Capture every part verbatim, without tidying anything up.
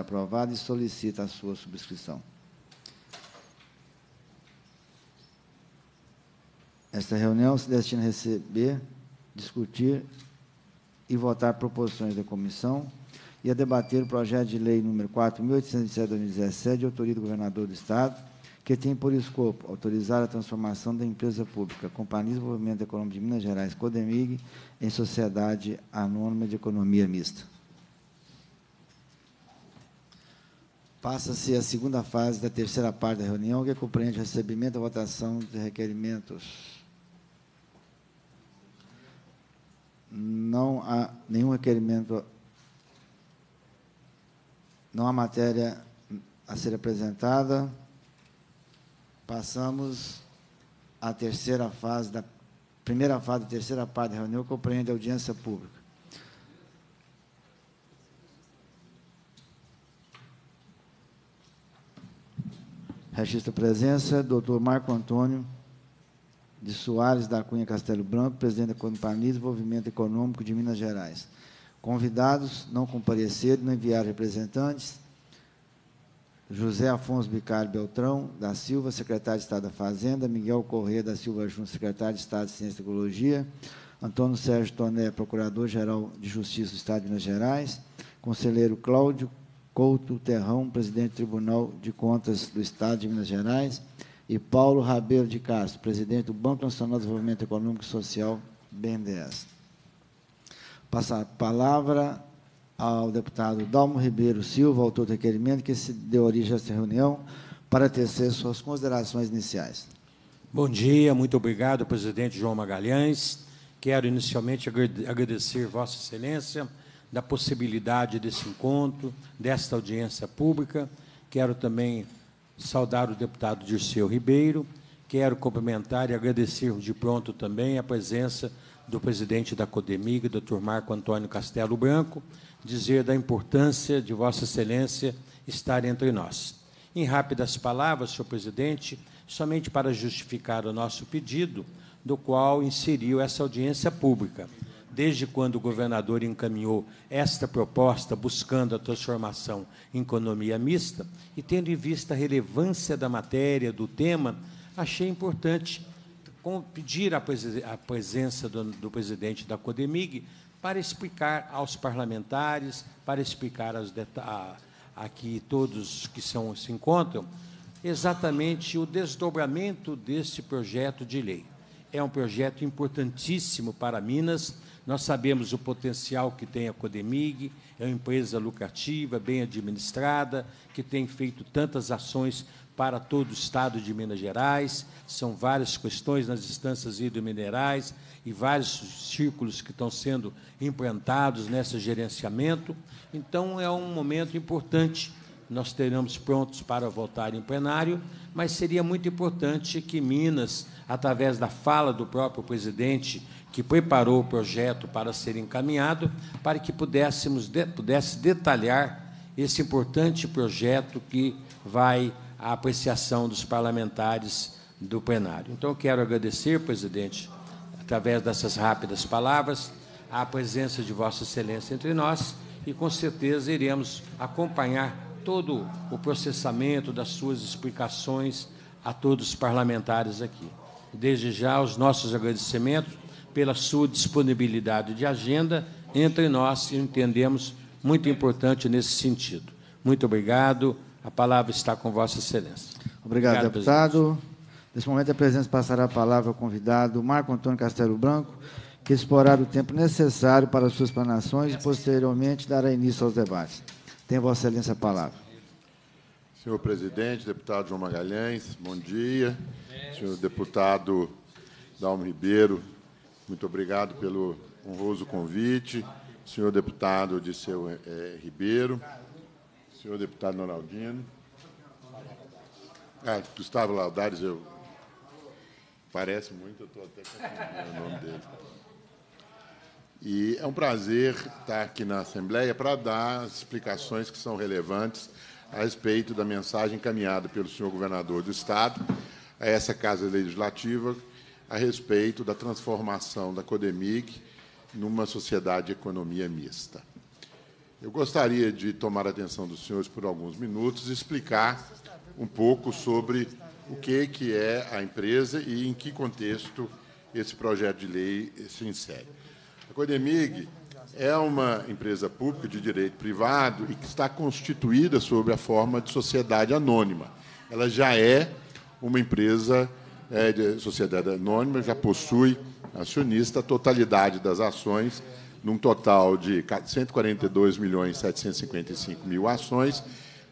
aprovado e solicita a sua subscrição. Esta reunião se destina a receber, discutir e votar proposições da comissão e a debater o projeto de lei número quatro mil oitocentos e dezessete, dois mil e dezessete, de autoria do governador do Estado, que tem por escopo autorizar a transformação da empresa pública Companhia de Desenvolvimento Econômico de Minas Gerais, CODEMIG, em Sociedade Anônima de Economia Mista. Passa-se a segunda fase da terceira parte da reunião, que compreende o recebimento e votação de requerimentos. Não há nenhum requerimento, não há matéria a ser apresentada. Passamos à terceira fase, da primeira fase da terceira parte da reunião, que compreende a audiência pública. Registro a presença, doutor Marco Antônio de Soares da Cunha Castelo Branco, presidente da Companhia de Desenvolvimento Econômico de Minas Gerais. Convidados, não compareceram, não enviaram representantes. José Afonso Bicário Beltrão da Silva, secretário de Estado da Fazenda, Miguel Corrêa da Silva Júnior, secretário de Estado de Ciência e Tecnologia, Antônio Sérgio Toné, procurador-geral de Justiça do Estado de Minas Gerais, conselheiro Cláudio Couto Terrão, presidente do Tribunal de Contas do Estado de Minas Gerais, e Paulo Rabelo de Castro, presidente do Banco Nacional de Desenvolvimento Econômico e Social, B N D E S. Passar a palavra ao deputado Dalmo Ribeiro Silva, autor do requerimento, que se deu origem a esta reunião, para tecer suas considerações iniciais. Bom dia, muito obrigado, presidente João Magalhães. Quero inicialmente agradecer Vossa Excelência da possibilidade desse encontro, desta audiência pública. Quero também saudar o deputado Dirceu Ribeiro. Quero cumprimentar e agradecer de pronto também a presença do presidente da CODEMIG, doutor Marco Antônio Castelo Branco, dizer da importância de Vossa Excelência estar entre nós. Em rápidas palavras, senhor presidente, somente para justificar o nosso pedido, do qual inseriu essa audiência pública. Desde quando o governador encaminhou esta proposta buscando a transformação em economia mista, e tendo em vista a relevância da matéria, do tema, achei importante pedir a presença do, do presidente da CODEMIG para explicar aos parlamentares, para explicar aos a, aqui todos que são, se encontram, exatamente o desdobramento desse projeto de lei. É um projeto importantíssimo para Minas. Nós sabemos o potencial que tem a CODEMIG, é uma empresa lucrativa, bem administrada, que tem feito tantas ações para todo o Estado de Minas Gerais, são várias questões nas instâncias hidrominerais e vários círculos que estão sendo implantados nesse gerenciamento. Então, é um momento importante. Nós teremos prontos para votar em plenário, mas seria muito importante que Minas, através da fala do próprio presidente, que preparou o projeto para ser encaminhado, para que pudéssemos de, pudesse detalhar esse importante projeto que vai a apreciação dos parlamentares do plenário. Então, eu quero agradecer, presidente, através dessas rápidas palavras, a presença de Vossa Excelência entre nós e, com certeza, iremos acompanhar todo o processamento das suas explicações a todos os parlamentares aqui. Desde já, os nossos agradecimentos pela sua disponibilidade de agenda entre nós, e entendemos muito importante nesse sentido. Muito obrigado. A palavra está com Vossa Excelência. Obrigado, Obrigado deputado. Presidente. Nesse momento, a presidência passará a palavra ao convidado Marco Antônio Castelo Branco, que explorará o tempo necessário para as suas explanações e, posteriormente, dará início aos debates. Tem Vossa Excelência a palavra. Senhor presidente, deputado João Magalhães, bom dia. Senhor deputado Dalmo Ribeiro, muito obrigado pelo honroso convite. Senhor deputado Dirceu eh, Ribeiro, senhor deputado Ronaldino, ah, Gustavo Laudares, eu parece muito, eu estou até confundindo o nome dele. E é um prazer estar aqui na Assembleia para dar as explicações que são relevantes a respeito da mensagem encaminhada pelo senhor governador do Estado a essa Casa Legislativa a respeito da transformação da CODEMIG numa sociedade de economia mista. Eu gostaria de tomar a atenção dos senhores por alguns minutos e explicar um pouco sobre o que que é a empresa e em que contexto esse projeto de lei se insere. A Codemig é uma empresa pública de direito privado e que está constituída sob a forma de sociedade anônima. Ela já é uma empresa é, de sociedade anônima, já possui acionista a totalidade das ações, num total de cento e quarenta e dois milhões setecentos e cinquenta e cinco mil ações,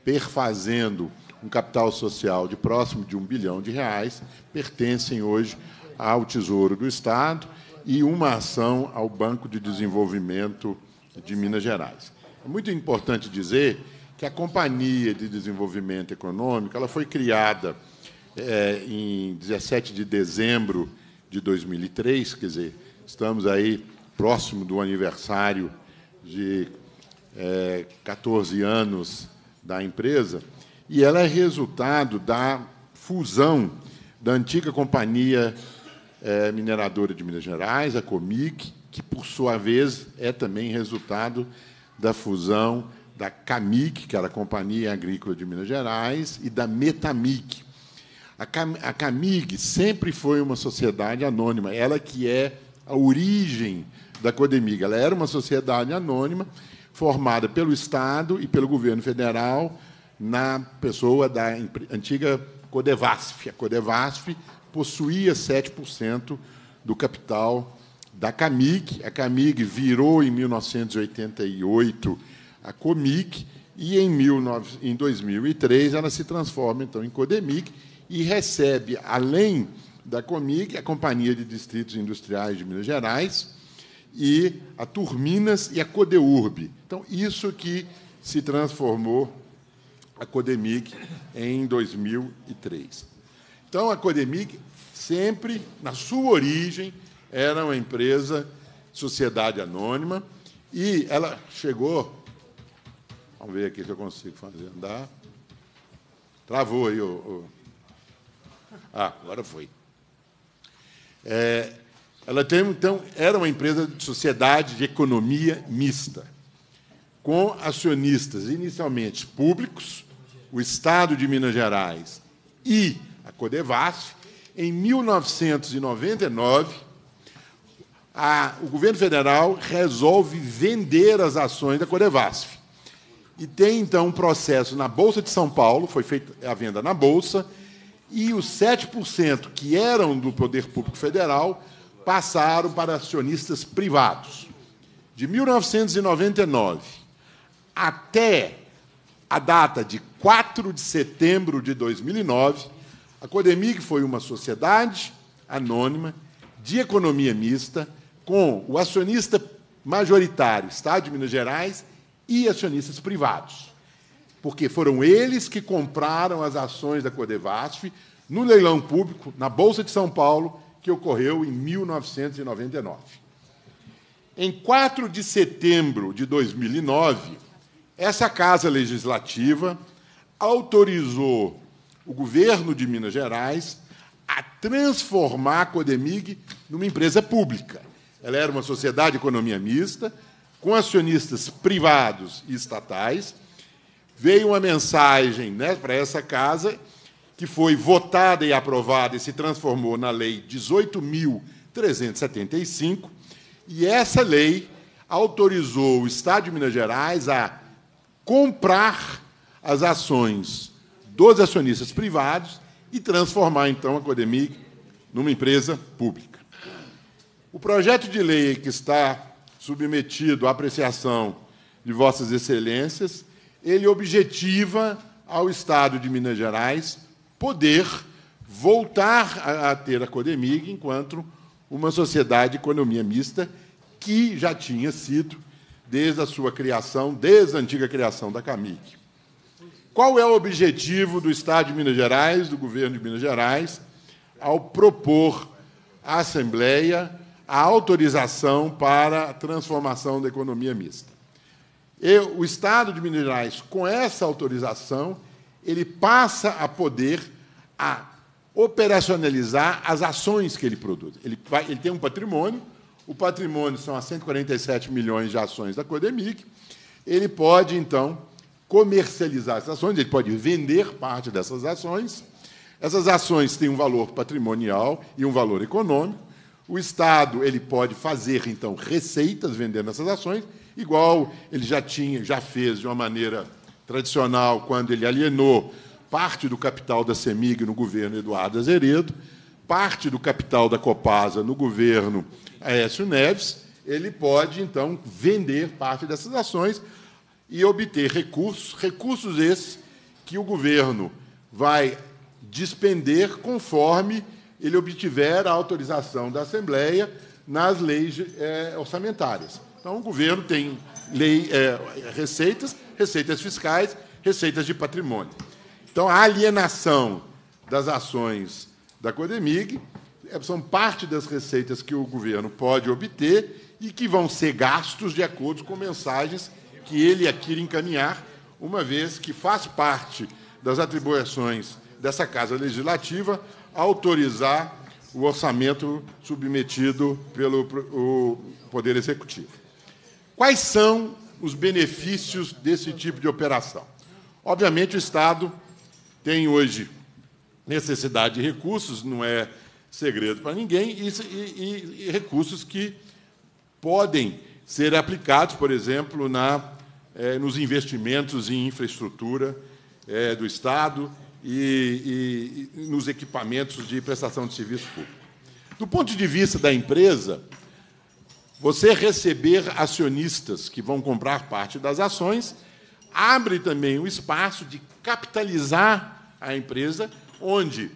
perfazendo um capital social de próximo de um bilhão de reais, pertencem hoje ao Tesouro do Estado e uma ação ao Banco de Desenvolvimento de Minas Gerais. É muito importante dizer que a Companhia de Desenvolvimento Econômico ela foi criada é, em dezessete de dezembro de dois mil e três, quer dizer, estamos aí próximo do aniversário de é, quatorze anos da empresa, e ela é resultado da fusão da antiga Companhia é, Mineradora de Minas Gerais, a Comic, que, por sua vez, é também resultado da fusão da Camic, que era a Companhia Agrícola de Minas Gerais, e da Metamic. A, Cam a Camig sempre foi uma sociedade anônima, ela que é a origem da Codemig. Ela era uma sociedade anônima formada pelo Estado e pelo governo federal na pessoa da antiga Codevasf. A Codevasf possuía sete por cento do capital da Camig. A Camig virou, em mil novecentos e oitenta e oito, a Comic, e, em dois mil e três, ela se transforma, então, em Codemig e recebe, além da Comig, a Companhia de Distritos Industriais de Minas Gerais, e a Turminas e a Codeurb. Então, isso que se transformou a Codemig em dois mil e três. Então, a Codemig sempre, na sua origem, era uma empresa sociedade anônima, e ela chegou... Vamos ver aqui se eu consigo fazer andar. Travou aí o... o... Ah, agora foi. É, ela tem, então, era uma empresa de sociedade de economia mista, com acionistas inicialmente públicos, o Estado de Minas Gerais e a Codevasf. Em mil novecentos e noventa e nove, a, o governo federal resolve vender as ações da Codevasf. E tem, então, um processo na Bolsa de São Paulo, foi feita a venda na Bolsa, e os sete por cento que eram do Poder Público Federal passaram para acionistas privados. De mil novecentos e noventa e nove até a data de quatro de setembro de dois mil e nove, a Codemig foi uma sociedade anônima de economia mista, com o acionista majoritário, Estado de Minas Gerais, e acionistas privados, porque foram eles que compraram as ações da Codevasf no leilão público, na Bolsa de São Paulo, que ocorreu em mil novecentos e noventa e nove. Em quatro de setembro de dois mil e nove, essa Casa Legislativa autorizou o governo de Minas Gerais a transformar a Codemig numa empresa pública. Ela era uma sociedade de economia mista, com acionistas privados e estatais. Veio uma mensagem, né, para essa casa, que foi votada e aprovada e se transformou na Lei dezoito mil trezentos e setenta e cinco, e essa lei autorizou o Estado de Minas Gerais a comprar as ações dos acionistas privados e transformar, então, a Codemig numa empresa pública. O projeto de lei que está submetido à apreciação de Vossas Excelências, ele objetiva ao Estado de Minas Gerais poder voltar a ter a Codemig enquanto uma sociedade de economia mista, que já tinha sido desde a sua criação, desde a antiga criação da Camig. Qual é o objetivo do Estado de Minas Gerais, do governo de Minas Gerais, ao propor à Assembleia a autorização para a transformação da economia mista? Eu, o Estado de Minas Gerais, com essa autorização, ele passa a poder a operacionalizar as ações que ele produz. Ele, vai, ele tem um patrimônio, o patrimônio são as cento e quarenta e sete milhões de ações da Codemig, ele pode, então, comercializar essas ações, ele pode vender parte dessas ações. Essas ações têm um valor patrimonial e um valor econômico. O Estado ele pode fazer, então, receitas vendendo essas ações, igual ele já tinha, já fez de uma maneira tradicional, quando ele alienou parte do capital da CEMIG no governo Eduardo Azeredo, parte do capital da Copasa no governo Aécio Neves. Ele pode, então, vender parte dessas ações e obter recursos, recursos esses que o governo vai despender conforme ele obtiver a autorização da Assembleia nas leis é, orçamentárias. Então, o governo tem lei, é, receitas, receitas fiscais, receitas de patrimônio. Então, a alienação das ações da Codemig são parte das receitas que o governo pode obter e que vão ser gastos de acordo com mensagens que ele aqui encaminhar, uma vez que faz parte das atribuições dessa Casa Legislativa autorizar o orçamento submetido pelo o Poder Executivo. Quais são os benefícios desse tipo de operação? Obviamente, o Estado tem hoje necessidade de recursos, não é segredo para ninguém, e, e, e recursos que podem ser aplicados, por exemplo, na, eh, nos investimentos em infraestrutura eh, do Estado, E, e, e nos equipamentos de prestação de serviço público. Do ponto de vista da empresa, você receber acionistas que vão comprar parte das ações abre também o espaço de capitalizar a empresa, onde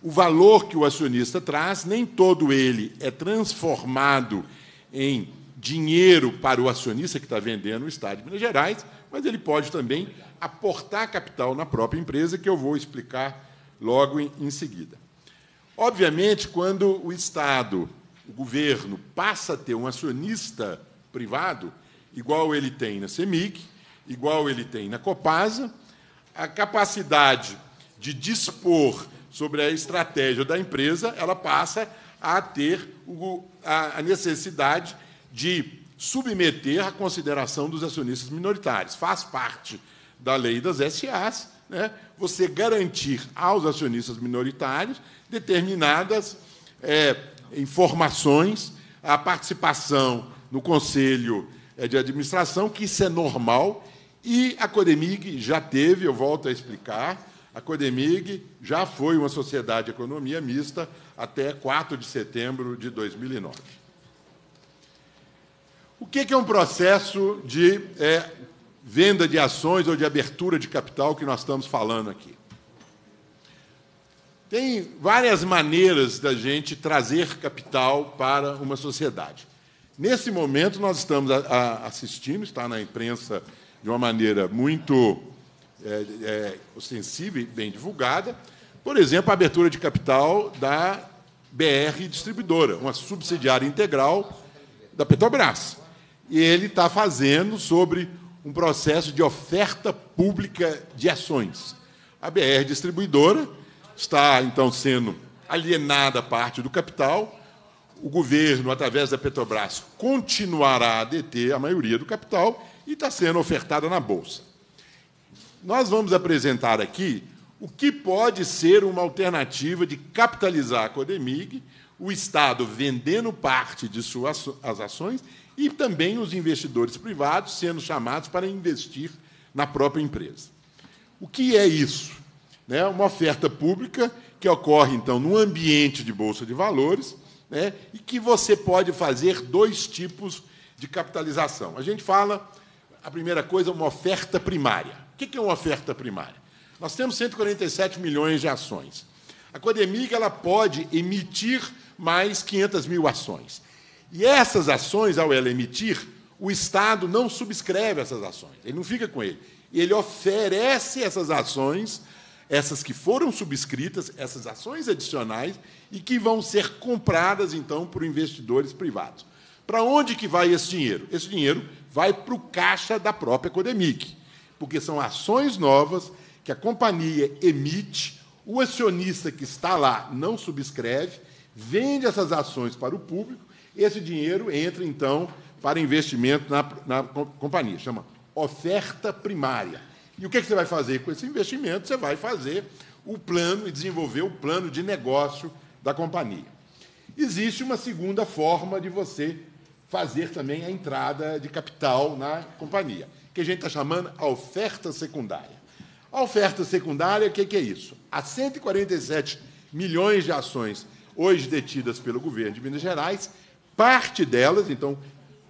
o valor que o acionista traz, nem todo ele é transformado em dinheiro para o acionista que está vendendo o Estado de Minas Gerais, mas ele pode também aportar capital na própria empresa, que eu vou explicar logo em seguida. Obviamente, quando o Estado, o governo, passa a ter um acionista privado, igual ele tem na CEMIG, igual ele tem na Copasa, a capacidade de dispor sobre a estratégia da empresa, ela passa a ter a necessidade de submeter à consideração dos acionistas minoritários. Faz parte da lei das S As, né, você garantir aos acionistas minoritários determinadas é, informações, a participação no Conselho de Administração, que isso é normal, e a Codemig já teve, eu volto a explicar, a Codemig já foi uma sociedade de economia mista até quatro de setembro de dois mil e nove. O que é um processo de é, venda de ações ou de abertura de capital que nós estamos falando aqui? Tem várias maneiras da gente trazer capital para uma sociedade. Nesse momento, nós estamos assistindo, está na imprensa de uma maneira muito é, é, sensível e bem divulgada, por exemplo, a abertura de capital da B R Distribuidora, uma subsidiária integral da Petrobras. E ele está fazendo sobre um processo de oferta pública de ações. A B R Distribuidora está, então, sendo alienada parte do capital. O governo, através da Petrobras, continuará a deter a maioria do capital e está sendo ofertada na Bolsa. Nós vamos apresentar aqui o que pode ser uma alternativa de capitalizar a Codemig, o Estado vendendo parte de suas as ações e também os investidores privados sendo chamados para investir na própria empresa. O que é isso? Né? Uma oferta pública que ocorre, então, num ambiente de Bolsa de Valores, né? E que você pode fazer dois tipos de capitalização. A gente fala, a primeira coisa, uma oferta primária. O que é uma oferta primária? Nós temos cento e quarenta e sete milhões de ações. A Codemig ela pode emitir mais quinhentas mil ações. E essas ações, ao ela emitir, o Estado não subscreve essas ações, ele não fica com ele. Ele oferece essas ações, essas que foram subscritas, essas ações adicionais, e que vão ser compradas, então, por investidores privados. Para onde que vai esse dinheiro? Esse dinheiro vai para o caixa da própria Codemig, porque são ações novas que a companhia emite, o acionista que está lá não subscreve, vende essas ações para o público. Esse dinheiro entra, então, para investimento na, na companhia. Chama oferta primária. E o que é que você vai fazer com esse investimento? Você vai fazer o plano e desenvolver o plano de negócio da companhia. Existe uma segunda forma de você fazer também a entrada de capital na companhia, que a gente está chamando a oferta secundária. A oferta secundária, o que, que é isso? Há cento e quarenta e sete milhões de ações hoje detidas pelo governo de Minas Gerais, parte delas, então,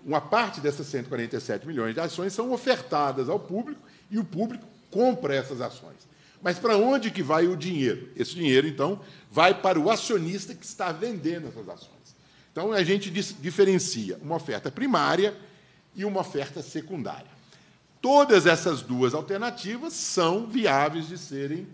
uma parte dessas cento e quarenta e sete milhões de ações são ofertadas ao público e o público compra essas ações. Mas para onde que vai o dinheiro? Esse dinheiro, então, vai para o acionista que está vendendo essas ações. Então, a gente diferencia uma oferta primária e uma oferta secundária. Todas essas duas alternativas são viáveis de serem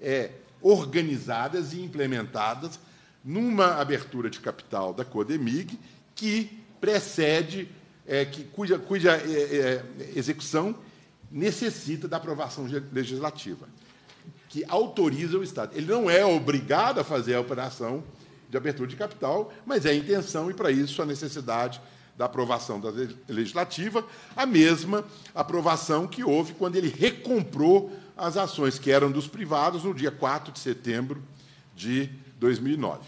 é, organizadas e implementadas numa abertura de capital da Codemig que precede, é, que, cuja, cuja é, é, execução necessita da aprovação legislativa, que autoriza o Estado. Ele não é obrigado a fazer a operação de abertura de capital, mas é a intenção e, para isso, a necessidade da aprovação da legislativa, a mesma aprovação que houve quando ele recomprou as ações que eram dos privados no dia quatro de setembro de dois mil e nove.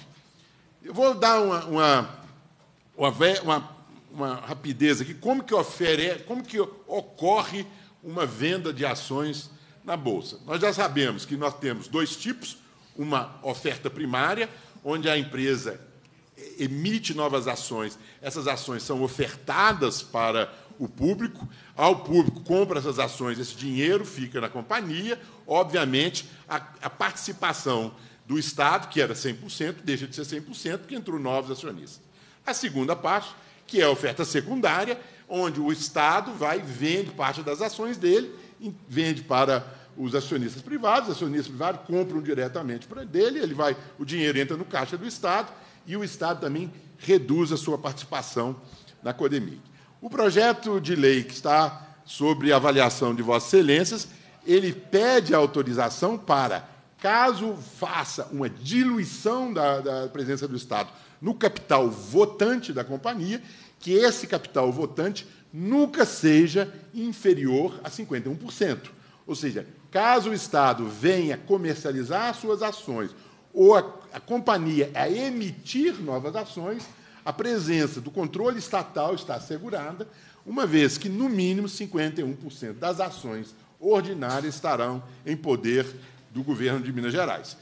Eu vou dar uma, uma, uma, uma, uma rapidez aqui, como que, ofere, como que ocorre uma venda de ações na Bolsa. Nós já sabemos que nós temos dois tipos, uma oferta primária, onde a empresa emite novas ações, essas ações são ofertadas para o público, ao público compra essas ações, esse dinheiro fica na companhia, obviamente, a, a participação do Estado, que era cem por cento, deixa de ser cem por cento, porque entrou novos acionistas. A segunda parte, que é a oferta secundária, onde o Estado vai vende parte das ações dele, vende para os acionistas privados, os acionistas privados compram diretamente para dele, ele vai, o dinheiro entra no caixa do Estado e o Estado também reduz a sua participação na Codemig. O projeto de lei que está sobre avaliação de Vossas Excelências, ele pede autorização para, caso faça uma diluição da, da presença do Estado no capital votante da companhia, que esse capital votante nunca seja inferior a cinquenta e um por cento. Ou seja, caso o Estado venha comercializar suas ações ou a, a companhia a emitir novas ações, a presença do controle estatal está assegurada, uma vez que, no mínimo, cinquenta e um por cento das ações ordinárias estarão em poder do governo de Minas Gerais.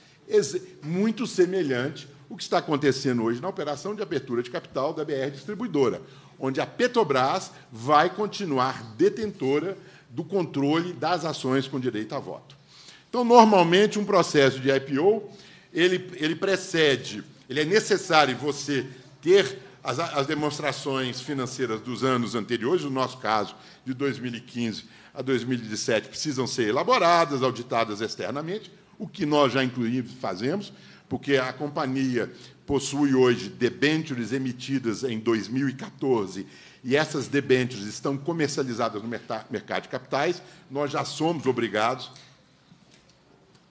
Muito semelhante ao que está acontecendo hoje na operação de abertura de capital da B R Distribuidora, onde a Petrobras vai continuar detentora do controle das ações com direito a voto. Então, normalmente, um processo de I P O, ele, ele precede, ele é necessário você ter as, as demonstrações financeiras dos anos anteriores, no nosso caso, de dois mil e quinze a dois mil e dezessete, precisam ser elaboradas, auditadas externamente, o que nós já, inclusive, fazemos, porque a companhia possui hoje debêntures emitidas em dois mil e quatorze e essas debêntures estão comercializadas no mercado de capitais, nós já somos obrigados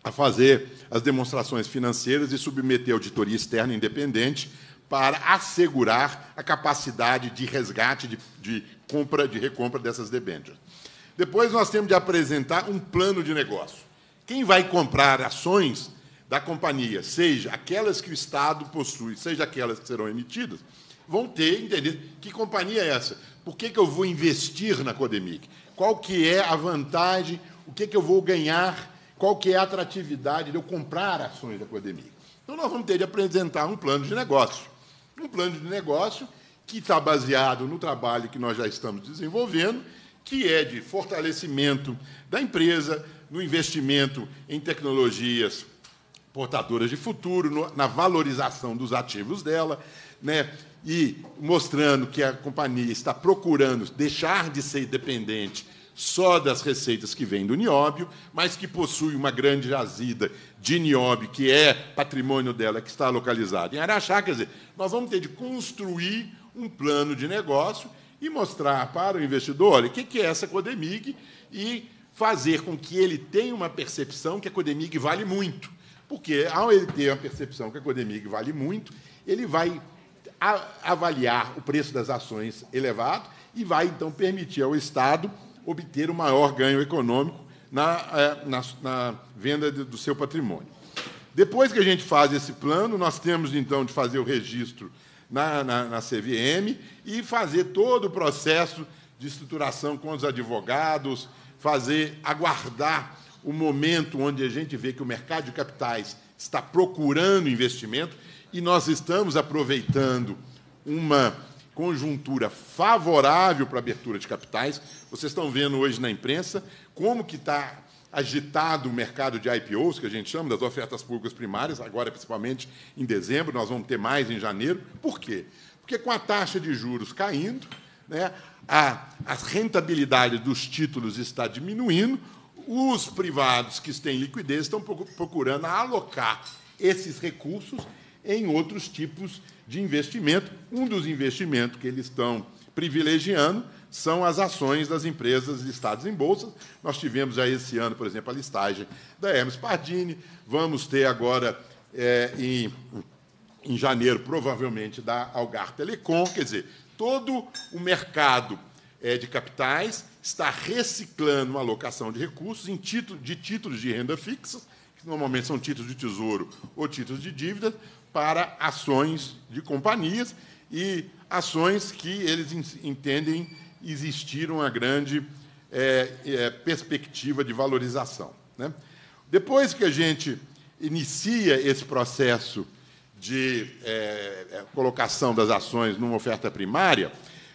a fazer as demonstrações financeiras e submeter auditoria externa independente para assegurar a capacidade de resgate, de, de, compra, de recompra dessas debêntures. Depois, nós temos de apresentar um plano de negócio. Quem vai comprar ações da companhia, seja aquelas que o Estado possui, seja aquelas que serão emitidas, vão ter que entender que companhia é essa, por que, que eu vou investir na Codemig, qual que é a vantagem, o que, que eu vou ganhar, qual que é a atratividade de eu comprar ações da Codemig. Então, nós vamos ter de apresentar um plano de negócio, um plano de negócio que está baseado no trabalho que nós já estamos desenvolvendo, que é de fortalecimento da empresa, no investimento em tecnologias portadoras de futuro, no, na valorização dos ativos dela, né, e mostrando que a companhia está procurando deixar de ser dependente só das receitas que vêm do nióbio, mas que possui uma grande jazida de nióbio, que é patrimônio dela, que está localizado em Araxá. Quer dizer, nós vamos ter de construir um plano de negócio e mostrar para o investidor, olha, o que é essa Codemig, e fazer com que ele tenha uma percepção que a Codemig vale muito. Porque, ao ele ter a percepção que a Codemig vale muito, ele vai avaliar o preço das ações elevado e vai, então, permitir ao Estado obter o maior ganho econômico na, na, na venda de, do seu patrimônio. Depois que a gente faz esse plano, nós temos, então, de fazer o registro na, na, na C V M e fazer todo o processo de estruturação com os advogados, fazer, aguardar o momento onde a gente vê que o mercado de capitais está procurando investimento e nós estamos aproveitando uma conjuntura favorável para a abertura de capitais. Vocês estão vendo hoje na imprensa como que está agitado o mercado de I P Os, que a gente chama, das ofertas públicas primárias, agora principalmente em dezembro, nós vamos ter mais em janeiro. Por quê? Porque com a taxa de juros caindo, né, a, a rentabilidade dos títulos está diminuindo, os privados que têm liquidez estão procurando alocar esses recursos em outros tipos de investimento. Um dos investimentos que eles estão privilegiando são as ações das empresas listadas em bolsa. Nós tivemos já esse ano, por exemplo, a listagem da Hermes Pardini, vamos ter agora, é, em, em janeiro, provavelmente, da Algar Telecom. Quer dizer, todo o mercado é, de capitais está reciclando uma alocação de recursos em título, de títulos de renda fixa, que normalmente são títulos de tesouro ou títulos de dívida, para ações de companhias e ações que eles entendem existir uma grande é, é, perspectiva de valorização, né? Depois que a gente inicia esse processo de é, colocação das ações numa oferta primária,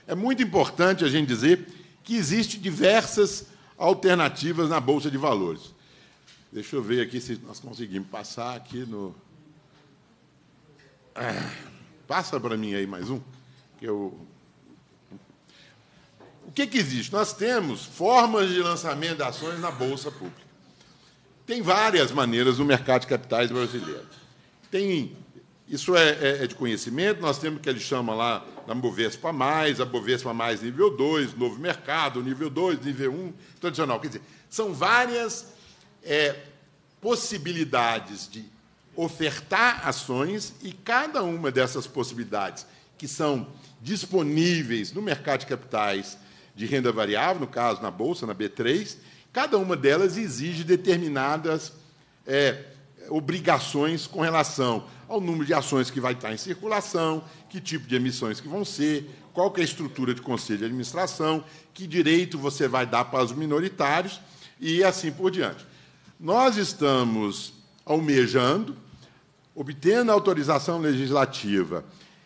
é muito importante a gente dizer que existem diversas alternativas na Bolsa de Valores. Deixa eu ver aqui se nós conseguimos passar aqui no... Ah, passa para mim aí mais um. Que eu... O que, que existe? Nós temos formas de lançamento de ações na Bolsa Pública. Tem várias maneiras no mercado de capitais brasileiro. Tem, isso é, é, é de conhecimento, nós temos o que eles chamam lá da Bovespa Mais, a Bovespa Mais nível dois, Novo Mercado, nível dois, nível um, tradicional. Quer dizer, são várias é, possibilidades de ofertar ações e cada uma dessas possibilidades que são disponíveis no mercado de capitais de renda variável, no caso, na Bolsa, na B três, cada uma delas exige determinadas é, obrigações com relação ao número de ações que vai estar em circulação, que tipo de emissões que vão ser, qual que é a estrutura de conselho de administração, que direito você vai dar para os minoritários e assim por diante. Nós estamos almejando, obtendo a autorização legislativa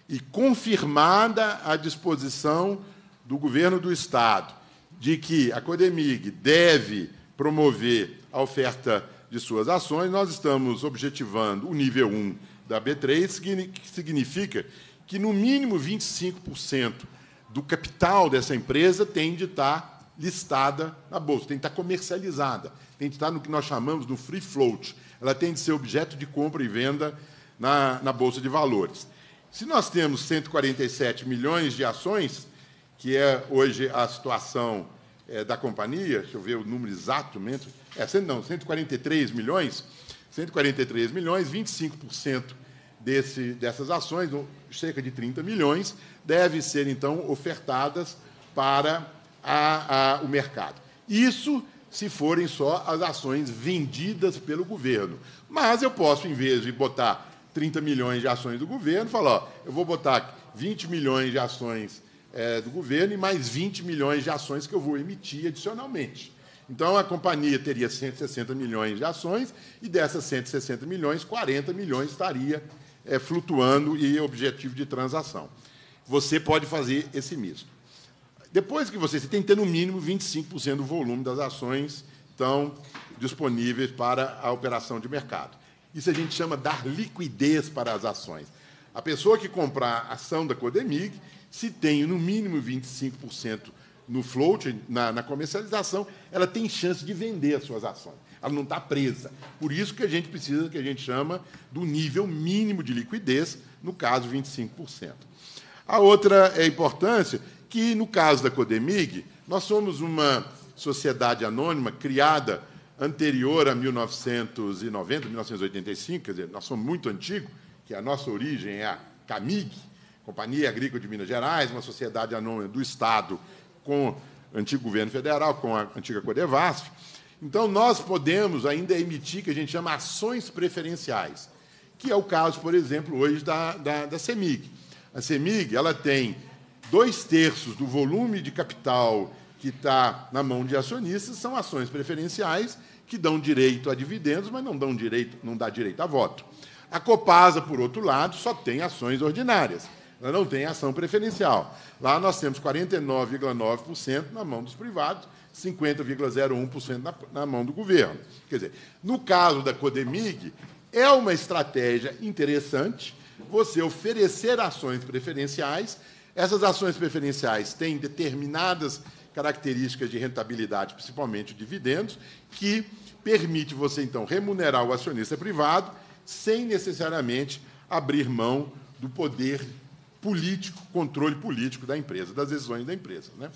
e confirmada a disposição do Governo do Estado de que a Codemig deve promover a oferta de suas ações, nós estamos objetivando o nível um da B três, que significa que, no mínimo, vinte e cinco por cento do capital dessa empresa tem de estar listada na Bolsa, tem de estar comercializada, tem de estar no que nós chamamos do free float. Ela tem de ser objeto de compra e venda na, na Bolsa de Valores. Se nós temos cento e quarenta e sete milhões de ações, que é hoje a situação é, da companhia, deixa eu ver o número exato, é, não, cento e quarenta e três milhões, cento e quarenta e três milhões, vinte e cinco por cento desse, dessas ações, cerca de trinta milhões, devem ser, então, ofertadas para a, a, o mercado. Isso se forem só as ações vendidas pelo governo. Mas eu posso, em vez de botar trinta milhões de ações do governo, falar, ó, eu vou botar vinte milhões de ações é, do governo e mais vinte milhões de ações que eu vou emitir adicionalmente. Então, a companhia teria cento e sessenta milhões de ações e dessas cento e sessenta milhões, quarenta milhões estaria é, flutuando e objetivo de transação. Você pode fazer esse misto. Depois que você, você tem que ter, no mínimo, vinte e cinco por cento do volume das ações estão disponíveis para a operação de mercado. Isso a gente chama de dar liquidez para as ações. A pessoa que comprar a ação da Codemig, se tem no mínimo vinte e cinco por cento no float, na, na comercialização, ela tem chance de vender as suas ações. Ela não está presa. Por isso que a gente precisa do que a gente chama do nível mínimo de liquidez, no caso, vinte e cinco por cento. A outra é a importância que, no caso da Codemig, nós somos uma sociedade anônima criada anterior a mil novecentos e noventa, mil novecentos e oitenta e cinco, quer dizer, nós somos muito antigos, que a nossa origem é a Camig, Companhia Agrícola de Minas Gerais, uma sociedade anônima do Estado com antigo governo federal, com a antiga Codevasf. Então, nós podemos ainda emitir, que a gente chama ações preferenciais, que é o caso, por exemplo, hoje da, da, da CEMIG. A CEMIG ela tem dois terços do volume de capital que está na mão de acionistas, são ações preferenciais que dão direito a dividendos, mas não dão direito, não dá direito a voto. A Copasa, por outro lado, só tem ações ordinárias, ela não tem ação preferencial. Lá nós temos quarenta e nove vírgula nove por cento na mão dos privados, cinquenta vírgula zero um por cento na, na mão do governo. Quer dizer, no caso da Codemig, é uma estratégia interessante você oferecer ações preferenciais. Essas ações preferenciais têm determinadas características de rentabilidade, principalmente dividendos, que permite você, então, remunerar o acionista privado sem necessariamente abrir mão do poder político, controle político da empresa, das decisões da empresa, né?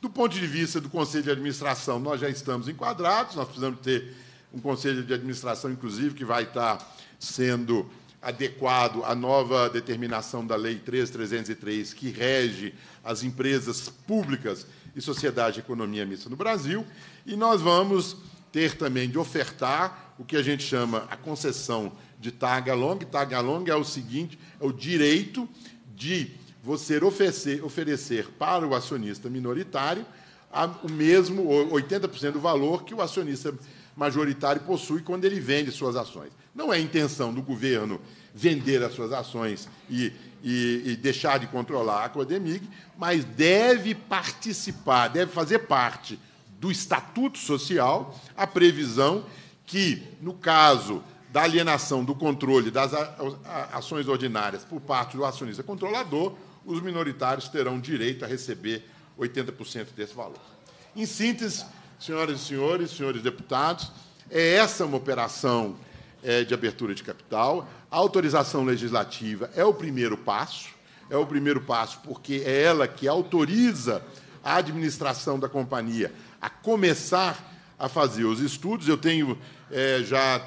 Do ponto de vista do Conselho de Administração, nós já estamos enquadrados, nós precisamos ter um Conselho de Administração, inclusive, que vai estar sendo adequado à nova determinação da Lei três mil trezentos e três, que rege as empresas públicas e sociedade de economia mista no Brasil, e nós vamos ter também de ofertar o que a gente chama a concessão de tag-along. Tag-along é o seguinte, é o direito de você oferecer, oferecer para o acionista minoritário a, o mesmo oitenta por cento do valor que o acionista majoritário possui quando ele vende suas ações. Não é a intenção do governo vender as suas ações e, e, e deixar de controlar a Codemig, mas deve participar, deve fazer parte do Estatuto Social a previsão que, no caso da alienação do controle das ações ordinárias por parte do acionista controlador, os minoritários terão direito a receber oitenta por cento desse valor. Em síntese, senhoras e senhores, senhores deputados, é essa uma operação é, de abertura de capital. A autorização legislativa é o primeiro passo, é o primeiro passo porque é ela que autoriza a administração da companhia a começar a fazer os estudos. Eu tenho é, já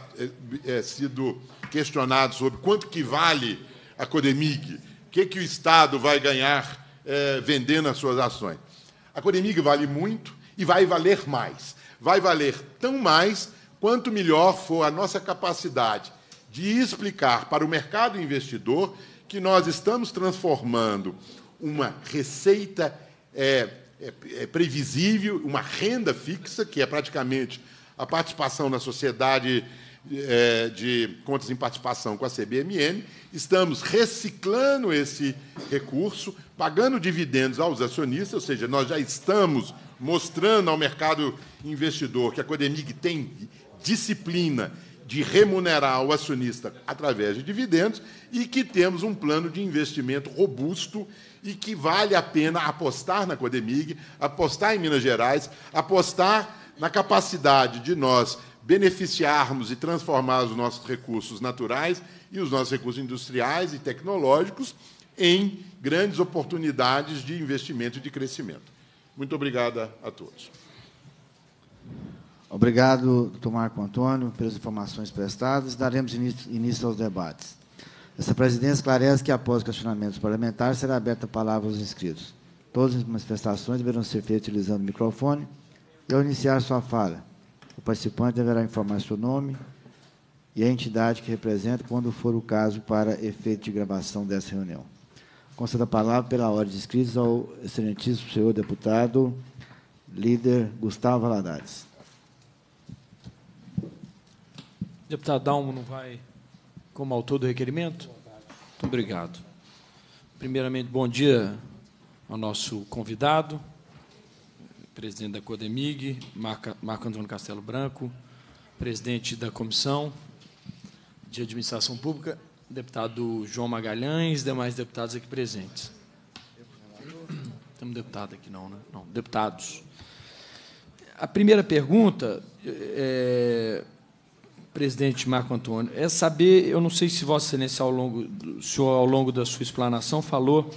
é, sido questionado sobre quanto que vale a Codemig, o que, que o Estado vai ganhar é, vendendo as suas ações. A Codemig vale muito e vai valer mais. Vai valer tão mais quanto melhor for a nossa capacidade de explicar para o mercado investidor que nós estamos transformando uma receita é, é previsível, uma renda fixa, que é praticamente a participação na sociedade de contas em participação com a C B M N. Estamos reciclando esse recurso, pagando dividendos aos acionistas, ou seja, nós já estamos mostrando ao mercado investidor que a Codemig tem disciplina de remunerar o acionista através de dividendos e que temos um plano de investimento robusto e que vale a pena apostar na Codemig, apostar em Minas Gerais, apostar na capacidade de nós beneficiarmos e transformar os nossos recursos naturais e os nossos recursos industriais e tecnológicos em grandes oportunidades de investimento e de crescimento. Muito obrigada a todos. Obrigado, doutor Marco Antônio, pelas informações prestadas. Daremos início aos debates. Essa presidência esclarece que, após questionamentos parlamentares, será aberta a palavra aos inscritos. Todas as manifestações deverão ser feitas utilizando o microfone. E, ao iniciar sua fala, o participante deverá informar seu nome e a entidade que representa, quando for o caso, para efeito de gravação dessa reunião. Concedo a palavra, pela ordem de inscritos, ao excelentíssimo senhor deputado, líder Gustavo Valadares. Deputado Dalmo, não vai como autor do requerimento? Muito obrigado. Primeiramente, bom dia ao nosso convidado, presidente da Codemig, Marco Antônio Castelo Branco, presidente da Comissão de Administração Pública, deputado João Magalhães, demais deputados aqui presentes. Temos deputado aqui, não, né? Não, deputados. A primeira pergunta, é, presidente Marco Antônio, é saber, eu não sei se Vossa Excelência, ao longo, o senhor, ao longo da sua explanação, falou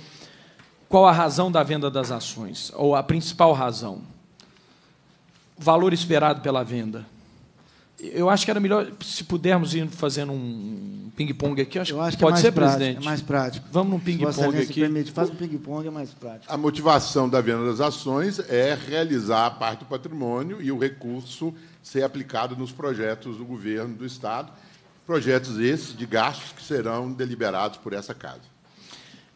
qual a razão da venda das ações, ou a principal razão. O valor esperado pela venda. Eu acho que era melhor, se pudermos ir fazendo um ping-pong aqui, acho, eu acho que pode é ser, prático, presidente. É mais prático. Vamos num ping-pong aqui. Permite, faz um ping-pong, é mais prático. A motivação da venda das ações é realizar a parte do patrimônio e o recurso ser aplicado nos projetos do governo do Estado, projetos esses de gastos que serão deliberados por essa casa.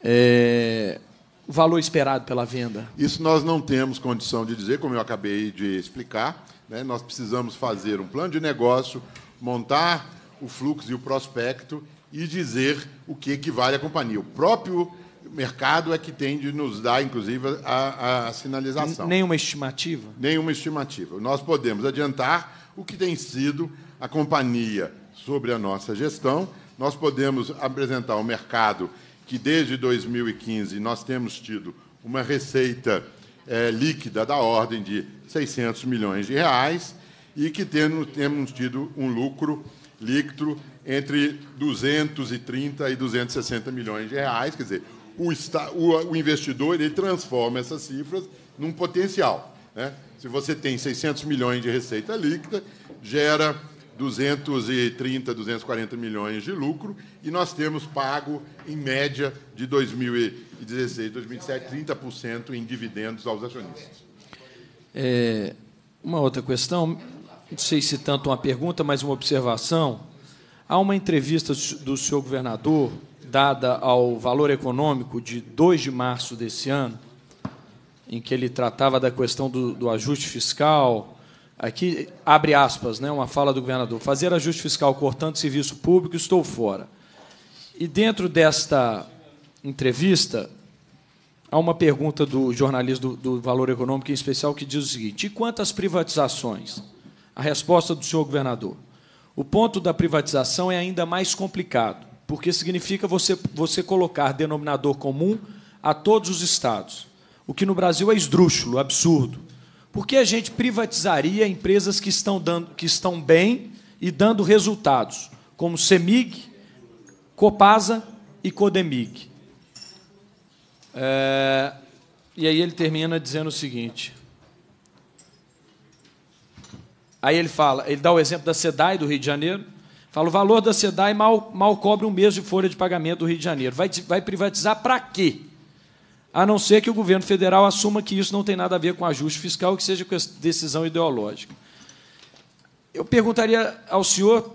É... O valor esperado pela venda? Isso nós não temos condição de dizer, como eu acabei de explicar. Né? Nós precisamos fazer um plano de negócio, montar o fluxo e o prospecto e dizer o que equivale à companhia. O próprio mercado é que tem de nos dar, inclusive, a, a sinalização. Nenhuma estimativa? Nenhuma estimativa. Nós podemos adiantar o que tem sido a companhia sobre a nossa gestão. Nós podemos apresentar ao mercado que desde dois mil e quinze nós temos tido uma receita é, líquida da ordem de seiscentos milhões de reais e que temos, temos tido um lucro líquido entre duzentos e trinta e duzentos e sessenta milhões de reais. Quer dizer, o, o, o investidor ele transforma essas cifras num potencial. Né? Se você tem seiscentos milhões de receita líquida, gera duzentos e trinta, duzentos e quarenta milhões de lucro, e nós temos pago, em média, de dois mil e dezesseis, dois mil e dezessete, trinta por cento em dividendos aos acionistas. É, uma outra questão, não sei se tanto uma pergunta, mas uma observação. Há uma entrevista do senhor governador, dada ao Valor Econômico, de dois de março desse ano, em que ele tratava da questão do, do ajuste fiscal. Aqui, abre aspas, né, uma fala do governador. Fazer ajuste fiscal cortando serviço público, estou fora. E, dentro desta entrevista, há uma pergunta do jornalista do, do Valor Econômico, em especial, que diz o seguinte: e quantas privatizações? A resposta do senhor governador: o ponto da privatização é ainda mais complicado, porque significa você, você colocar denominador comum a todos os estados, o que no Brasil é esdrúxulo, absurdo. Por que a gente privatizaria empresas que estão, dando, que estão bem e dando resultados, como CEMIG, Copasa e Codemig? É, e aí ele termina dizendo o seguinte. Aí ele fala, ele dá o exemplo da SEDAI do Rio de Janeiro, fala o valor da SEDAI mal, mal cobre um mês de folha de pagamento do Rio de Janeiro. Vai, vai privatizar para quê? A não ser que o governo federal assuma que isso não tem nada a ver com ajuste fiscal, que seja decisão ideológica. Eu perguntaria ao senhor,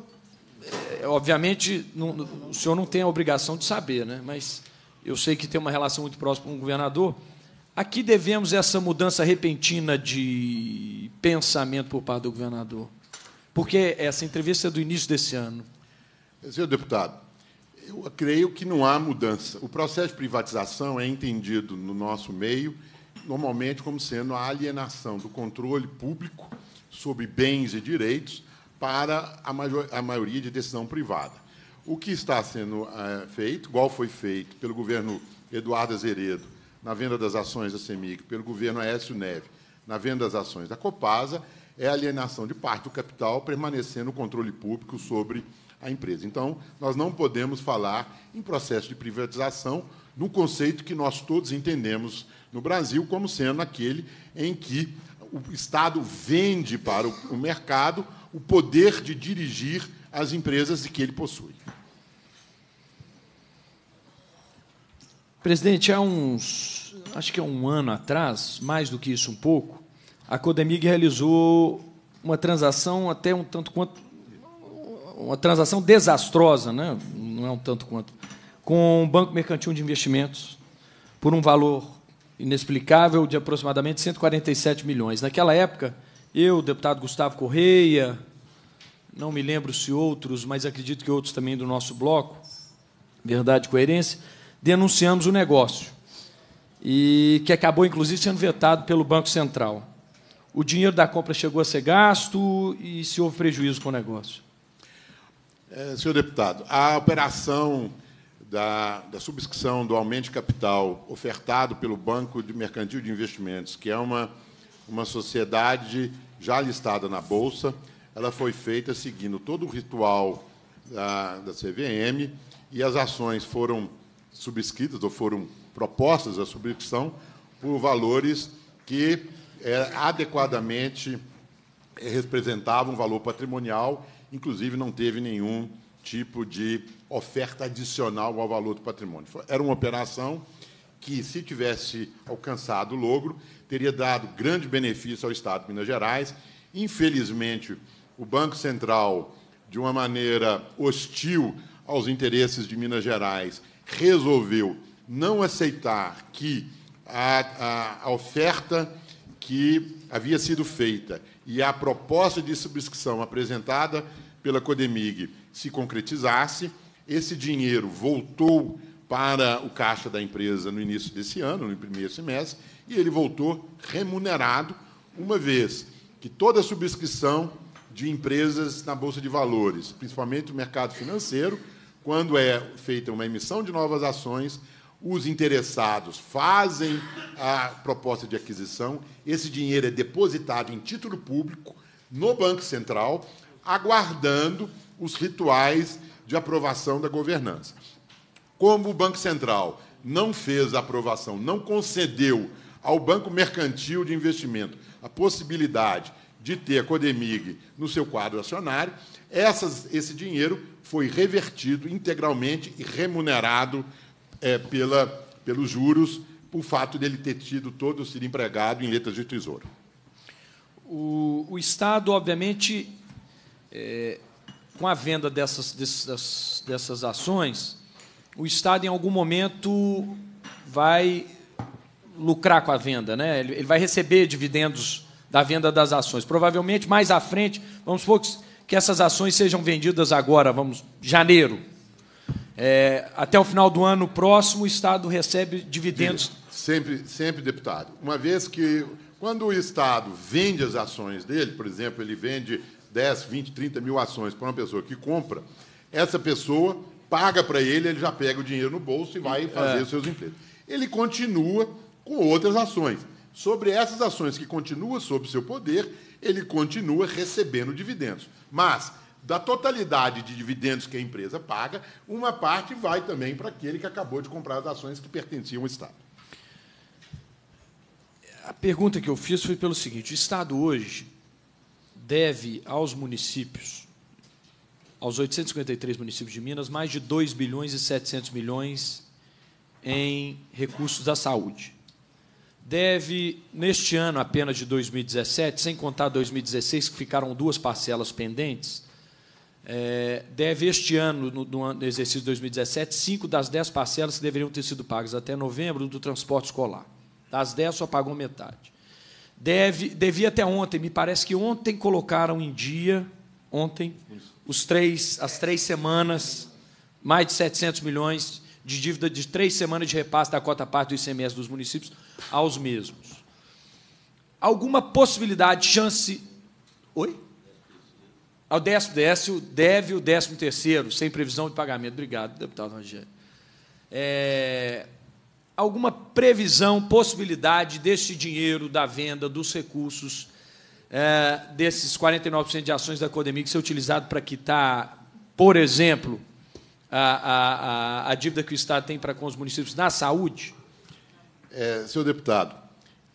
obviamente, não, o senhor não tem a obrigação de saber, né? Mas eu sei que tem uma relação muito próxima com o governador. A que devemos essa mudança repentina de pensamento por parte do governador? Porque essa entrevista é do início desse ano. Senhor deputado, eu creio que não há mudança. O processo de privatização é entendido no nosso meio, normalmente, como sendo a alienação do controle público sobre bens e direitos para a, major, a maioria de decisão privada. O que está sendo é, feito, igual foi feito pelo governo Eduardo Azeredo na venda das ações da CEMIG, pelo governo Aécio Neves na venda das ações da Copasa, é a alienação de parte do capital, permanecendo o controle público sobre a empresa. Então, nós não podemos falar em processo de privatização num conceito que nós todos entendemos no Brasil como sendo aquele em que o Estado vende para o mercado o poder de dirigir as empresas que ele possui. Presidente, há uns, acho que há um ano atrás, mais do que isso um pouco, a Codemig realizou uma transação até um tanto quanto uma transação desastrosa, né? Não é um tanto quanto, com o Banco Mercantil de Investimentos, por um valor inexplicável de aproximadamente cento e quarenta e sete milhões. Naquela época, eu, o deputado Gustavo Correia, não me lembro se outros, mas acredito que outros também do nosso bloco, Verdade e Coerência, denunciamos o negócio, e que acabou, inclusive, sendo vetado pelo Banco Central. O dinheiro da compra chegou a ser gasto e se houve prejuízo com o negócio. Senhor deputado, a operação da, da subscrição do aumento de capital ofertado pelo Banco Mercantil de Investimentos, que é uma, uma sociedade já listada na Bolsa, ela foi feita seguindo todo o ritual da, da C V M, e as ações foram subscritas ou foram propostas à subscrição por valores que é, adequadamente representava um valor patrimonial, inclusive não teve nenhum tipo de oferta adicional ao valor do patrimônio. Era uma operação que, se tivesse alcançado o logro, teria dado grande benefício ao Estado de Minas Gerais. Infelizmente, o Banco Central, de uma maneira hostil aos interesses de Minas Gerais, resolveu não aceitar que a, a, a oferta que havia sido feita e a proposta de subscrição apresentada pela Codemig se concretizasse. Esse dinheiro voltou para o caixa da empresa no início desse ano, no primeiro semestre, e ele voltou remunerado, uma vez que toda a subscrição de empresas na Bolsa de Valores, principalmente o mercado financeiro, quando é feita uma emissão de novas ações, os interessados fazem a proposta de aquisição, esse dinheiro é depositado em título público no Banco Central, aguardando os rituais de aprovação da governança. Como o Banco Central não fez a aprovação, não concedeu ao Banco Mercantil de Investimento a possibilidade de ter a Codemig no seu quadro acionário, essas, esse dinheiro foi revertido integralmente e remunerado é, pela, pelos juros, por fato dele ter tido todo sido empregado em letras de tesouro. O, o Estado, obviamente, é, com a venda dessas, dessas, dessas ações, o Estado, em algum momento, vai lucrar com a venda, né? Ele, ele vai receber dividendos da venda das ações. Provavelmente, mais à frente, vamos supor que essas ações sejam vendidas agora, vamos, janeiro. É, até o final do ano próximo, o Estado recebe dividendos. Sempre, sempre, deputado. Uma vez que, quando o Estado vende as ações dele, por exemplo, ele vende dez, vinte, trinta mil ações para uma pessoa que compra, essa pessoa paga para ele, ele já pega o dinheiro no bolso e vai fazer é. os seus empregos. Ele continua com outras ações. Sobre essas ações que continuam sob seu poder, ele continua recebendo dividendos. Mas, da totalidade de dividendos que a empresa paga, uma parte vai também para aquele que acabou de comprar as ações que pertenciam ao Estado. A pergunta que eu fiz foi pelo seguinte: o Estado hoje deve aos municípios, aos oitocentos e cinquenta e três municípios de Minas, mais de dois bilhões e setecentos milhões em recursos da saúde. Deve, neste ano apenas de dois mil e dezessete, sem contar dois mil e dezesseis, que ficaram duas parcelas pendentes, é, deve este ano, no, no exercício de dois mil e dezessete, cinco das dez parcelas que deveriam ter sido pagas até novembro do transporte escolar. Das dez, só pagou metade. Deve, devia até ontem, me parece que ontem colocaram em dia, ontem, os três, as três semanas, mais de setecentos milhões de dívida de três semanas de repasse da cota parte do I C M S dos municípios aos mesmos. Alguma possibilidade, chance... Oi? Ao décimo décimo, deve o décimo terceiro, sem previsão de pagamento. Obrigado, deputado Rangel. É... Alguma previsão, possibilidade deste dinheiro, da venda, dos recursos, é, desses quarenta e nove por cento de ações da Codemig ser utilizado para quitar, por exemplo, A, a, a dívida que o Estado tem para com os municípios na saúde? É, senhor deputado,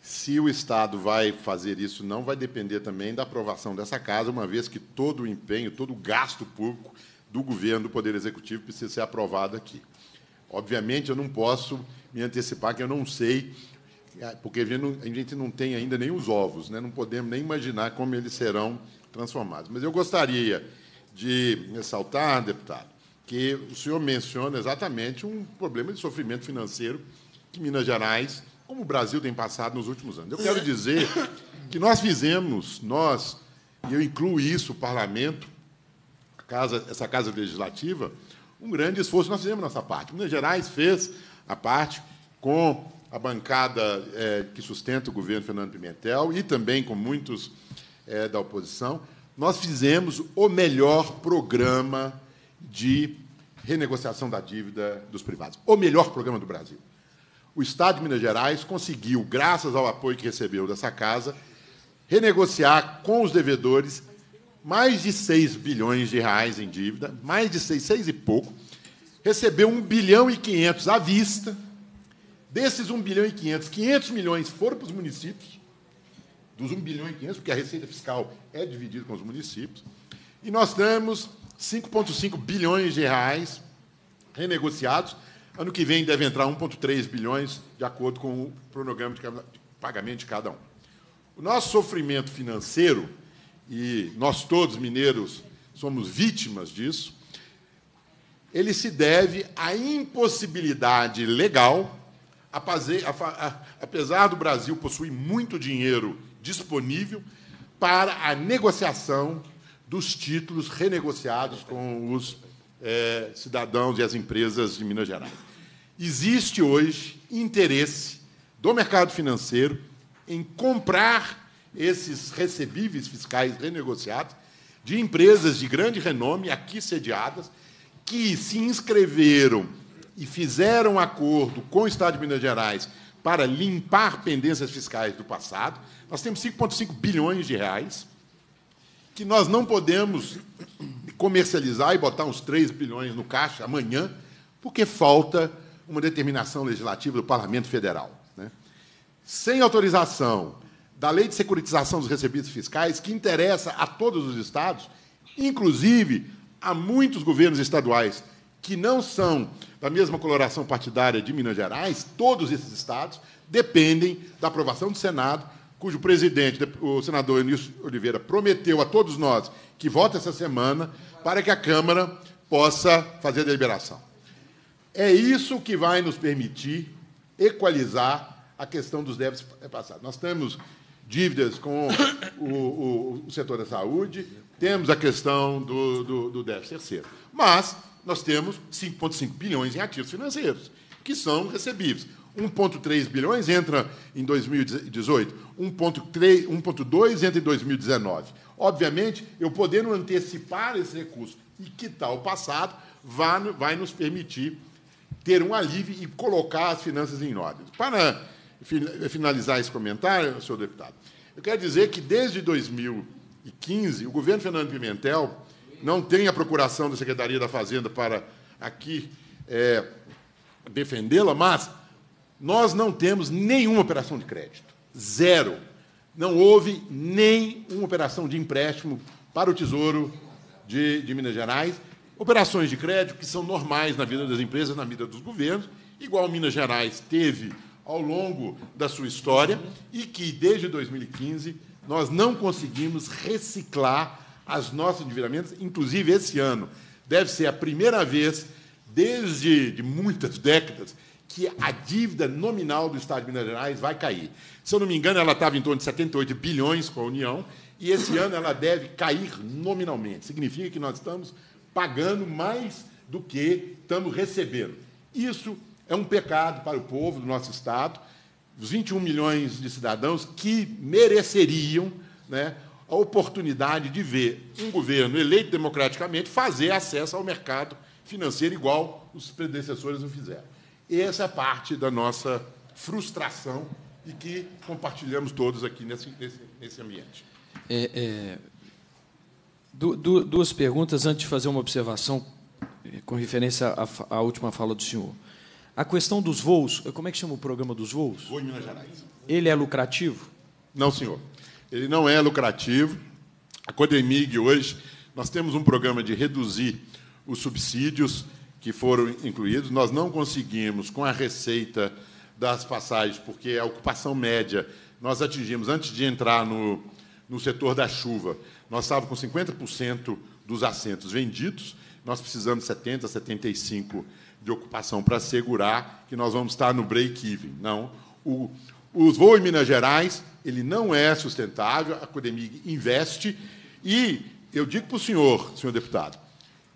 se o Estado vai fazer isso, não vai depender também da aprovação dessa Casa, uma vez que todo o empenho, todo o gasto público do governo, do Poder Executivo, precisa ser aprovado aqui. Obviamente, eu não posso me antecipar, que eu não sei, porque a gente não, a gente não tem ainda nem os ovos, né? Não podemos nem imaginar como eles serão transformados. Mas eu gostaria de ressaltar, deputado, que o senhor menciona exatamente um problema de sofrimento financeiro que Minas Gerais, como o Brasil, tem passado nos últimos anos. Eu quero dizer que nós fizemos, nós, e eu incluo isso, o Parlamento, a casa, essa Casa Legislativa, um grande esforço, nós fizemos a nossa parte. Minas Gerais fez a parte com a bancada é, que sustenta o governo Fernando Pimentel e também com muitos é, da oposição. Nós fizemos o melhor programa de renegociação da dívida dos privados, o melhor programa do Brasil. O Estado de Minas Gerais conseguiu, graças ao apoio que recebeu dessa Casa, renegociar com os devedores mais de seis bilhões de reais em dívida, mais de seis, seis e pouco, recebeu um bilhão e quinhentos à vista. Desses um bilhão e quinhentos, quinhentos milhões foram para os municípios dos um bilhão e quinhentos, porque a receita fiscal é dividida com os municípios, e nós temos cinco vírgula cinco bilhões de reais renegociados. Ano que vem deve entrar um vírgula três bilhões, de acordo com o cronograma de pagamento de cada um. O nosso sofrimento financeiro, e nós todos mineiros somos vítimas disso, ele se deve à impossibilidade legal, apesar do Brasil possuir muito dinheiro disponível, para a negociação dos títulos renegociados com os é, cidadãos e as empresas de Minas Gerais. Existe hoje interesse do mercado financeiro em comprar esses recebíveis fiscais renegociados de empresas de grande renome, aqui sediadas, que se inscreveram e fizeram um acordo com o Estado de Minas Gerais para limpar pendências fiscais do passado. Nós temos cinco vírgula cinco bilhões de reais, que nós não podemos comercializar e botar uns três bilhões no caixa amanhã, porque falta uma determinação legislativa do Parlamento Federal, né? Sem autorização da Lei de Securitização dos Recebidos Fiscais, que interessa a todos os estados, inclusive a muitos governos estaduais que não são da mesma coloração partidária de Minas Gerais, todos esses estados dependem da aprovação do Senado, cujo presidente, o senador Eunício Oliveira, prometeu a todos nós que vota essa semana para que a Câmara possa fazer a deliberação. É isso que vai nos permitir equalizar a questão dos débitos passados. Nós temos dívidas com o, o, o setor da saúde, temos a questão do, do, do déficit terceiro, mas nós temos cinco vírgula cinco bilhões em ativos financeiros, que são recebíveis. um vírgula três bilhões entra em dois mil e dezoito, um vírgula dois entra em dois mil e dezenove. Obviamente, eu podendo antecipar esse recurso e quitar o passado, vai nos permitir ter um alívio e colocar as finanças em ordem. Para finalizar esse comentário, senhor deputado, eu quero dizer que, desde dois mil e quinze, o governo Fernando Pimentel não tem a procuração da Secretaria da Fazenda para aqui é, defendê-la, mas nós não temos nenhuma operação de crédito, zero. Não houve nenhuma operação de empréstimo para o Tesouro de, de Minas Gerais. Operações de crédito que são normais na vida das empresas, na vida dos governos, igual Minas Gerais teve ao longo da sua história, e que, desde dois mil e quinze, nós não conseguimos reciclar as nossas endividamentos, inclusive esse ano. Deve ser a primeira vez, desde de muitas décadas, que a dívida nominal do Estado de Minas Gerais vai cair. Se eu não me engano, ela estava em torno de setenta e oito bilhões com a União, e esse ano ela deve cair nominalmente. Significa que nós estamos pagando mais do que estamos recebendo. Isso é um pecado para o povo do nosso Estado, os vinte e um milhões de cidadãos que mereceriam, né, a oportunidade de ver um governo eleito democraticamente fazer acesso ao mercado financeiro igual os predecessores o fizeram. Essa é parte da nossa frustração e que compartilhamos todos aqui nesse, nesse, nesse ambiente. É, é, du, du, duas perguntas, antes de fazer uma observação com referência à, à última fala do senhor. A questão dos voos, como é que chama o programa dos voos? Voo em Minas Gerais. Ele é lucrativo? Não, senhor. Ele não é lucrativo. A Codemig, hoje, nós temos um programa de reduzir os subsídios que foram incluídos. Nós não conseguimos, com a receita das passagens, porque a ocupação média nós atingimos, antes de entrar no, no setor da chuva, nós estávamos com cinquenta por cento dos assentos vendidos, nós precisamos de setenta por cento, setenta e cinco por cento de ocupação para assegurar que nós vamos estar no break-even. Não. O, os voos em Minas Gerais... ele não é sustentável, a Codemig investe, e eu digo para o senhor, senhor deputado,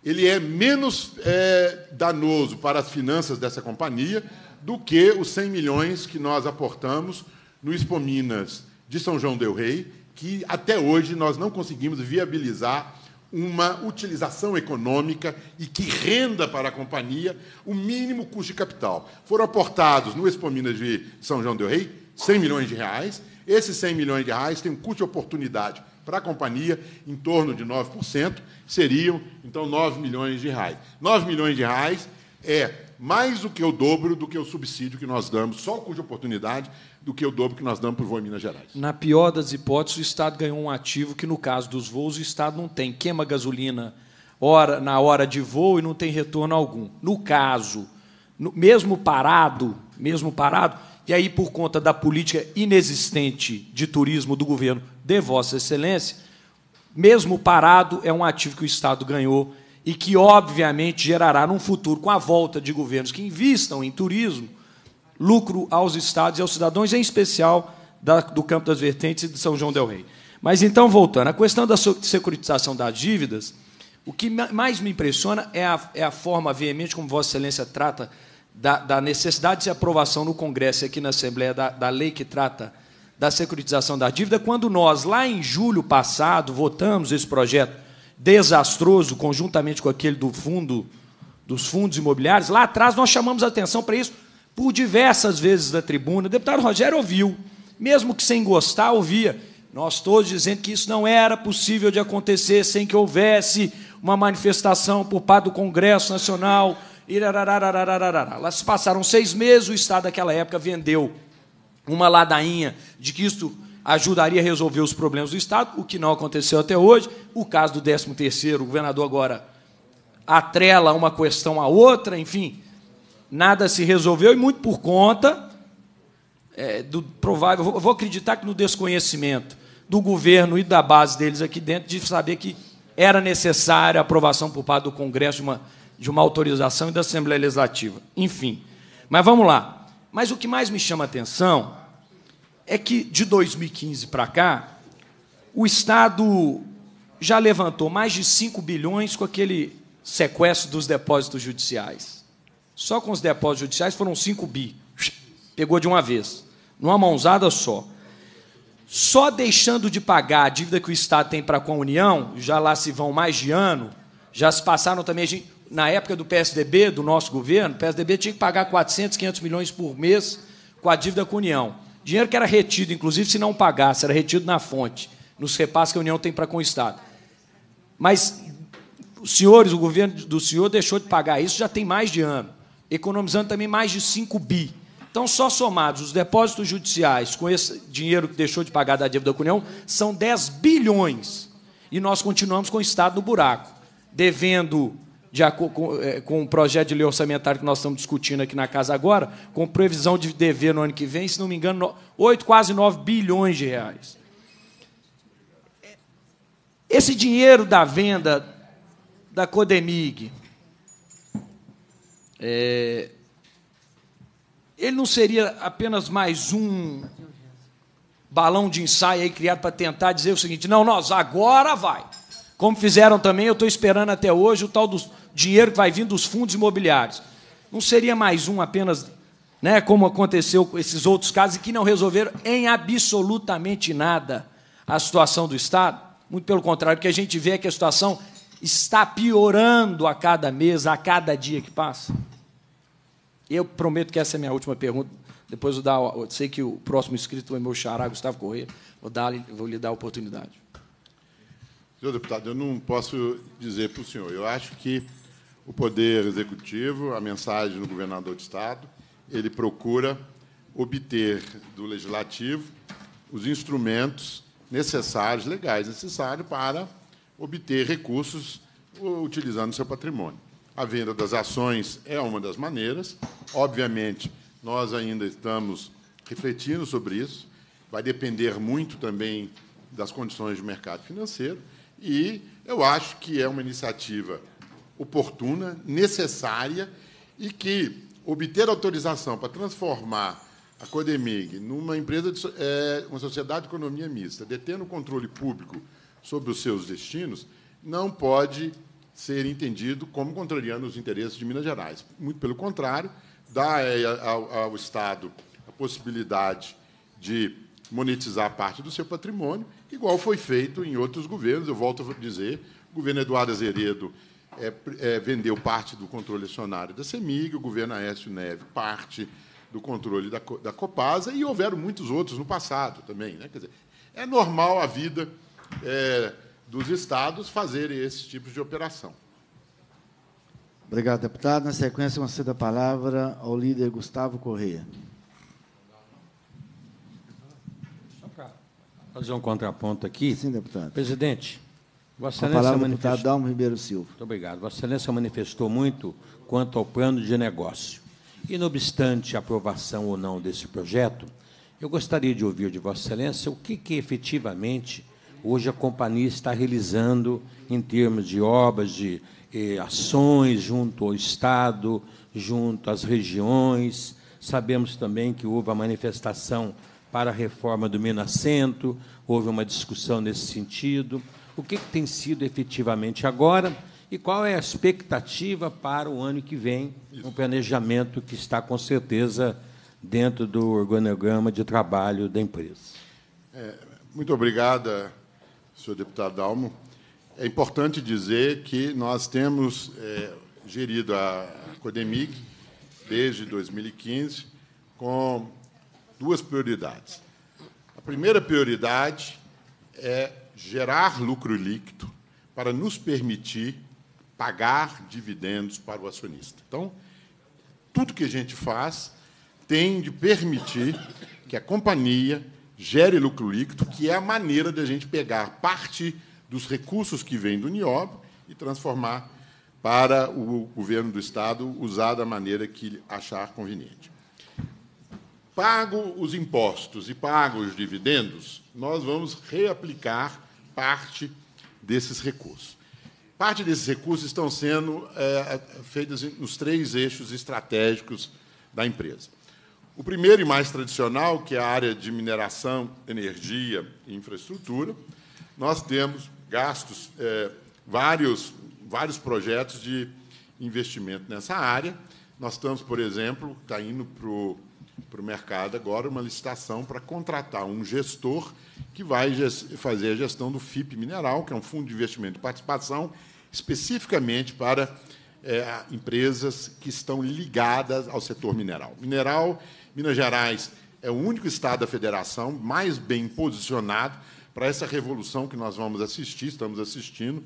ele é menos é, danoso para as finanças dessa companhia do que os cem milhões que nós aportamos no Expo Minas de São João del Rei, que até hoje nós não conseguimos viabilizar uma utilização econômica e que renda para a companhia o mínimo custo de capital. Foram aportados no Expo Minas de São João del Rei cem milhões de reais. Esses cem milhões de reais têm um custo de oportunidade para a companhia em torno de nove por cento, seriam, então, nove milhões de reais. nove milhões de reais é mais do que o dobro do que o subsídio que nós damos, só cuja oportunidade, do que o dobro que nós damos para o voo em Minas Gerais. Na pior das hipóteses, o Estado ganhou um ativo que, no caso dos voos, o Estado não tem. Queima gasolina hora, na hora de voo e não tem retorno algum. No caso, no, mesmo parado, mesmo parado, e aí, por conta da política inexistente de turismo do governo de Vossa Excelência, mesmo parado é um ativo que o Estado ganhou e que, obviamente, gerará, num futuro, com a volta de governos que investam em turismo, lucro aos estados e aos cidadãos, em especial da, do Campo das Vertentes e de São João del Rei. Mas, então, voltando, a questão da securitização das dívidas, o que mais me impressiona é a, é a forma veemente como Vossa Excelência trata da, da necessidade de aprovação no Congresso e aqui na Assembleia da, da lei que trata da securitização da dívida, quando nós, lá em julho passado, votamos esse projeto desastroso, conjuntamente com aquele do fundo, dos fundos imobiliários. Lá atrás nós chamamos a atenção para isso, por diversas vezes na tribuna. O deputado Rogério ouviu, mesmo que sem gostar, ouvia. Nós todos dizendo que isso não era possível de acontecer sem que houvesse uma manifestação por parte do Congresso Nacional. Lá se passaram seis meses, o Estado daquela época vendeu uma ladainha de que isto ajudaria a resolver os problemas do Estado, o que não aconteceu até hoje. O caso do décimo terceiro, o governador agora atrela uma questão à outra, enfim... Nada se resolveu, e muito por conta é, do provável... Vou, vou acreditar que no desconhecimento do governo e da base deles aqui dentro, de saber que era necessária a aprovação por parte do Congresso de uma, de uma autorização e da Assembleia Legislativa. Enfim, mas vamos lá. Mas o que mais me chama a atenção é que, de dois mil e quinze para cá, o Estado já levantou mais de cinco bilhões com aquele sequestro dos depósitos judiciais. Só com os depósitos judiciais foram cinco bi. Pegou de uma vez, numa mãozada só. Só deixando de pagar a dívida que o Estado tem para com a União, já lá se vão mais de ano, já se passaram também... Gente, na época do P S D B, do nosso governo, o P S D B tinha que pagar quatrocentos, quinhentos milhões por mês com a dívida com a União. Dinheiro que era retido, inclusive, se não pagasse, era retido na fonte, nos repasses que a União tem para com o Estado. Mas os senhores, o governo do senhor deixou de pagar isso já tem mais de ano, economizando também mais de cinco bi. Então, só somados os depósitos judiciais com esse dinheiro que deixou de pagar da dívida com a União, são dez bilhões. E nós continuamos com o Estado no buraco, devendo, de acordo com o projeto de lei orçamentário que nós estamos discutindo aqui na Casa agora, com previsão de dever no ano que vem, se não me engano, oito, quase nove bilhões de reais. Esse dinheiro da venda da Codemig... É, ele não seria apenas mais um balão de ensaio aí criado para tentar dizer o seguinte: não, nós agora vai. Como fizeram também, eu estou esperando até hoje o tal do dinheiro que vai vir dos fundos imobiliários. Não seria mais um apenas, né, como aconteceu com esses outros casos que não resolveram em absolutamente nada a situação do Estado? Muito pelo contrário, o que a gente vê é que a situação está piorando a cada mês, a cada dia que passa. Eu prometo que essa é a minha última pergunta. Depois eu, dar, eu sei que o próximo inscrito é meu xará, Gustavo Corrêa. Vou, dar, vou lhe dar a oportunidade. Senhor deputado, eu não posso dizer para o senhor. Eu acho que o Poder Executivo, a mensagem do governador de Estado, ele procura obter do Legislativo os instrumentos necessários, legais necessários, para obter recursos utilizando seu patrimônio. A venda das ações é uma das maneiras. Obviamente, nós ainda estamos refletindo sobre isso. Vai depender muito também das condições do mercado financeiro. E eu acho que é uma iniciativa oportuna, necessária, e que obter autorização para transformar a Codemig numa empresa, de, é, uma sociedade de economia mista, detendo o controle público sobre os seus destinos, não pode ser entendido como contrariando os interesses de Minas Gerais. Muito pelo contrário, dá ao, ao Estado a possibilidade de monetizar parte do seu patrimônio, igual foi feito em outros governos. Eu volto a dizer, o governo Eduardo Azeredo é, é, vendeu parte do controle acionário da CEMIG, o governo Aécio Neves parte do controle da, da Copasa, e houveram muitos outros no passado também, né? Quer dizer, é normal a vida... É, dos Estados fazerem esse tipo de operação. Obrigado, deputado. Na sequência, concedo a palavra ao líder Gustavo Correia. Só para fazer um contraponto aqui. Sim, deputado. Presidente, Vossa Excelência a palavra manifestou... deputado Dalmo Ribeiro Silva. Muito obrigado. Vossa Excelência manifestou muito quanto ao plano de negócio. E, não obstante a aprovação ou não desse projeto, eu gostaria de ouvir de Vossa Excelência o que, que efetivamente hoje a companhia está realizando em termos de obras, de eh, ações junto ao Estado, junto às regiões. Sabemos também que houve a manifestação para a reforma do Minascento, houve uma discussão nesse sentido. O que, que tem sido efetivamente agora e qual é a expectativa para o ano que vem, um planejamento que está, com certeza, dentro do organograma de trabalho da empresa. É, muito obrigada, senhor deputado Dalmo. É importante dizer que nós temos é, gerido a Codemig desde dois mil e quinze com duas prioridades. A primeira prioridade é gerar lucro líquido para nos permitir pagar dividendos para o acionista. Então, tudo que a gente faz tem de permitir que a companhia gere lucro líquido, que é a maneira de a gente pegar parte dos recursos que vêm do N I O B e transformar para o governo do Estado, usar da maneira que achar conveniente. Pago os impostos e pago os dividendos, nós vamos reaplicar parte desses recursos. Parte desses recursos estão sendo é, feitos nos três eixos estratégicos da empresa. O primeiro e mais tradicional, que é a área de mineração, energia e infraestrutura, nós temos gastos, é, vários, vários projetos de investimento nessa área. Nós estamos, por exemplo, está indo para o mercado agora uma licitação para contratar um gestor que vai fazer a gestão do F I P Mineral, que é um fundo de investimento e participação, especificamente para é, empresas que estão ligadas ao setor mineral. Mineral... Minas Gerais é o único estado da federação mais bem posicionado para essa revolução que nós vamos assistir, estamos assistindo,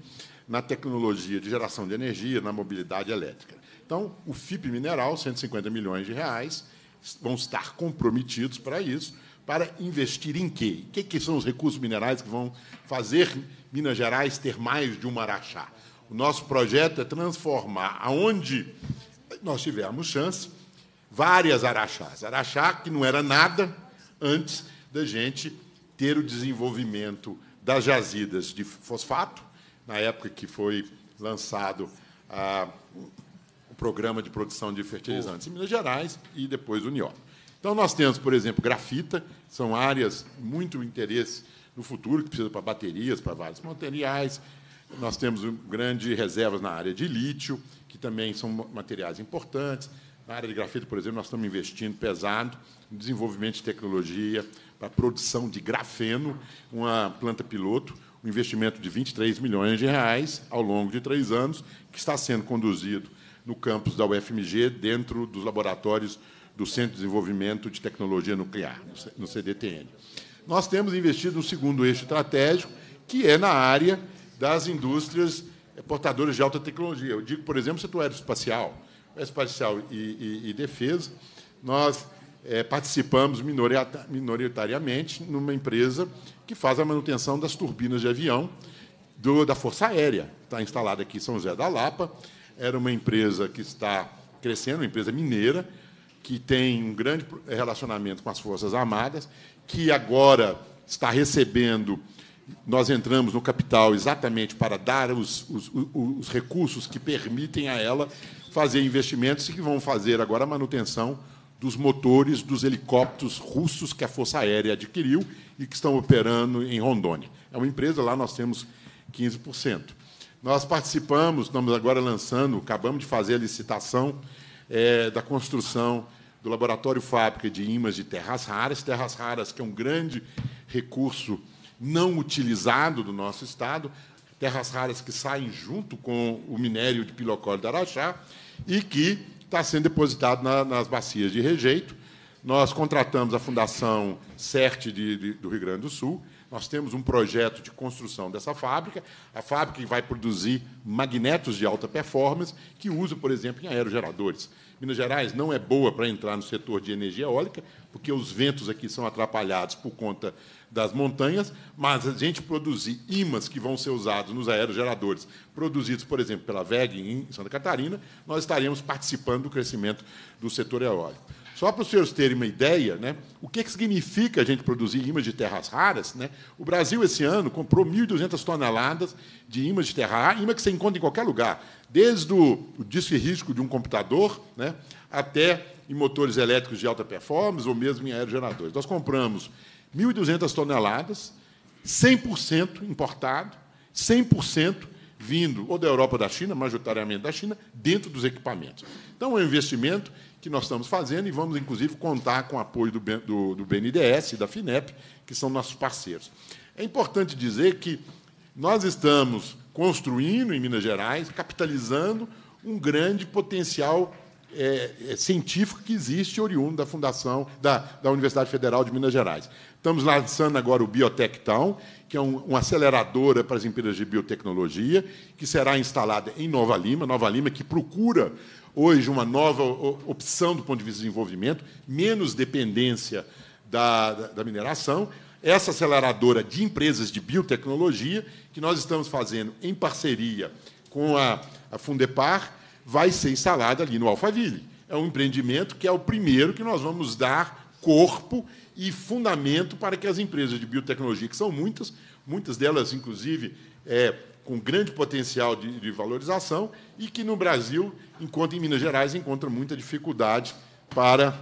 na tecnologia de geração de energia, na mobilidade elétrica. Então, o F I P Mineral, cento e cinquenta milhões de reais, vão estar comprometidos para isso, para investir em quê? O que, que são os recursos minerais que vão fazer Minas Gerais ter mais de um Araxá? O nosso projeto é transformar, aonde nós tivermos chance, várias araxás. Araxá, que não era nada antes da gente ter o desenvolvimento das jazidas de fosfato, na época que foi lançado ah, o programa de produção de fertilizantes em Minas Gerais e depois o N I O B. Então, nós temos, por exemplo, grafita, são áreas muito interesse no futuro, que precisa para baterias, para vários materiais. Nós temos grandes reservas na área de lítio, que também são materiais importantes. Na área de grafito, por exemplo, nós estamos investindo pesado no desenvolvimento de tecnologia para a produção de grafeno, uma planta piloto, um investimento de vinte e três milhões de reais ao longo de três anos, que está sendo conduzido no campus da U F M G, dentro dos laboratórios do Centro de Desenvolvimento de Tecnologia Nuclear, no C D T N. Nós temos investido no segundo eixo estratégico, que é na área das indústrias portadoras de alta tecnologia. Eu digo, por exemplo, o setor aeroespacial, Espacial e, e, e Defesa, nós é, participamos minoritariamente numa empresa que faz a manutenção das turbinas de avião do, da Força Aérea. Está instalada aqui em São José da Lapa. Era uma empresa que está crescendo, uma empresa mineira, que tem um grande relacionamento com as Forças Armadas, que agora está recebendo... Nós entramos no capital exatamente para dar os, os, os recursos que permitem a ela fazer investimentos que vão fazer agora a manutenção dos motores dos helicópteros russos que a Força Aérea adquiriu e que estão operando em Rondônia. É uma empresa, lá nós temos quinze por cento. Nós participamos, estamos agora lançando, acabamos de fazer a licitação é, da construção do Laboratório Fábrica de Ímãs de Terras Raras. Terras Raras, que é um grande recurso não utilizado do nosso Estado, terras raras que saem junto com o minério de pilocóreo do Araxá, e que está sendo depositado na, nas bacias de rejeito. Nós contratamos a Fundação CERT de, de, do Rio Grande do Sul, Nós temos um projeto de construção dessa fábrica, a fábrica que vai produzir magnetos de alta performance, que usa, por exemplo, em aerogeradores. Minas Gerais não é boa para entrar no setor de energia eólica, porque os ventos aqui são atrapalhados por conta das montanhas, mas a gente produzir ímãs que vão ser usados nos aerogeradores, produzidos, por exemplo, pela W E G em Santa Catarina, nós estaremos participando do crescimento do setor eólico. Só para os senhores terem uma ideia, né, o que, que significa a gente produzir ímãs de terras raras, né? O Brasil, esse ano, comprou mil e duzentas toneladas de ímãs de terra rara, ímã que você encontra em qualquer lugar, desde o, o disco e risco de um computador, né, até em motores elétricos de alta performance ou mesmo em aerogeradores. Nós compramos mil e duzentas toneladas, cem por cento importado, cem por cento vindo ou da Europa ou da China, majoritariamente da China, dentro dos equipamentos. Então, é um investimento que nós estamos fazendo e vamos, inclusive, contar com o apoio do, do, do B N D E S e da FINEP, que são nossos parceiros. É importante dizer que nós estamos construindo em Minas Gerais, capitalizando um grande potencial é, é, científico que existe oriundo da Fundação da, da Universidade Federal de Minas Gerais. Estamos lançando agora o Biotech Town, que é um, uma aceleradora para as empresas de biotecnologia, que será instalada em Nova Lima, Nova Lima que procura hoje uma nova opção do ponto de vista de desenvolvimento, menos dependência da, da, da mineração, essa aceleradora de empresas de biotecnologia, que nós estamos fazendo em parceria com a, a Fundepar, vai ser instalada ali no Alphaville. É um empreendimento que é o primeiro que nós vamos dar corpo e fundamento para que as empresas de biotecnologia, que são muitas, muitas delas, inclusive, é, com grande potencial de, de valorização, e que no Brasil, enquanto em Minas Gerais, encontra muita dificuldade para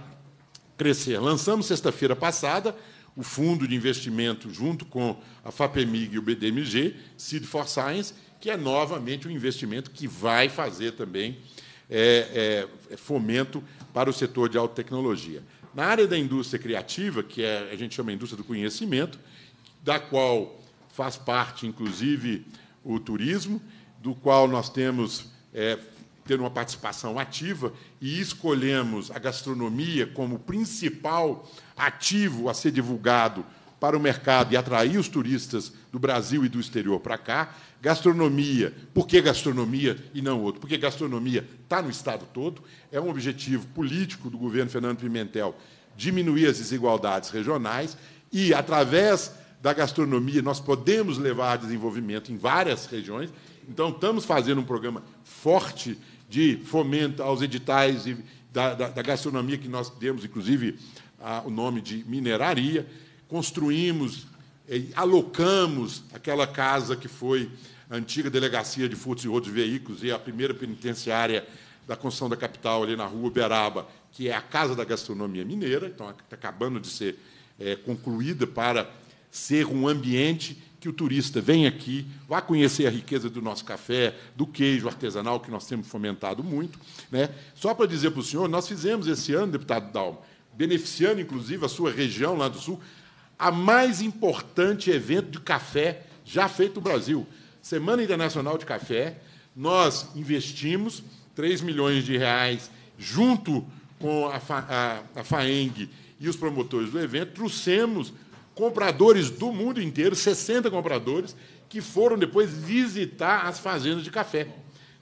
crescer. Lançamos, sexta-feira passada, o fundo de investimento, junto com a FAPEMIG e o B D M G, Seed for Science, que é, novamente, um investimento que vai fazer também é, é, fomento para o setor de alta tecnologia. Na área da indústria criativa, que é, a gente chama de indústria do conhecimento, da qual faz parte, inclusive, o turismo, do qual nós temos é, ter uma participação ativa e escolhemos a gastronomia como principal ativo a ser divulgado para o mercado e atrair os turistas do Brasil e do exterior para cá. Gastronomia, por que gastronomia e não outro? Porque gastronomia está no Estado todo, é um objetivo político do governo Fernando Pimentel diminuir as desigualdades regionais e, através da gastronomia, nós podemos levar desenvolvimento em várias regiões. Então, estamos fazendo um programa forte de fomento aos editais e da, da, da gastronomia, que nós demos, inclusive, a, o nome de mineraria. Construímos, eh, alocamos aquela casa que foi a antiga delegacia de furtos e roubos de veículos e a primeira penitenciária da construção da capital, ali na rua Uberaba, que é a Casa da Gastronomia Mineira. Então, está acabando de ser eh, concluída para ser um ambiente que o turista vem aqui, vá conhecer a riqueza do nosso café, do queijo artesanal, que nós temos fomentado muito, né? Só para dizer para o senhor, nós fizemos esse ano, deputado Dalmo, beneficiando, inclusive, a sua região lá do Sul, a mais importante evento de café já feito no Brasil. Semana Internacional de Café, nós investimos três milhões de reais junto com a, a, a FAENG e os promotores do evento, trouxemos compradores do mundo inteiro, sessenta compradores, que foram depois visitar as fazendas de café,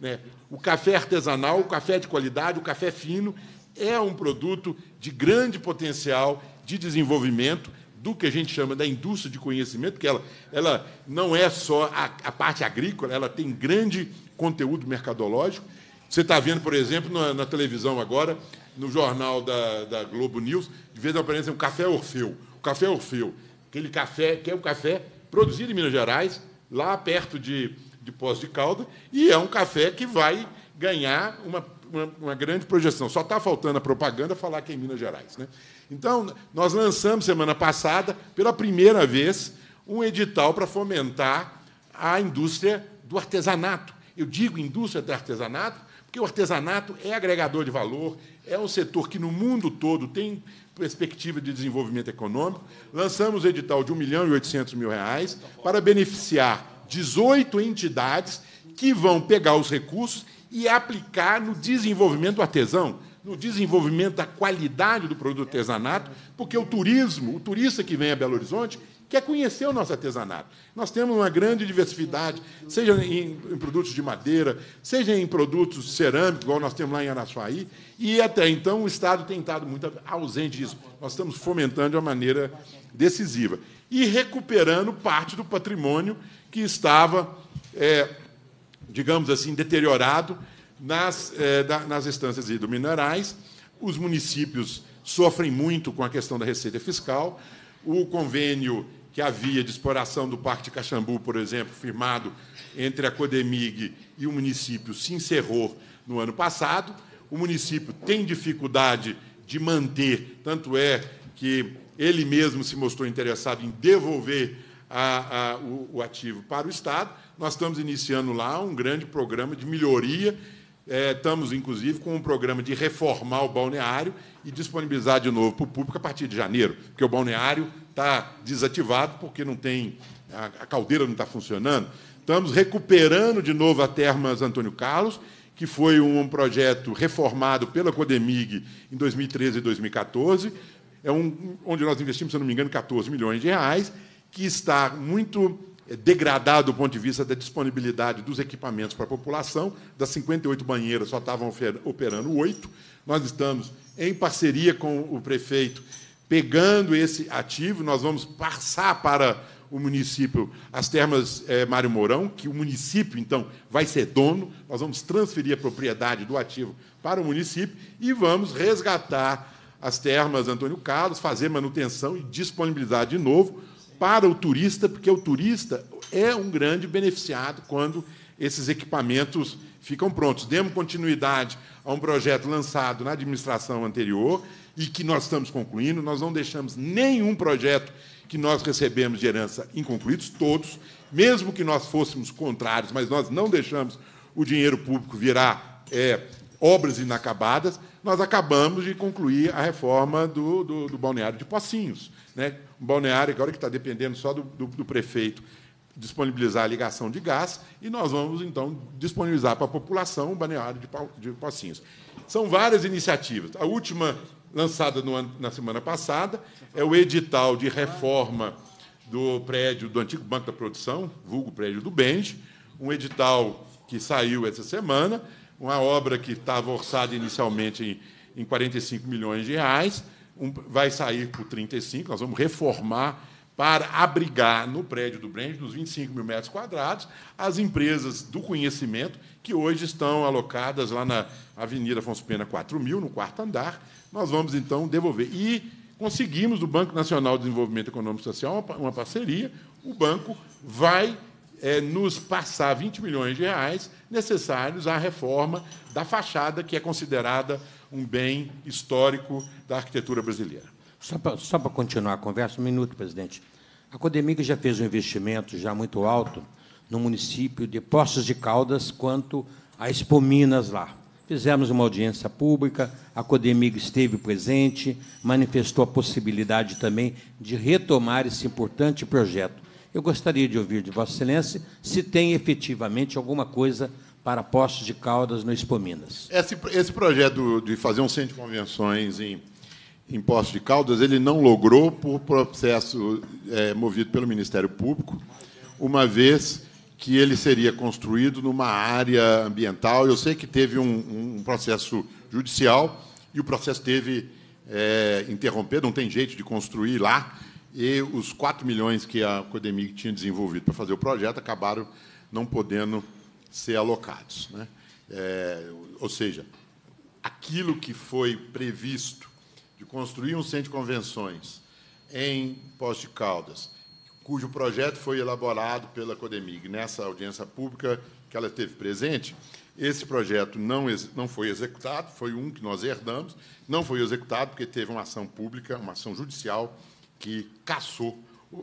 né? O café artesanal, o café de qualidade, o café fino, é um produto de grande potencial de desenvolvimento do que a gente chama da indústria de conhecimento, que ela, ela não é só a, a parte agrícola, ela tem grande conteúdo mercadológico. Você está vendo, por exemplo, na, na televisão agora, no jornal da, da Globo News, de vez em quando aparece um café Orfeu. Café Orfeu, aquele café que é um café produzido em Minas Gerais, lá perto de, de Poços de Caldas, e é um café que vai ganhar uma, uma, uma grande projeção. Só está faltando a propaganda falar que é em Minas Gerais, né? Então, nós lançamos, semana passada, pela primeira vez, um edital para fomentar a indústria do artesanato. Eu digo indústria do artesanato porque o artesanato é agregador de valor, é um setor que, no mundo todo, tem perspectiva de desenvolvimento econômico. Lançamos o edital de um milhão e oitocentos mil reais para beneficiar dezoito entidades que vão pegar os recursos e aplicar no desenvolvimento do artesão, no desenvolvimento da qualidade do produto artesanato, porque o turismo, o turista que vem a Belo Horizonte, que é conhecer o nosso artesanato. Nós temos uma grande diversidade, seja em, em produtos de madeira, seja em produtos cerâmicos, igual nós temos lá em Araçuaí, e, até então, o Estado tem estado muito ausente disso. Nós estamos fomentando de uma maneira decisiva e recuperando parte do patrimônio que estava, é, digamos assim, deteriorado nas, é, da, nas instâncias hidrominerais. Os municípios sofrem muito com a questão da receita fiscal. O convênio que havia de exploração do Parque de Caxambu, por exemplo, firmado entre a Codemig e o município, se encerrou no ano passado. O município tem dificuldade de manter, tanto é que ele mesmo se mostrou interessado em devolver a, a, o, o ativo para o Estado. Nós estamos iniciando lá um grande programa de melhoria. É, estamos, inclusive, com um programa de reformar o balneário e disponibilizar de novo para o público a partir de janeiro, porque o balneário está desativado, porque não tem, a, a caldeira não está funcionando. Estamos recuperando de novo a Termas Antônio Carlos, que foi um projeto reformado pela Codemig em dois mil e treze e dois mil e quatorze, é um, onde nós investimos, se não me engano, quatorze milhões de reais, que está muito degradado do ponto de vista da disponibilidade dos equipamentos para a população. Das cinquenta e oito banheiras, só estavam operando oito. Nós estamos, em parceria com o prefeito, pegando esse ativo. Nós vamos passar para o município as termas é, Mário Mourão, que o município, então, vai ser dono. Nós vamos transferir a propriedade do ativo para o município e vamos resgatar as termas Antônio Carlos, fazer manutenção e disponibilizar de novo para o turista, porque o turista é um grande beneficiado quando esses equipamentos ficam prontos. Demos continuidade a um projeto lançado na administração anterior e que nós estamos concluindo. Nós não deixamos nenhum projeto que nós recebemos de herança inconcluídos, todos, mesmo que nós fôssemos contrários, mas nós não deixamos o dinheiro público virar é, obras inacabadas. Nós acabamos de concluir a reforma do, do, do balneário de Pocinhos, né? Um balneário agora que está dependendo só do, do, do prefeito disponibilizar a ligação de gás, e nós vamos, então, disponibilizar para a população o balneário de Pocinhos. São várias iniciativas. A última, lançada no ano, na semana passada, é o edital de reforma do prédio do antigo Banco da Produção, vulgo prédio do Benge, um edital que saiu essa semana, uma obra que estava orçada inicialmente em quarenta e cinco milhões de reais, um, vai sair por trinta e cinco, nós vamos reformar para abrigar no prédio do Benge, nos vinte e cinco mil metros quadrados, as empresas do conhecimento que hoje estão alocadas lá na Avenida Afonso Pena quatro mil, no quarto andar. Nós vamos, então, devolver. E conseguimos, do Banco Nacional de Desenvolvimento Econômico e Social, uma parceria. O banco vai É, nos passar vinte milhões de reais necessários à reforma da fachada, que é considerada um bem histórico da arquitetura brasileira. Só para, só para continuar a conversa, um minuto, presidente. A Codemig já fez um investimento já muito alto no município de Poços de Caldas quanto à Expo Minas lá. Fizemos uma audiência pública, a Codemig esteve presente, manifestou a possibilidade também de retomar esse importante projeto. Eu gostaria de ouvir de Vossa Excelência se tem efetivamente alguma coisa para Poços de Caldas no Expo Minas. Esse, esse projeto de fazer um centro de convenções em, em Poços de Caldas, ele não logrou por processo é, movido pelo Ministério Público, uma vez que ele seria construído numa área ambiental. Eu sei que teve um, um processo judicial e o processo teve é, interrompido, não tem jeito de construir lá, e os quatro milhões que a Codemig tinha desenvolvido para fazer o projeto acabaram não podendo ser alocados, né? É, ou seja, aquilo que foi previsto de construir um centro de convenções em Poços de Caldas, cujo projeto foi elaborado pela Codemig nessa audiência pública que ela teve presente, esse projeto não, não foi executado, foi um que nós herdamos, não foi executado porque teve uma ação pública, uma ação judicial, que cassou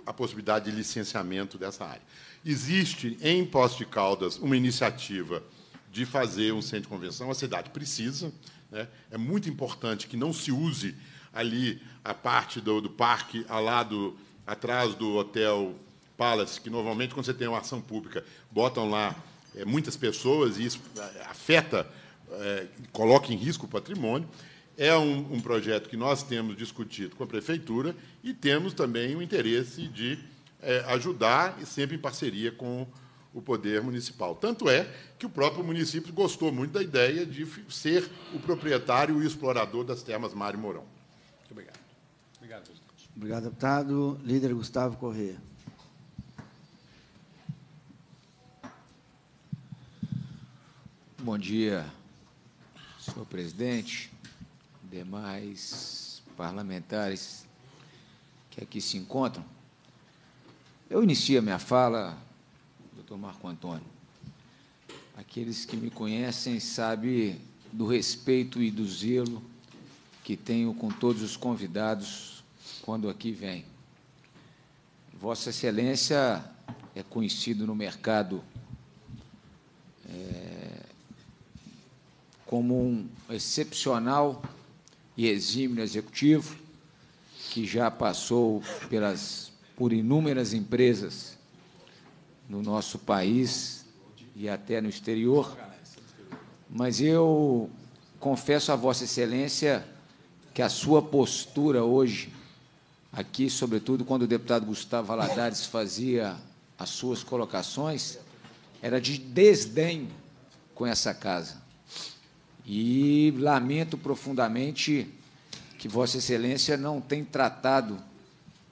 a possibilidade de licenciamento dessa área. Existe, em Poços de Caldas, uma iniciativa de fazer um centro de convenção. A cidade precisa, né? É muito importante que não se use ali a parte do, do parque ao lado, atrás do Hotel Palace, que, normalmente, quando você tem uma ação pública, botam lá é, muitas pessoas e isso afeta, é, coloca em risco o patrimônio. É um, um projeto que nós temos discutido com a prefeitura e temos também o interesse de é, ajudar, e sempre em parceria com o poder municipal. Tanto é que o próprio município gostou muito da ideia de ser o proprietário e explorador das termas Mário Mourão. Muito obrigado. Obrigado, presidente. Obrigado, deputado. Líder Gustavo Corrêa. Bom dia, senhor presidente, demais parlamentares que aqui se encontram. Eu inicio a minha fala, doutor Marco Antônio. Aqueles que me conhecem sabem do respeito e do zelo que tenho com todos os convidados quando aqui vem. Vossa Excelência é conhecido no mercado é, como um excepcional e exímio executivo que já passou pelas, por inúmeras empresas no nosso país e até no exterior. Mas eu confesso a Vossa Excelência que a sua postura hoje, aqui, sobretudo quando o deputado Gustavo Valadares fazia as suas colocações, era de desdém com essa casa. E lamento profundamente que Vossa Excelência não tenha tratado,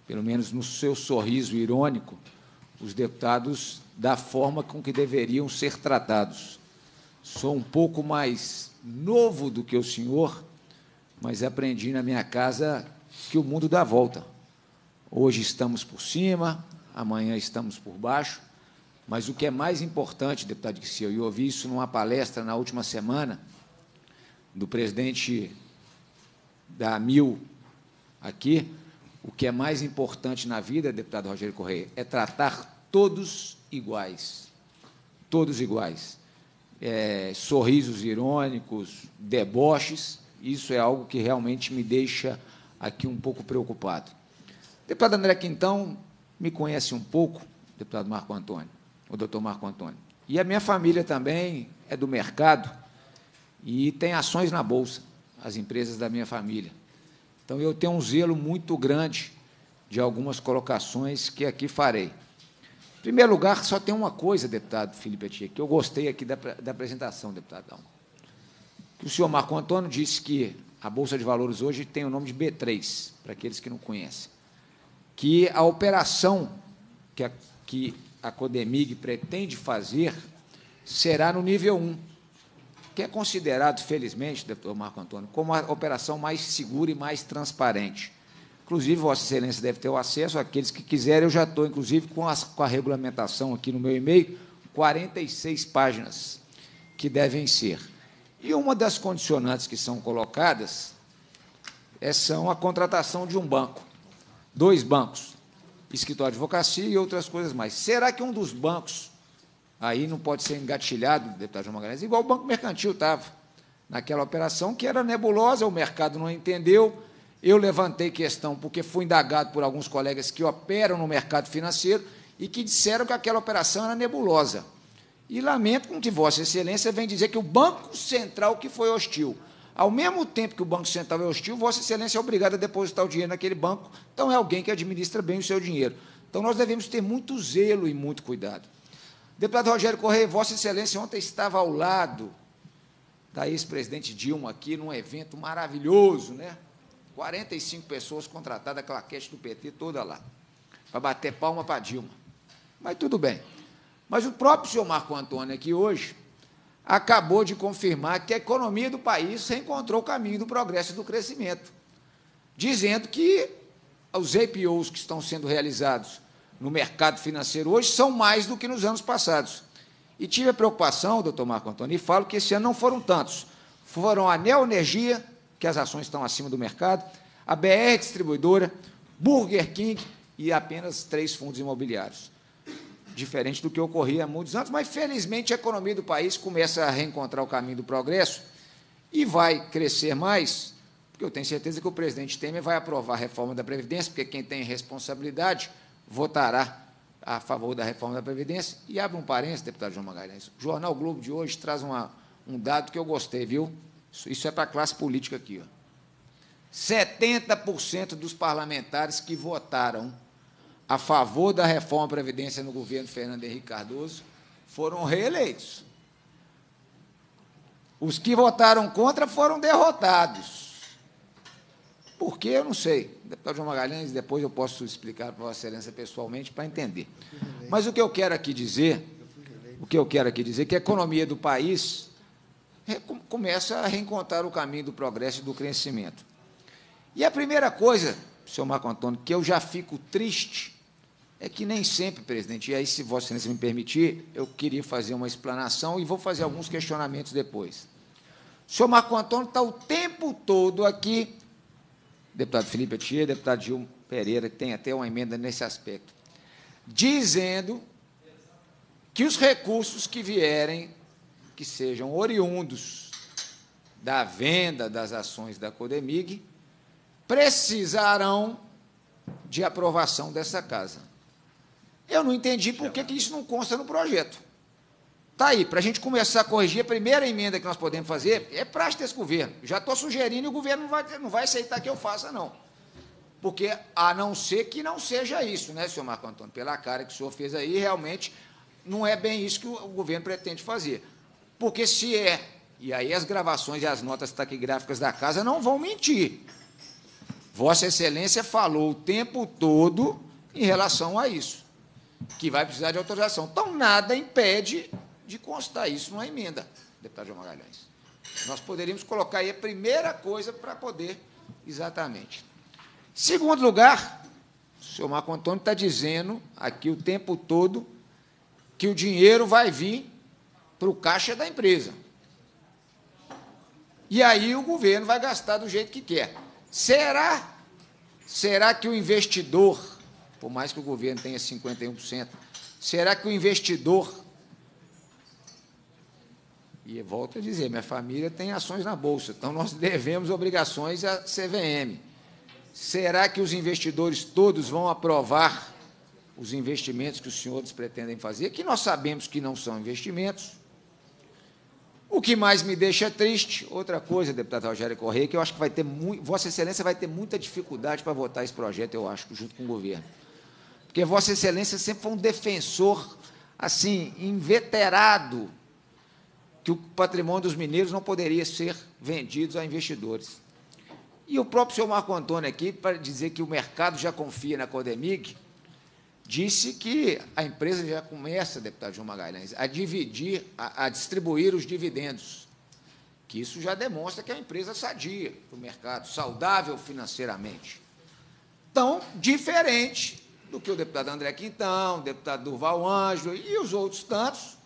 pelo menos no seu sorriso irônico, os deputados da forma com que deveriam ser tratados. Sou um pouco mais novo do que o senhor, mas aprendi na minha casa que o mundo dá volta. Hoje estamos por cima, amanhã estamos por baixo, mas o que é mais importante, deputado Quissel, eu ouvi isso numa palestra na última semana, do presidente da AMIL aqui, o que é mais importante na vida, deputado Rogério Corrêa, é tratar todos iguais, todos iguais. É, sorrisos irônicos, deboches, isso é algo que realmente me deixa aqui um pouco preocupado. Deputado André Quintão me conhece um pouco, deputado Marco Antônio, o doutor Marco Antônio, e a minha família também é do mercado, e tem ações na Bolsa, as empresas da minha família. Então, eu tenho um zelo muito grande de algumas colocações que aqui farei. Em primeiro lugar, só tem uma coisa, deputado Felipe Etier, que eu gostei aqui da, da apresentação, deputado. O senhor Marco Antônio disse que a Bolsa de Valores hoje tem o nome de B três, para aqueles que não conhecem, que a operação que a, que a Codemig pretende fazer será no nível um, que é considerado, felizmente, deputado Marco Antônio, como a operação mais segura e mais transparente. Inclusive, Vossa Excelência deve ter o acesso àqueles que quiserem. Eu já estou, inclusive, com, as, com a regulamentação aqui no meu e-mail, quarenta e seis páginas que devem ser. E uma das condicionantes que são colocadas é são a contratação de um banco, dois bancos, escritório de advocacia e outras coisas mais. Será que um dos bancos aí não pode ser engatilhado, deputado João Magalhães, igual o Banco Mercantil estava, naquela operação que era nebulosa, o mercado não entendeu. Eu levantei questão porque fui indagado por alguns colegas que operam no mercado financeiro e que disseram que aquela operação era nebulosa. E lamento com que Vossa Excelência vem dizer que o Banco Central que foi hostil. Ao mesmo tempo que o Banco Central é hostil, Vossa Excelência é obrigada a depositar o dinheiro naquele banco, então é alguém que administra bem o seu dinheiro. Então, nós devemos ter muito zelo e muito cuidado. Deputado Rogério Corrêa, Vossa Excelência ontem estava ao lado da ex-presidente Dilma aqui num evento maravilhoso, né? quarenta e cinco pessoas contratadas, a claquete do P T toda lá, para bater palma para Dilma. Mas tudo bem. Mas o próprio senhor Marco Antônio aqui hoje acabou de confirmar que a economia do país reencontrou o caminho do progresso e do crescimento, dizendo que os I P Os que estão sendo realizados no mercado financeiro hoje, são mais do que nos anos passados. E tive a preocupação, doutor Marco Antônio, e falo que esse ano não foram tantos. Foram a Neoenergia, que as ações estão acima do mercado, a B R Distribuidora, Burger King e apenas três fundos imobiliários. Diferente do que ocorria há muitos anos, mas, felizmente, a economia do país começa a reencontrar o caminho do progresso e vai crescer mais, porque eu tenho certeza que o presidente Temer vai aprovar a reforma da Previdência, porque quem tem responsabilidade votará a favor da reforma da Previdência. E abre um parênteses, deputado João Magalhães, o Jornal Globo de hoje traz uma, um dado que eu gostei, viu? Isso, isso é para a classe política aqui. Ó. setenta por cento dos parlamentares que votaram a favor da reforma da Previdência no governo Fernando Henrique Cardoso foram reeleitos. Os que votaram contra foram derrotados. Por quê? Eu não sei. Deputado João Magalhães, depois eu posso explicar para Vossa Excelência pessoalmente para entender. Mas o que eu quero aqui dizer, o que eu quero aqui dizer é que a economia do país começa a reencontrar o caminho do progresso e do crescimento. E a primeira coisa, senhor Marco Antônio, que eu já fico triste, é que nem sempre, presidente, e aí, se Vossa Excelência me permitir, eu queria fazer uma explanação e vou fazer alguns questionamentos depois. O senhor Marco Antônio está o tempo todo aqui, deputado Felipe Atier, deputado Gil Pereira, que tem até uma emenda nesse aspecto, dizendo que os recursos que vierem, que sejam oriundos da venda das ações da Codemig, precisarão de aprovação dessa casa. Eu não entendi por que, que isso não consta no projeto. Está aí, para a gente começar a corrigir, a primeira emenda que nós podemos fazer é prática desse governo. Já estou sugerindo e o governo não vai, não vai aceitar que eu faça, não. Porque, a não ser que não seja isso, né, senhor Marco Antônio? Pela cara que o senhor fez aí, realmente não é bem isso que o governo pretende fazer. Porque se é, e aí as gravações e as notas taquigráficas da casa não vão mentir. Vossa Excelência falou o tempo todo em relação a isso, que vai precisar de autorização. Então, nada impede de constar isso numa emenda, deputado João Magalhães. Nós poderíamos colocar aí a primeira coisa para poder, exatamente. Segundo lugar, o senhor Marco Antônio está dizendo aqui o tempo todo que o dinheiro vai vir para o caixa da empresa. E aí o governo vai gastar do jeito que quer. Será, será que o investidor, por mais que o governo tenha cinquenta e um por cento, será que o investidor... E volto a dizer, minha família tem ações na Bolsa, então nós devemos obrigações à C V M. Será que os investidores todos vão aprovar os investimentos que os senhores pretendem fazer, que nós sabemos que não são investimentos? O que mais me deixa triste, outra coisa, deputado Rogério Correia, que eu acho que vai ter muito, Vossa Excelência vai ter muita dificuldade para votar esse projeto, eu acho, junto com o governo. Porque Vossa Excelência sempre foi um defensor, assim, inveterado, que o patrimônio dos mineiros não poderia ser vendido a investidores. E o próprio senhor Marco Antônio aqui, para dizer que o mercado já confia na Codemig, disse que a empresa já começa, deputado João Magalhães, a dividir, a, a distribuir os dividendos, que isso já demonstra que é uma empresa sadia para o mercado, saudável financeiramente. Então, diferente do que o deputado André Quintão, o deputado Durval Ângelo e os outros tantos,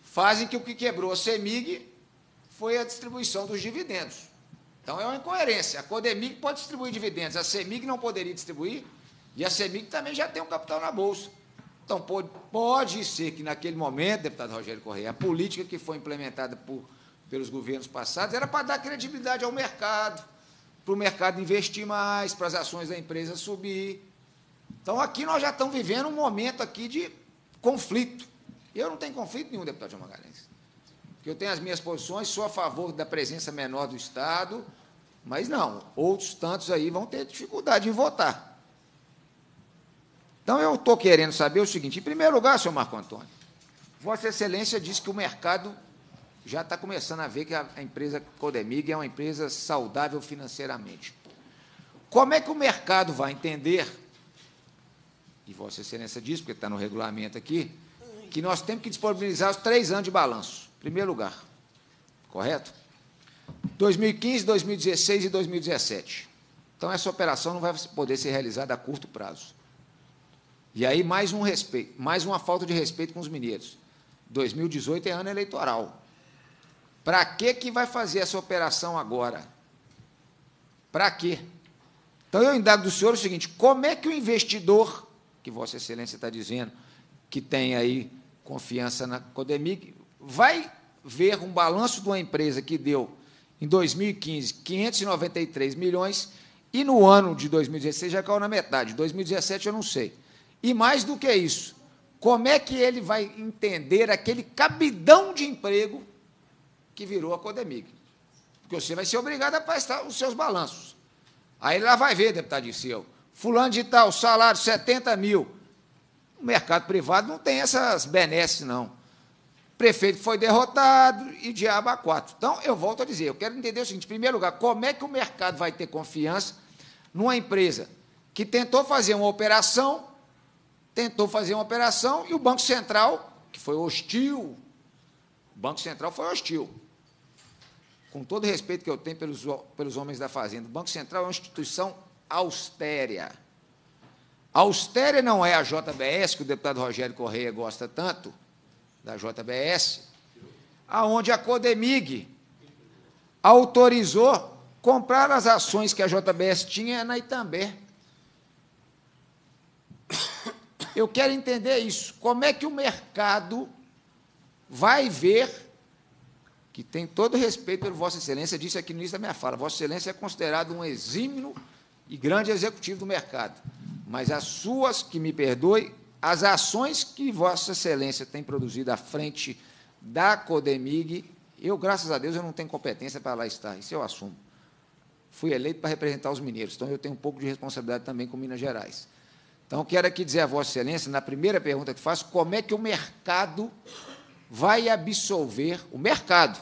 fazem que o que quebrou a Cemig foi a distribuição dos dividendos. Então, é uma incoerência. A Codemig pode distribuir dividendos, a Cemig não poderia distribuir, e a Cemig também já tem um capital na Bolsa. Então, pode, pode ser que, naquele momento, deputado Rogério Correia, a política que foi implementada por, pelos governos passados era para dar credibilidade ao mercado, para o mercado investir mais, para as ações da empresa subir. Então, aqui nós já estamos vivendo um momento aqui de conflito. Eu não tenho conflito nenhum, deputado João Magalhães, porque eu tenho as minhas posições, sou a favor da presença menor do Estado, mas não, outros tantos aí vão ter dificuldade em votar. Então, eu estou querendo saber o seguinte, em primeiro lugar, senhor Marco Antônio, Vossa Excelência disse que o mercado já está começando a ver que a empresa Codemig é uma empresa saudável financeiramente. Como é que o mercado vai entender, e Vossa Excelência disse, porque está no regulamento aqui, que nós temos que disponibilizar os três anos de balanço, em primeiro lugar, correto? dois mil e quinze, dois mil e dezesseis e dois mil e dezessete. Então, essa operação não vai poder ser realizada a curto prazo. E aí, mais um respeito, mais uma falta de respeito com os mineiros. dois mil e dezoito é ano eleitoral. Para que que vai fazer essa operação agora? Para quê? Então, eu indago do senhor o seguinte, como é que o investidor, que Vossa Excelência está dizendo, que tem aí confiança na Codemig, vai ver um balanço de uma empresa que deu, em dois mil e quinze, quinhentos e noventa e três milhões, e no ano de dois mil e dezesseis já caiu na metade, dois mil e dezessete eu não sei. E mais do que isso, como é que ele vai entender aquele cabidão de emprego que virou a Codemig? Porque você vai ser obrigado a prestar os seus balanços. Aí lá vai ver, deputado Dirceu, fulano de tal, salário setenta mil. O mercado privado não tem essas benesses, não. O prefeito foi derrotado e diabo a quatro. Então, eu volto a dizer, eu quero entender o seguinte, em primeiro lugar, como é que o mercado vai ter confiança numa empresa que tentou fazer uma operação, tentou fazer uma operação e o Banco Central, que foi hostil, o Banco Central foi hostil. Com todo o respeito que eu tenho pelos, pelos homens da Fazenda, o Banco Central é uma instituição austéria. Austéria não é a J B S, que o deputado Rogério Correia gosta tanto, da J B S, aonde a Codemig autorizou comprar as ações que a J B S tinha na Itambé. Eu quero entender isso. Como é que o mercado vai ver, que tem todo respeito pelo Vossa Excelência, disse aqui no início da minha fala, Vossa Excelência é considerado um exímio e grande executivo do mercado, mas as suas, que me perdoe, as ações que Vossa Excelência tem produzido à frente da Codemig, eu, graças a Deus, eu não tenho competência para lá estar, isso eu assumo. Fui eleito para representar os mineiros, então eu tenho um pouco de responsabilidade também com Minas Gerais. Então, quero aqui dizer a Vossa Excelência, na primeira pergunta que faço, como é que o mercado vai absolver o mercado,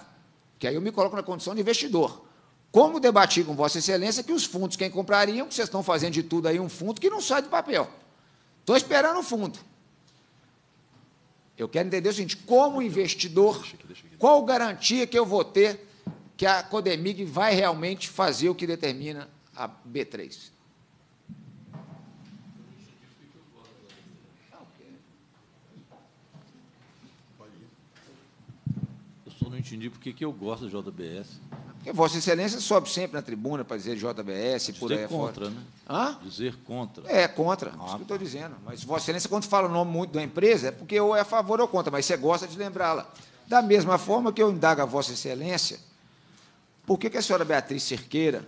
que aí eu me coloco na condição de investidor. Como debati com Vossa Excelência que os fundos, quem comprariam, que vocês estão fazendo de tudo aí, um fundo que não sai do papel. Estou esperando o fundo. Eu quero entender o seguinte, como investidor, qual garantia que eu vou ter que a Codemig vai realmente fazer o que determina a B três? Não entendi por que eu gosto do J B S. Porque Vossa Excelência sobe sempre na tribuna para dizer J B S e por aí fora. Dizer contra, né? Hã? Dizer contra. É, contra, ah, é isso que eu estou dizendo. Mas Vossa Excelência, quando fala o nome muito da empresa, é porque ou é a favor ou contra, mas você gosta de lembrá-la. Da mesma forma que eu indago a Vossa Excelência, por que a senhora Beatriz Cerqueira,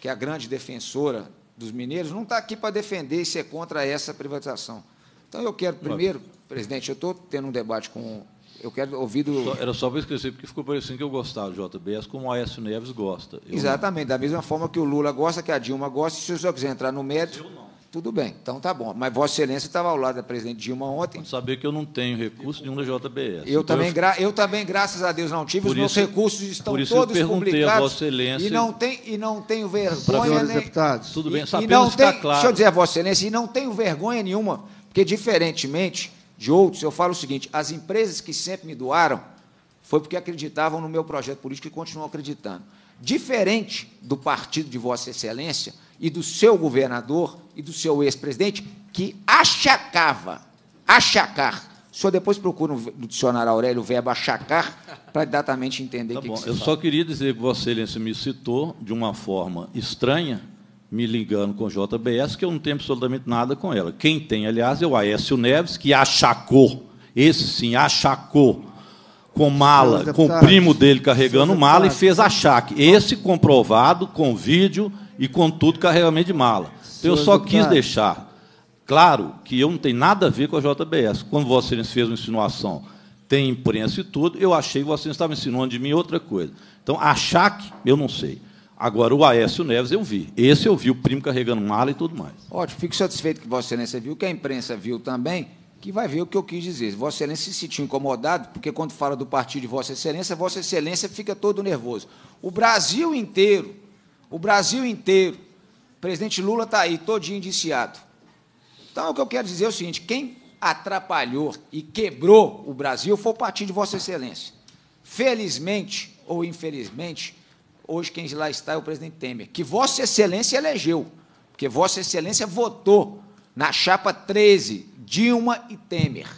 que é a grande defensora dos mineiros, não está aqui para defender e ser contra essa privatização? Então, eu quero, primeiro, mas, presidente, eu estou tendo um debate com... Eu quero ouvir do... Só, era só para esquecer, porque ficou parecendo que eu gostava do J B S, como o Aécio Neves gosta. Eu Exatamente, não. Da mesma forma que o Lula gosta, que a Dilma gosta, se o senhor quiser entrar no mérito, tudo bem, então tá bom. Mas Vossa Excelência estava ao lado da presidente Dilma ontem. Pode saber que eu não tenho recurso nenhum da J B S. Eu, então, também, eu... Gra... eu também, graças a Deus, não tive. Por os meus isso, recursos estão por isso todos eu publicados. A Vossa Excelência... e, não tem, e não tenho vergonha... Nem... deputados. Tudo bem, e, e não tem... claro. Deixa eu dizer a Vossa Excelência, e não tenho vergonha nenhuma, porque, diferentemente... de outros, eu falo o seguinte, as empresas que sempre me doaram foi porque acreditavam no meu projeto político e continuam acreditando. Diferente do partido de Vossa Excelência e do seu governador e do seu ex-presidente, que achacava, achacar. O senhor depois procura no dicionário Aurélio o verbo achacar para exatamente entender o tá que, que você Eu fala. Só queria dizer que Vossa Excelência me citou de uma forma estranha, me ligando com o J B S, que eu não tenho absolutamente nada com ela. Quem tem, aliás, é o Aécio Neves, que achacou, esse sim, achacou, com mala, com o primo dele carregando mala e fez achaque. Esse comprovado com vídeo e com tudo carregamento de mala. Então, eu só quis deixar claro que eu não tenho nada a ver com a J B S. Quando Vossa Excelência fez uma insinuação, tem imprensa e tudo, eu achei que Vossa Excelência estava insinuando de mim outra coisa. Então, achaque, eu não sei. Agora, o Aécio Neves eu vi. Esse eu vi, o primo carregando mala e tudo mais. Ótimo, fico satisfeito que Vossa Excelência viu, que a imprensa viu também, que vai ver o que eu quis dizer. Vossa Excelência se sentiu incomodado, porque, quando fala do partido de Vossa Excelência, Vossa Excelência fica todo nervoso. O Brasil inteiro, o Brasil inteiro, o presidente Lula está aí, todinho indiciado. Então, o que eu quero dizer é o seguinte, quem atrapalhou e quebrou o Brasil foi o partido de Vossa Excelência. Felizmente ou infelizmente... hoje quem lá está é o presidente Temer, que Vossa Excelência elegeu, porque Vossa Excelência votou na chapa treze, Dilma e Temer.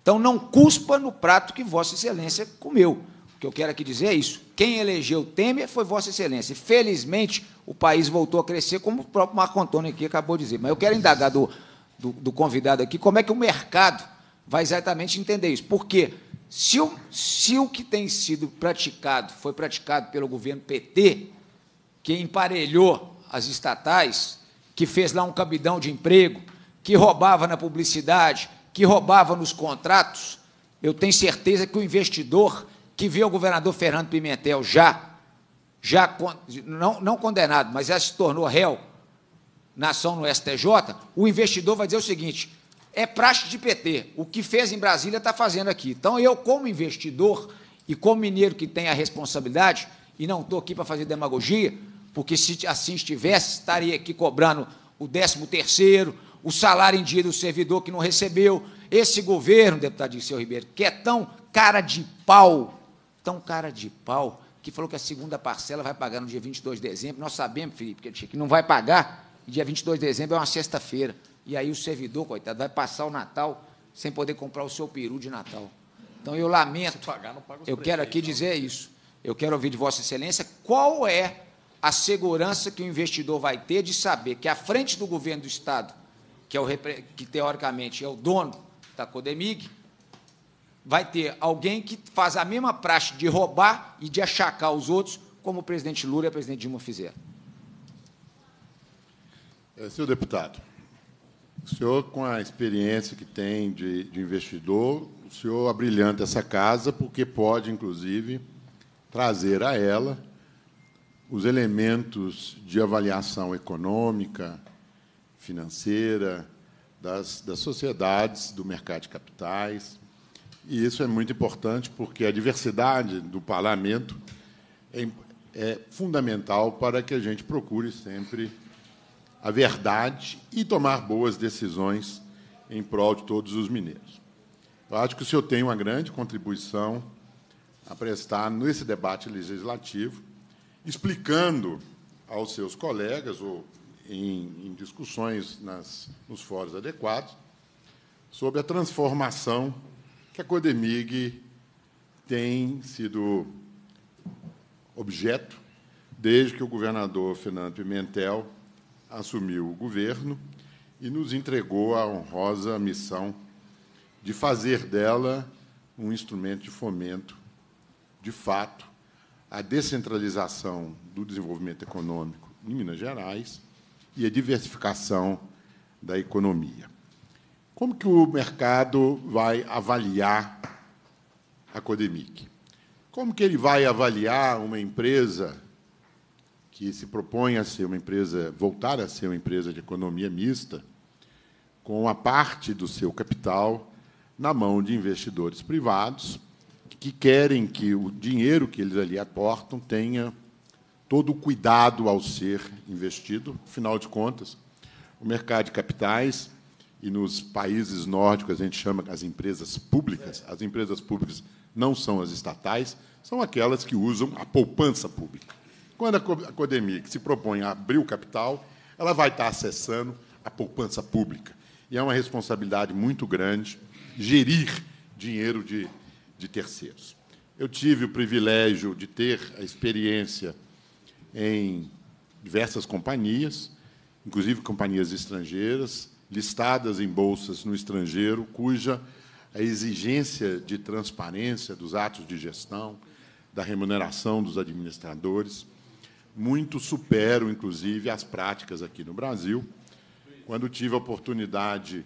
Então, não cuspa no prato que Vossa Excelência comeu. O que eu quero aqui dizer é isso. Quem elegeu Temer foi Vossa Excelência. Felizmente, o país voltou a crescer, como o próprio Marco Antônio aqui acabou de dizer. Mas eu quero indagar do, do, do convidado aqui como é que o mercado vai exatamente entender isso. Por quê? Se o, se o que tem sido praticado foi praticado pelo governo P T, que emparelhou as estatais, que fez lá um cabidão de emprego, que roubava na publicidade, que roubava nos contratos, eu tenho certeza que o investidor que vê o governador Fernando Pimentel já, já não, não condenado, mas já se tornou réu, na ação no S T J, o investidor vai dizer o seguinte: é praxe de P T, o que fez em Brasília está fazendo aqui. Então, eu, como investidor e como mineiro que tem a responsabilidade, e não estou aqui para fazer demagogia, porque se assim estivesse, estaria aqui cobrando o décimo terceiro, o salário em dia do servidor que não recebeu. Esse governo, deputado Dirceu Ribeiro, que é tão cara de pau, tão cara de pau, que falou que a segunda parcela vai pagar no dia vinte e dois de dezembro. Nós sabemos, Felipe, que não vai pagar, e dia vinte e dois de dezembro é uma sexta-feira. E aí o servidor, coitado, vai passar o Natal sem poder comprar o seu peru de Natal. Então, eu lamento, pagar, eu quero aqui não. dizer isso. Eu quero ouvir de Vossa Excelência qual é a segurança que o investidor vai ter de saber que, à frente do governo do Estado, que, é o, que teoricamente é o dono da Codemig, vai ter alguém que faz a mesma praxe de roubar e de achacar os outros, como o presidente Lula e a presidente Dilma fizeram. É, senhor deputado, o senhor, com a experiência que tem de, de investidor, o senhor abrilhanta essa casa, porque pode, inclusive, trazer a ela os elementos de avaliação econômica, financeira, das, das sociedades, do mercado de capitais. E isso é muito importante, porque a diversidade do parlamento é, é fundamental para que a gente procure sempre a verdade e tomar boas decisões em prol de todos os mineiros. Eu acho que o senhor tem uma grande contribuição a prestar nesse debate legislativo, explicando aos seus colegas, ou em, em discussões nas, nos fóruns adequados, sobre a transformação que a Codemig tem sido objeto desde que o governador Fernando Pimentel assumiu o governo e nos entregou a honrosa missão de fazer dela um instrumento de fomento, de fato, à descentralização do desenvolvimento econômico em Minas Gerais e à diversificação da economia. Como que o mercado vai avaliar a Codemig? Como que ele vai avaliar uma empresa que se propõe a ser uma empresa, voltar a ser uma empresa de economia mista, com a parte do seu capital na mão de investidores privados que querem que o dinheiro que eles ali aportam tenha todo o cuidado ao ser investido? Afinal de contas, o mercado de capitais, e nos países nórdicos a gente chama as empresas públicas, as empresas públicas não são as estatais, são aquelas que usam a poupança pública. Quando a Codemig se propõe a abrir o capital, ela vai estar acessando a poupança pública. E é uma responsabilidade muito grande gerir dinheiro de, de terceiros. Eu tive o privilégio de ter a experiência em diversas companhias, inclusive companhias estrangeiras, listadas em bolsas no estrangeiro, cuja a exigência de transparência dos atos de gestão, da remuneração dos administradores, muito superam, inclusive, as práticas aqui no Brasil. Quando tive a oportunidade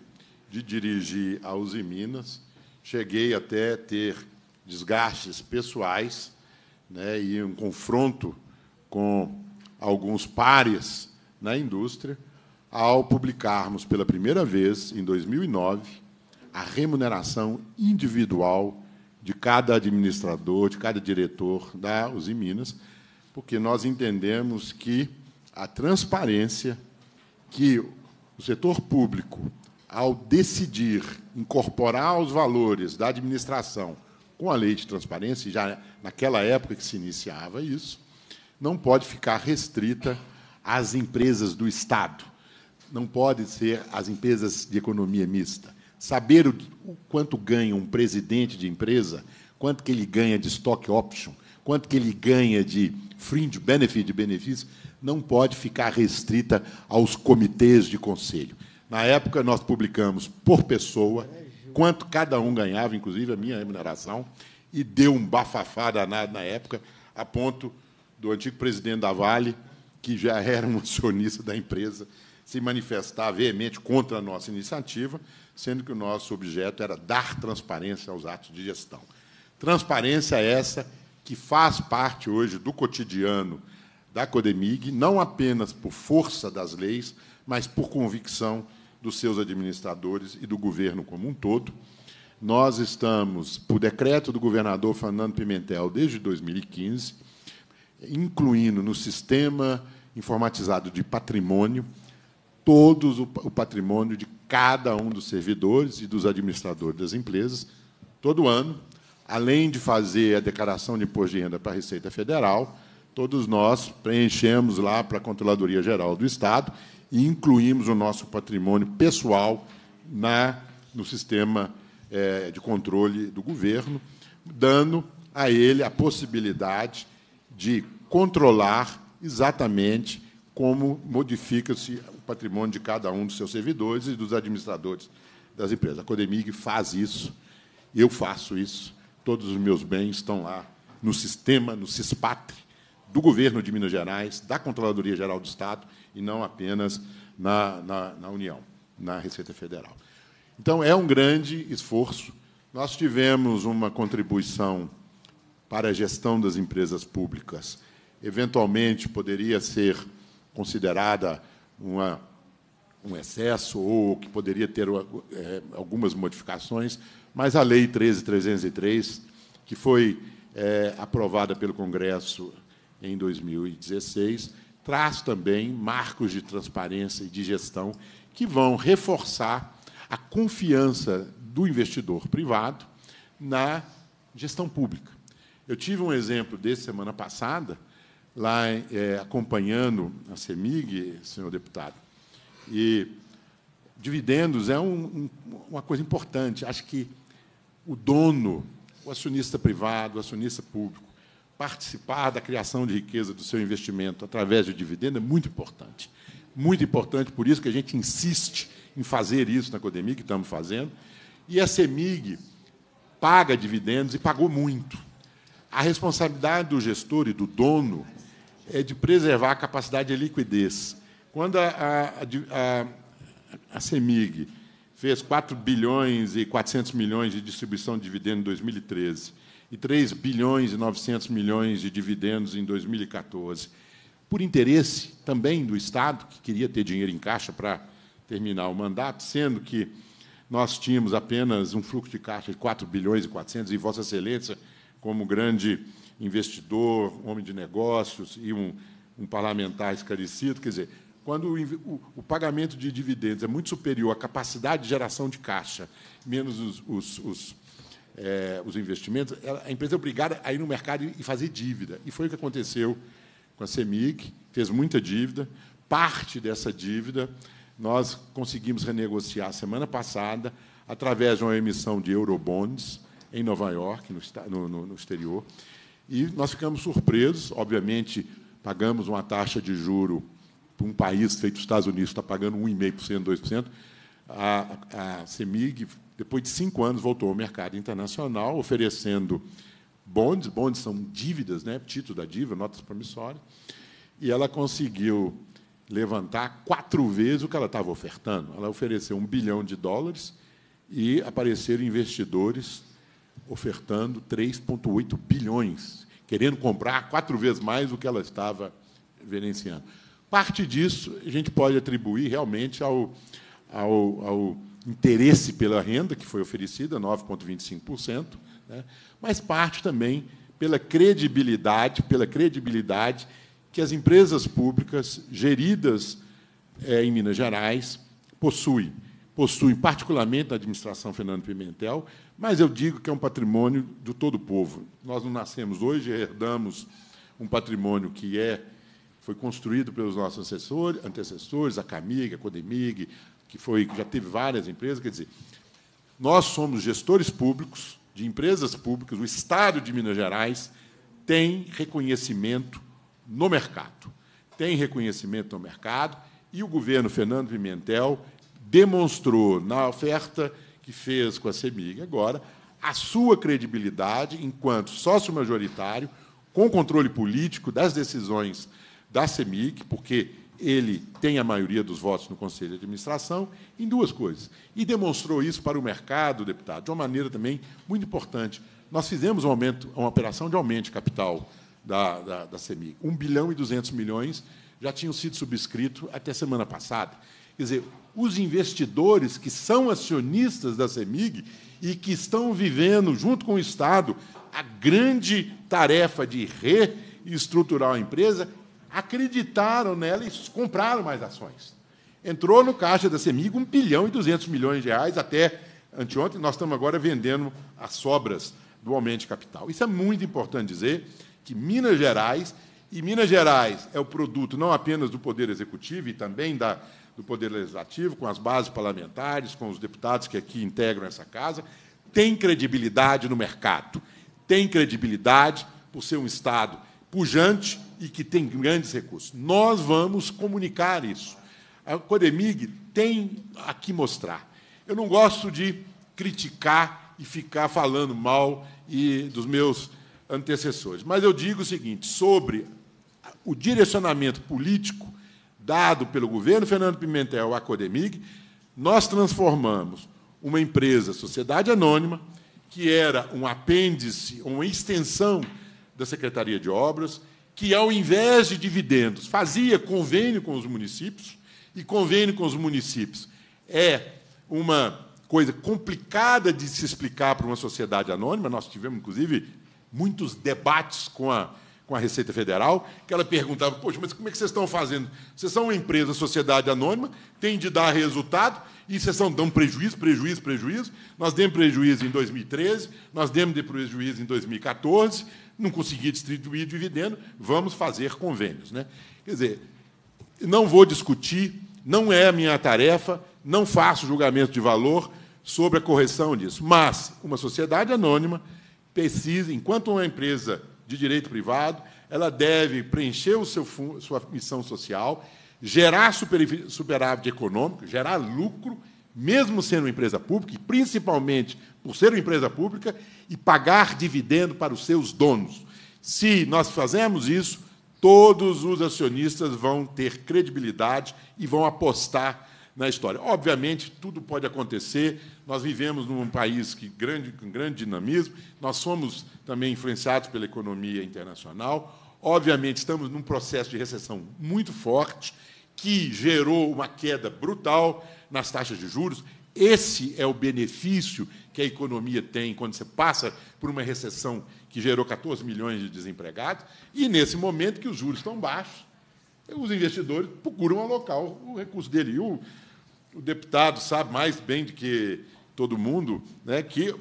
de dirigir a Uzi Minas, cheguei até a ter desgastes pessoais, né, e um confronto com alguns pares na indústria, ao publicarmos pela primeira vez, em dois mil e nove, a remuneração individual de cada administrador, de cada diretor da Uzi Minas, porque nós entendemos que a transparência que o setor público, ao decidir incorporar os valores da administração com a lei de transparência, já naquela época que se iniciava isso, não pode ficar restrita às empresas do Estado, não pode ser às empresas de economia mista. Saber o, o quanto ganha um presidente de empresa, quanto que ele ganha de stock option, quanto que ele ganha de fringe benefit, de benefício, não pode ficar restrita aos comitês de conselho. Na época, nós publicamos por pessoa quanto cada um ganhava, inclusive a minha remuneração, e deu um bafafá danado na época, a ponto do antigo presidente da Vale, que já era um acionista da empresa, se manifestar veemente contra a nossa iniciativa, sendo que o nosso objeto era dar transparência aos atos de gestão. Transparência essa que faz parte hoje do cotidiano da Codemig, não apenas por força das leis, mas por convicção dos seus administradores e do governo como um todo. Nós estamos, por decreto do governador Fernando Pimentel, desde dois mil e quinze, incluindo no sistema informatizado de patrimônio, todos o patrimônio de cada um dos servidores e dos administradores das empresas, todo ano, além de fazer a declaração de imposto de renda para a Receita Federal, todos nós preenchemos lá para a Controladoria Geral do Estado e incluímos o nosso patrimônio pessoal na, no sistema é, de controle do governo, dando a ele a possibilidade de controlar exatamente como modifica-se o patrimônio de cada um dos seus servidores e dos administradores das empresas. A Codemig faz isso, eu faço isso, todos os meus bens estão lá no sistema, no SISPATRE, do governo de Minas Gerais, da Controladoria Geral do Estado, e não apenas na, na, na União, na Receita Federal. Então, é um grande esforço. Nós tivemos uma contribuição para a gestão das empresas públicas. Eventualmente, poderia ser considerada uma, um excesso ou que poderia ter é, algumas modificações, mas a Lei treze mil trezentos e três, que foi é, aprovada pelo Congresso em dois mil e dezesseis, traz também marcos de transparência e de gestão que vão reforçar a confiança do investidor privado na gestão pública. Eu tive um exemplo desse semana passada, lá é, acompanhando a CEMIG, senhor deputado, e dividendos é um, um, uma coisa importante. Acho que o dono, o acionista privado, o acionista público, participar da criação de riqueza do seu investimento através de dividendo é muito importante. Muito importante, por isso que a gente insiste em fazer isso na Codemig, que estamos fazendo. E a CEMIG paga dividendos e pagou muito. A responsabilidade do gestor e do dono é de preservar a capacidade de liquidez. Quando a, a, a, a CEMIG fez quatro bilhões e quatrocentos milhões de distribuição de dividendos em dois mil e treze, e três bilhões e novecentos milhões de dividendos em dois mil e quatorze, por interesse também do Estado, que queria ter dinheiro em caixa para terminar o mandato, sendo que nós tínhamos apenas um fluxo de caixa de quatro bilhões e quatrocentos, e Vossa Excelência, como grande investidor, homem de negócios e um, um parlamentar esclarecido, quer dizer, quando o, o, o pagamento de dividendos é muito superior à capacidade de geração de caixa, menos os... os, os É, os investimentos, a empresa é obrigada a ir no mercado e fazer dívida. E foi o que aconteceu com a CEMIG, fez muita dívida. Parte dessa dívida nós conseguimos renegociar semana passada através de uma emissão de eurobonds em Nova York, no, no, no exterior. E nós ficamos surpresos. Obviamente, pagamos uma taxa de juro para um país feito os Estados Unidos, está pagando um vírgula cinco por cento, dois por cento. A, a CEMIG... depois de cinco anos, voltou ao mercado internacional, oferecendo bonds. Bonds são dívidas, né? Título da dívida, notas promissórias. E ela conseguiu levantar quatro vezes o que ela estava ofertando. Ela ofereceu um bilhão de dólares e apareceram investidores ofertando três vírgula oito bilhões, querendo comprar quatro vezes mais do que ela estava venenciando. Parte disso a gente pode atribuir realmente ao... ao, ao interesse pela renda, que foi oferecida, nove vírgula vinte e cinco por cento, né? Mas parte também pela credibilidade, pela credibilidade que as empresas públicas geridas é, em Minas Gerais possuem. Possuem, particularmente, a administração Fernando Pimentel, mas eu digo que é um patrimônio de todo o povo. Nós não nascemos hoje, herdamos um patrimônio que é, foi construído pelos nossos antecessores, a CAMIG, a Codemig, que foi, que já teve várias empresas, quer dizer, nós somos gestores públicos, de empresas públicas, o Estado de Minas Gerais tem reconhecimento no mercado, tem reconhecimento no mercado, e o governo Fernando Pimentel demonstrou, na oferta que fez com a CEMIG agora, a sua credibilidade enquanto sócio majoritário, com controle político das decisões da CEMIG, porque ele tem a maioria dos votos no Conselho de Administração, em duas coisas. E demonstrou isso para o mercado, deputado, de uma maneira também muito importante. Nós fizemos um aumento, uma operação de aumento de capital da, da, da CEMIG. um bilhão e duzentos milhões já tinham sido subscritos até semana passada. Quer dizer, os investidores que são acionistas da CEMIG e que estão vivendo, junto com o Estado, a grande tarefa de reestruturar a empresa, acreditaram nela e compraram mais ações. Entrou no caixa da CEMIG um bilhão e duzentos milhões de reais até anteontem. Nós estamos agora vendendo as sobras do aumento de capital. Isso é muito importante dizer que Minas Gerais, e Minas Gerais é o produto não apenas do Poder Executivo e também da, do Poder Legislativo, com as bases parlamentares, com os deputados que aqui integram essa casa, tem credibilidade no mercado, tem credibilidade por ser um Estado pujante e que tem grandes recursos. Nós vamos comunicar isso. A Codemig tem a que mostrar. Eu não gosto de criticar e ficar falando mal e dos meus antecessores, mas eu digo o seguinte, sobre o direcionamento político dado pelo governo Fernando Pimentel à Codemig, nós transformamos uma empresa, sociedade anônima, que era um apêndice, uma extensão da Secretaria de Obras, que, ao invés de dividendos, fazia convênio com os municípios, e convênio com os municípios é uma coisa complicada de se explicar para uma sociedade anônima. Nós tivemos, inclusive, muitos debates com a, com a Receita Federal, que ela perguntava, poxa, mas como é que vocês estão fazendo? Vocês são uma empresa, sociedade anônima, tem de dar resultado, e vocês estão dando prejuízo, prejuízo, prejuízo. Nós demos prejuízo em dois mil e treze, nós demos de prejuízo em dois mil e quatorze, não consegui distribuir dividendo, vamos fazer convênios, né? Quer dizer, não vou discutir, não é a minha tarefa, não faço julgamento de valor sobre a correção disso. Mas uma sociedade anônima precisa, enquanto uma empresa de direito privado, ela deve preencher o seu, sua missão social, gerar superávit econômico, gerar lucro, mesmo sendo uma empresa pública, e principalmente por ser uma empresa pública, e pagar dividendo para os seus donos. Se nós fazemos isso, todos os acionistas vão ter credibilidade e vão apostar na história. Obviamente, tudo pode acontecer. Nós vivemos num país que grande, com grande dinamismo, nós somos também influenciados pela economia internacional. Obviamente, estamos num processo de recessão muito forte, que gerou uma queda brutal nas taxas de juros. Esse é o benefício que a economia tem quando você passa por uma recessão que gerou quatorze milhões de desempregados, e, nesse momento que os juros estão baixos, os investidores procuram alocar o recurso dele. E o, o deputado sabe mais bem do que todo mundo, né, que,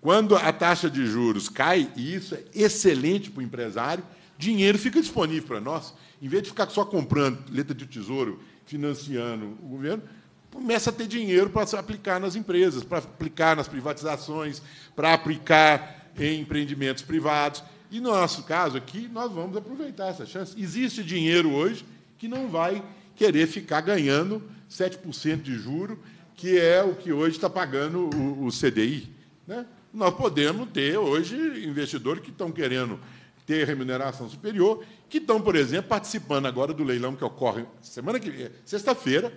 quando a taxa de juros cai, e isso é excelente para o empresário, dinheiro fica disponível para nós. Em vez de ficar só comprando letra de tesouro, financiando o governo, começa a ter dinheiro para aplicar nas empresas, para aplicar nas privatizações, para aplicar em empreendimentos privados. E, no nosso caso aqui, nós vamos aproveitar essa chance. Existe dinheiro hoje que não vai querer ficar ganhando sete por cento de juro, que é o que hoje está pagando o, o C D I, né? Nós podemos ter hoje investidores que estão querendo ter remuneração superior, que estão, por exemplo, participando agora do leilão que ocorre semana que sexta-feira,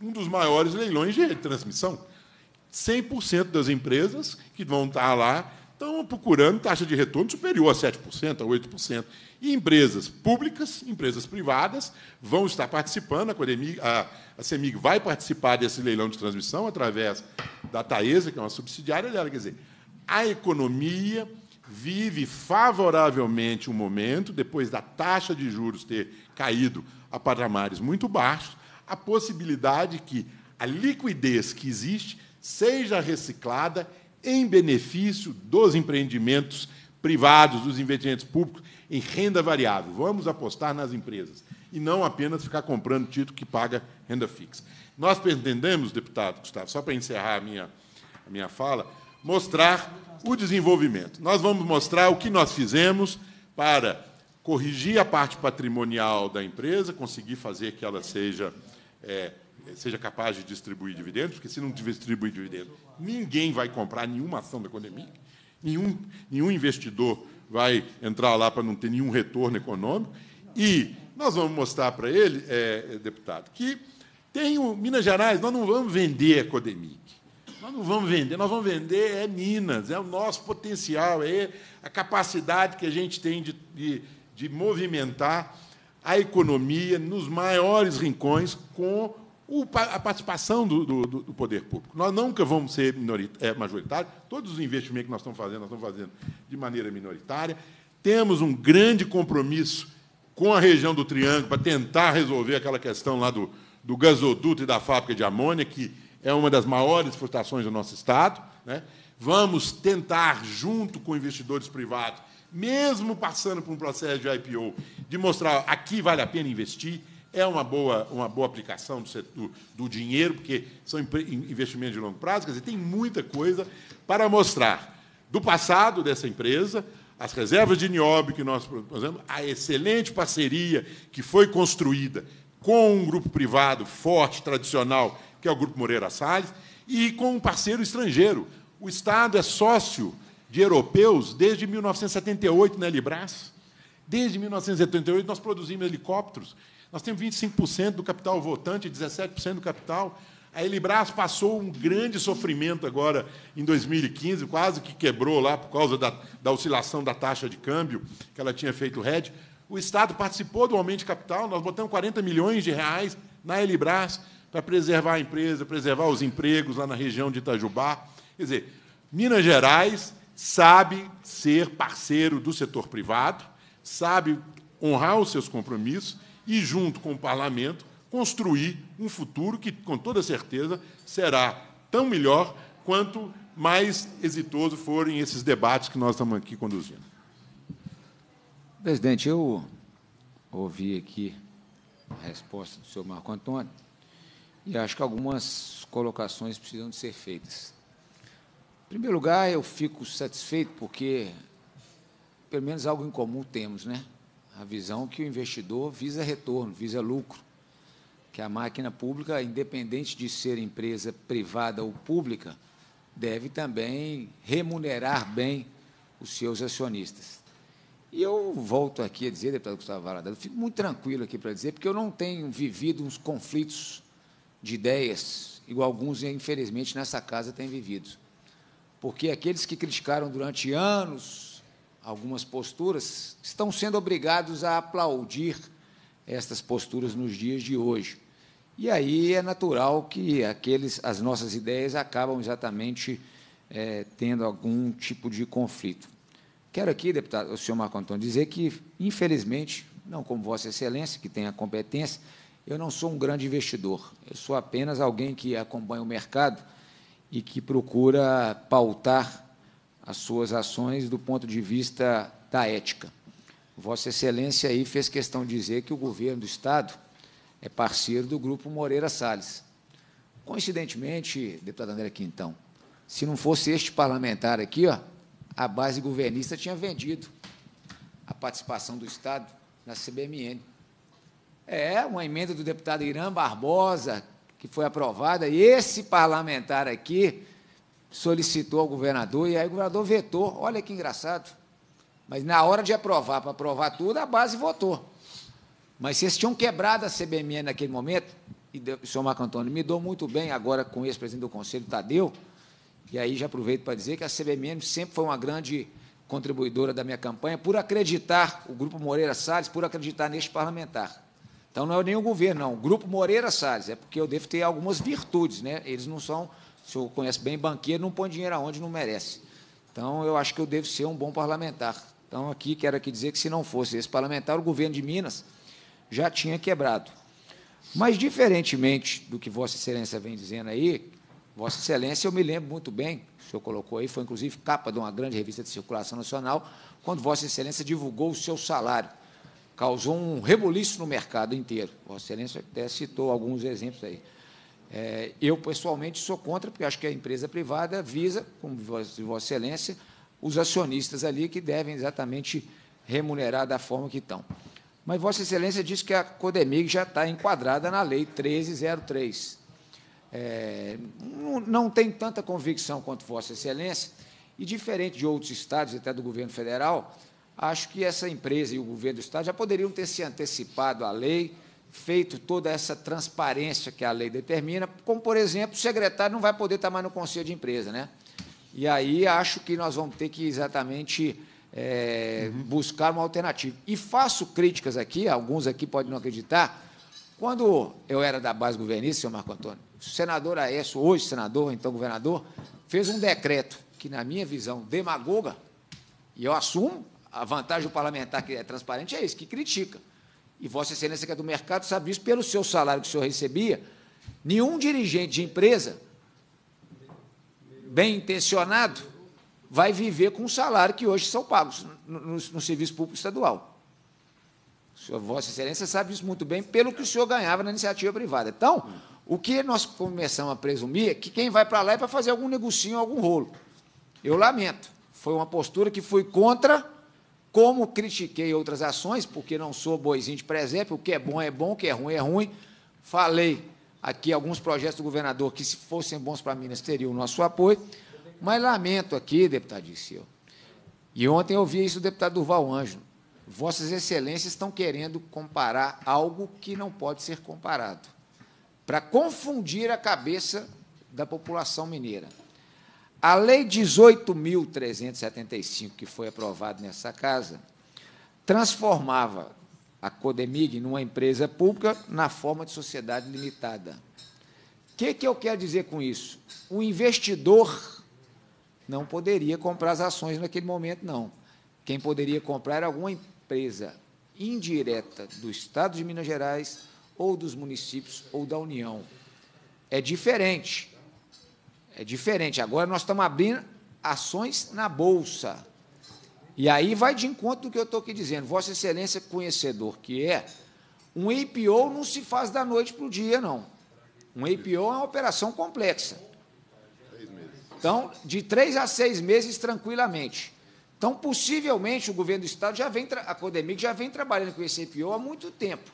um dos maiores leilões de transmissão. cem por cento das empresas que vão estar lá estão procurando taxa de retorno superior a sete por cento, a oito por cento. E empresas públicas, empresas privadas, vão estar participando. A, Codemig, a, a CEMIG vai participar desse leilão de transmissão através da Taesa, que é uma subsidiária dela. Quer dizer, a economia vive favoravelmente um momento, depois da taxa de juros ter caído a patamares muito baixos, a possibilidade que a liquidez que existe seja reciclada em benefício dos empreendimentos privados, dos investimentos públicos, em renda variável. Vamos apostar nas empresas e não apenas ficar comprando título que paga renda fixa. Nós pretendemos, deputado Gustavo, só para encerrar a minha, a minha fala, mostrar o desenvolvimento. Nós vamos mostrar o que nós fizemos para corrigir a parte patrimonial da empresa, conseguir fazer que ela seja... É, seja capaz de distribuir dividendos, porque, se não distribuir dividendos, ninguém vai comprar nenhuma ação da Codemig, nenhum, nenhum investidor vai entrar lá para não ter nenhum retorno econômico. E nós vamos mostrar para ele, é, deputado, que tem o Minas Gerais, nós não vamos vender a Codemig. Nós não vamos vender, nós vamos vender é Minas, é o nosso potencial, é a capacidade que a gente tem de, de, de movimentar a economia nos maiores rincões com a participação do, do, do poder público. Nós nunca vamos ser majoritários, todos os investimentos que nós estamos fazendo, nós estamos fazendo de maneira minoritária. Temos um grande compromisso com a região do Triângulo para tentar resolver aquela questão lá do, do gasoduto e da fábrica de amônia, que é uma das maiores frustrações do nosso Estado, né? Vamos tentar, junto com investidores privados, mesmo passando por um processo de I P O, de mostrar aqui vale a pena investir. É uma boa, uma boa aplicação do, setor, do dinheiro, porque são investimentos de longo prazo. Quer dizer, tem muita coisa para mostrar do passado dessa empresa, as reservas de nióbio que nós fazemos, a excelente parceria que foi construída com um grupo privado forte, tradicional, que é o Grupo Moreira Salles, e com um parceiro estrangeiro. O Estado é sócio de europeus desde mil novecentos e setenta e oito na Elibras. Desde mil novecentos e setenta e oito nós produzimos helicópteros. Nós temos vinte e cinco por cento do capital votante, dezessete por cento do capital. A Elibras passou um grande sofrimento agora em dois mil e quinze, quase que quebrou lá por causa da, da oscilação da taxa de câmbio que ela tinha feito o hedge. O Estado participou do aumento de capital, nós botamos quarenta milhões de reais na Elibras para preservar a empresa, preservar os empregos lá na região de Itajubá. Quer dizer, Minas Gerais sabe ser parceiro do setor privado, sabe honrar os seus compromissos e, junto com o parlamento, construir um futuro que, com toda certeza, será tão melhor quanto mais exitoso forem esses debates que nós estamos aqui conduzindo. Presidente, eu ouvi aqui a resposta do senhor Marco Antônio e acho que algumas colocações precisam de ser feitas. Em primeiro lugar, eu fico satisfeito porque, pelo menos, algo em comum temos, né? A visão que o investidor visa retorno, visa lucro, que a máquina pública, independente de ser empresa privada ou pública, deve também remunerar bem os seus acionistas. E eu volto aqui a dizer, deputado Gustavo Valadares, eu fico muito tranquilo aqui para dizer, porque eu não tenho vivido uns conflitos de ideias, igual alguns, infelizmente, nessa casa têm vivido. Porque aqueles que criticaram durante anos algumas posturas, estão sendo obrigados a aplaudir estas posturas nos dias de hoje. E aí é natural que aqueles, as nossas ideias acabam exatamente é, tendo algum tipo de conflito. Quero aqui, deputado, o senhor Marco Antônio, dizer que, infelizmente, não como Vossa Excelência, que tem a competência, eu não sou um grande investidor, eu sou apenas alguém que acompanha o mercado e que procura pautar as suas ações do ponto de vista da ética. Vossa Excelência aí fez questão de dizer que o governo do Estado é parceiro do Grupo Moreira Salles. Coincidentemente, deputado André Quintão, se não fosse este parlamentar aqui, ó, a base governista tinha vendido a participação do Estado na C B M N. É uma emenda do deputado Irã Barbosa, que foi aprovada, e esse parlamentar aqui solicitou ao governador, e aí o governador vetou. Olha que engraçado. Mas, na hora de aprovar, para aprovar tudo, a base votou. Mas, se eles tinham quebrado a C B M N naquele momento, e o senhor Marco Antônio me dou muito bem agora com o ex-presidente do Conselho, Tadeu, e aí já aproveito para dizer que a C B M N sempre foi uma grande contribuidora da minha campanha, por acreditar, o Grupo Moreira Salles, por acreditar neste parlamentar. Então, não é nenhum governo, não. O Grupo Moreira Salles, é porque eu devo ter algumas virtudes, né? Eles não são... O senhor conhece bem banqueiro, não põe dinheiro aonde não merece. Então, eu acho que eu devo ser um bom parlamentar. Então, aqui, quero aqui dizer que, se não fosse esse parlamentar, o governo de Minas já tinha quebrado. Mas, diferentemente do que Vossa Excelência vem dizendo aí, Vossa Excelência, eu me lembro muito bem, o senhor colocou aí, foi, inclusive, capa de uma grande revista de circulação nacional, quando Vossa Excelência divulgou o seu salário. Causou um rebuliço no mercado inteiro. Vossa Excelência até citou alguns exemplos aí. É, eu, pessoalmente, sou contra, porque acho que a empresa privada visa, como Vossa Excelência, os acionistas ali que devem exatamente remunerar da forma que estão. Mas Vossa Excelência disse que a Codemig já está enquadrada na Lei treze zero três. É, não, não tem tanta convicção quanto Vossa Excelência, e, diferente de outros estados, até do governo federal, acho que essa empresa e o governo do estado já poderiam ter se antecipado à lei, feito toda essa transparência que a lei determina, como, por exemplo, o secretário não vai poder estar mais no conselho de empresa, né? E aí acho que nós vamos ter que exatamente é, uhum. buscar uma alternativa. E faço críticas aqui, alguns aqui podem não acreditar, quando eu era da base governista, senhor Marco Antônio, o senador Aécio, hoje senador, então governador, fez um decreto que, na minha visão, demagoga, e eu assumo, a vantagem do parlamentar que é transparente é isso, que critica. E Vossa Excelência, que é do mercado, sabe isso, pelo seu salário que o senhor recebia, nenhum dirigente de empresa bem-intencionado vai viver com o salário que hoje são pagos no, no, no Serviço Público Estadual. O senhor, Vossa Excelência sabe isso muito bem, pelo que o senhor ganhava na iniciativa privada. Então, o que nós começamos a presumir é que quem vai para lá é para fazer algum negocinho, algum rolo. Eu lamento. Foi uma postura que fui contra, como critiquei outras ações, porque não sou boizinho de presépio, o que é bom é bom, o que é ruim é ruim. Falei aqui alguns projetos do governador que, se fossem bons para Minas, teriam o nosso apoio, mas lamento aqui, deputado Dirceu, e ontem eu ouvi isso do deputado Durval Ângelo, Vossas Excelências estão querendo comparar algo que não pode ser comparado, para confundir a cabeça da população mineira. A Lei dezoito mil trezentos e setenta e cinco, que foi aprovada nessa casa, transformava a Codemig numa empresa pública na forma de sociedade limitada. O que, que eu quero dizer com isso? O investidor não poderia comprar as ações naquele momento, não. Quem poderia comprar era alguma empresa indireta do Estado de Minas Gerais ou dos municípios ou da União. É diferente. É diferente. Agora nós estamos abrindo ações na Bolsa. E aí vai de encontro do que eu estou aqui dizendo. Vossa Excelência, conhecedor que é, um I P O não se faz da noite para o dia, não. Um I P O é uma operação complexa. Então, de três a seis meses, tranquilamente. Então, possivelmente, o governo do Estado, já vem, a Codemig já vem trabalhando com esse I P O há muito tempo.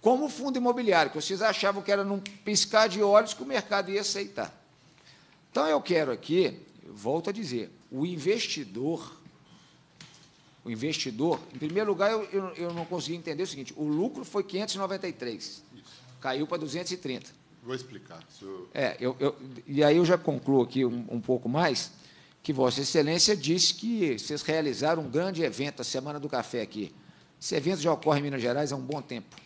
Como o fundo imobiliário, que vocês achavam que era num piscar de olhos que o mercado ia aceitar. Então, eu quero aqui, volto a dizer, o investidor, o investidor, em primeiro lugar, eu, eu, eu não consegui entender o seguinte, o lucro foi quinhentos e noventa e três, isso. Caiu para duzentos e trinta. Vou explicar. Senhor... É, eu, eu, e aí eu já concluo aqui um, um pouco mais, que Vossa Excelência disse que vocês realizaram um grande evento, a Semana do Café aqui. Esse evento já ocorre em Minas Gerais há um bom tempo.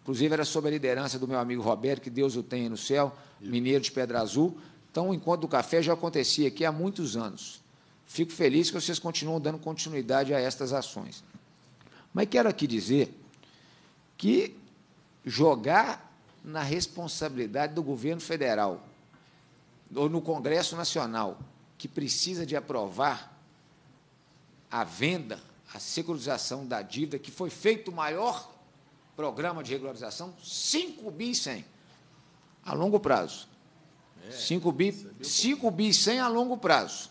Inclusive, era sob a liderança do meu amigo Roberto, que Deus o tenha no céu, mineiro de Pedra Azul. Então, o Encontro do Café já acontecia aqui há muitos anos. Fico feliz que vocês continuam dando continuidade a estas ações. Mas quero aqui dizer que jogar na responsabilidade do governo federal ou no Congresso Nacional, que precisa de aprovar a venda, a securitização da dívida, que foi feito o maior programa de regularização, cinco bi e cem a longo prazo. É, cinco bi e cem a longo prazo.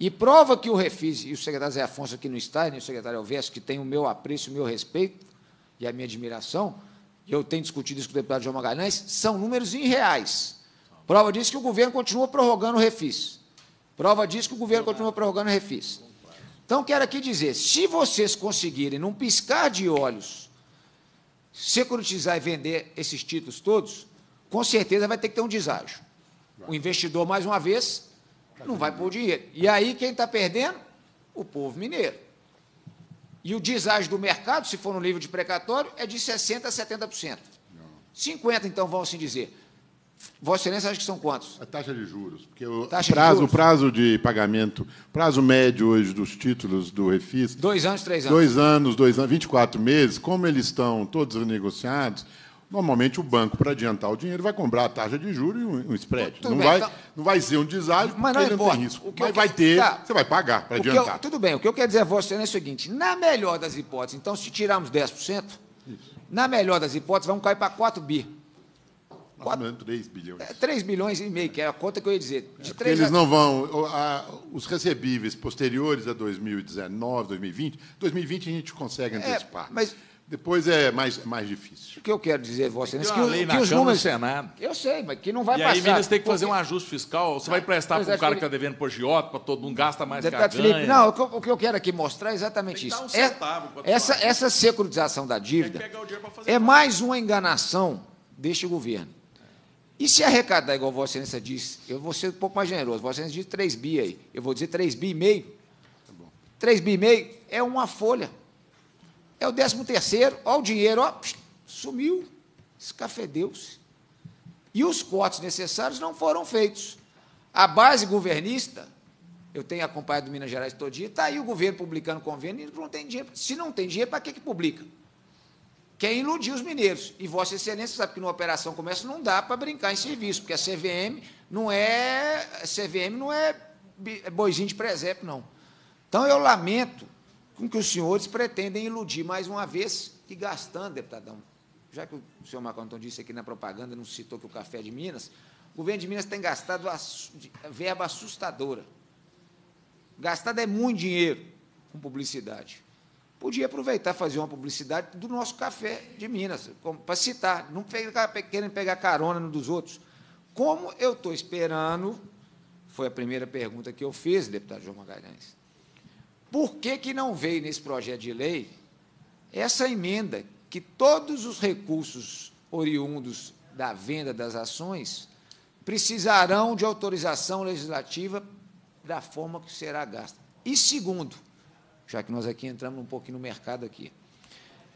E prova que o Refis, e o secretário Zé Afonso aqui não está, e nem o secretário Alves, que tem o meu apreço, o meu respeito e a minha admiração, e eu tenho discutido isso com o deputado João Magalhães, são números irreais. Prova disso que o governo continua prorrogando o Refis. Prova disso que o governo continua prorrogando o Refis. Então, quero aqui dizer, se vocês conseguirem, num piscar de olhos, securitizar e vender esses títulos todos, com certeza vai ter que ter um deságio. O investidor, mais uma vez, não vai pôr o dinheiro. E aí, quem está perdendo? O povo mineiro. E o deságio do mercado, se for no nível de precatório, é de sessenta por cento a setenta por cento. cinquenta por cento, então, vão assim dizer. Vossa Excelência, acha que são quantos? A taxa de juros. Porque o taxa prazo, de juros. prazo de pagamento, prazo médio hoje dos títulos do Refis... Dois anos, três anos. Dois anos, dois anos, vinte e quatro meses. Como eles estão todos negociados, normalmente o banco, para adiantar o dinheiro, vai comprar a taxa de juros e um spread. Não, bem, vai, então, não vai ser um deságio, mas não, não tem risco. O que mas vai ter, tá, você vai pagar para adiantar. Eu, tudo bem, o que eu quero dizer a Vossa Excelência é o seguinte, na melhor das hipóteses, então, se tirarmos dez por cento, isso, na melhor das hipóteses, vamos cair para quatro bi. Quatro, três bilhões. É, três bilhões e meio, que é a conta que eu ia dizer. De é, eles a... não vão... A, os recebíveis posteriores a dois mil e dezenove, dois mil e vinte, dois mil e vinte a gente consegue antecipar. É, mas depois é mais, mais difícil. O que eu quero dizer, Vossa Excelência, que, lei que, na que os Câmara números... Senado. Eu sei, mas que não vai e passar. E aí, Minas tem que fazer um ajuste fiscal. Você vai prestar para o cara que está devendo por giota, para todo mundo, gasta mais que a Felipe, não, o que eu quero aqui mostrar é exatamente tem isso. Um centavo, é, essa, essa securitização da dívida é mais uma enganação deste governo. E se arrecadar, igual Vossa Excelência diz, eu vou ser um pouco mais generoso, Vossa Excelência diz três bi aí, eu vou dizer três bi e meio, três vírgula cinco é uma folha. É o décimo terceiro, ó, o dinheiro, ó, sumiu, escafedeu-se. E os cortes necessários não foram feitos. A base governista, eu tenho acompanhado Minas Gerais todo dia, está aí o governo publicando convênio e não tem dinheiro. Se não tem dinheiro, para que que publica? Quer iludir os mineiros. E Vossa Excelência sabe que numa operação comércio não dá para brincar em serviço, porque a C V M não é, a C V M não é boizinho de presépio, não. Então, eu lamento com que os senhores pretendem iludir mais uma vez, que gastando, deputadão, já que o senhor Marco Antônio disse aqui na propaganda, não citou que o café é de Minas, o governo de Minas tem gastado verba assustadora. Gastado é muito dinheiro com publicidade. Podia aproveitar e fazer uma publicidade do nosso café de Minas, para citar, não pegar, querendo pegar carona no dos outros. Como eu estou esperando, foi a primeira pergunta que eu fiz, deputado João Magalhães, por que que não veio nesse projeto de lei essa emenda que todos os recursos oriundos da venda das ações precisarão de autorização legislativa da forma que será gasta? E, segundo, já que nós aqui entramos um pouquinho no mercado aqui,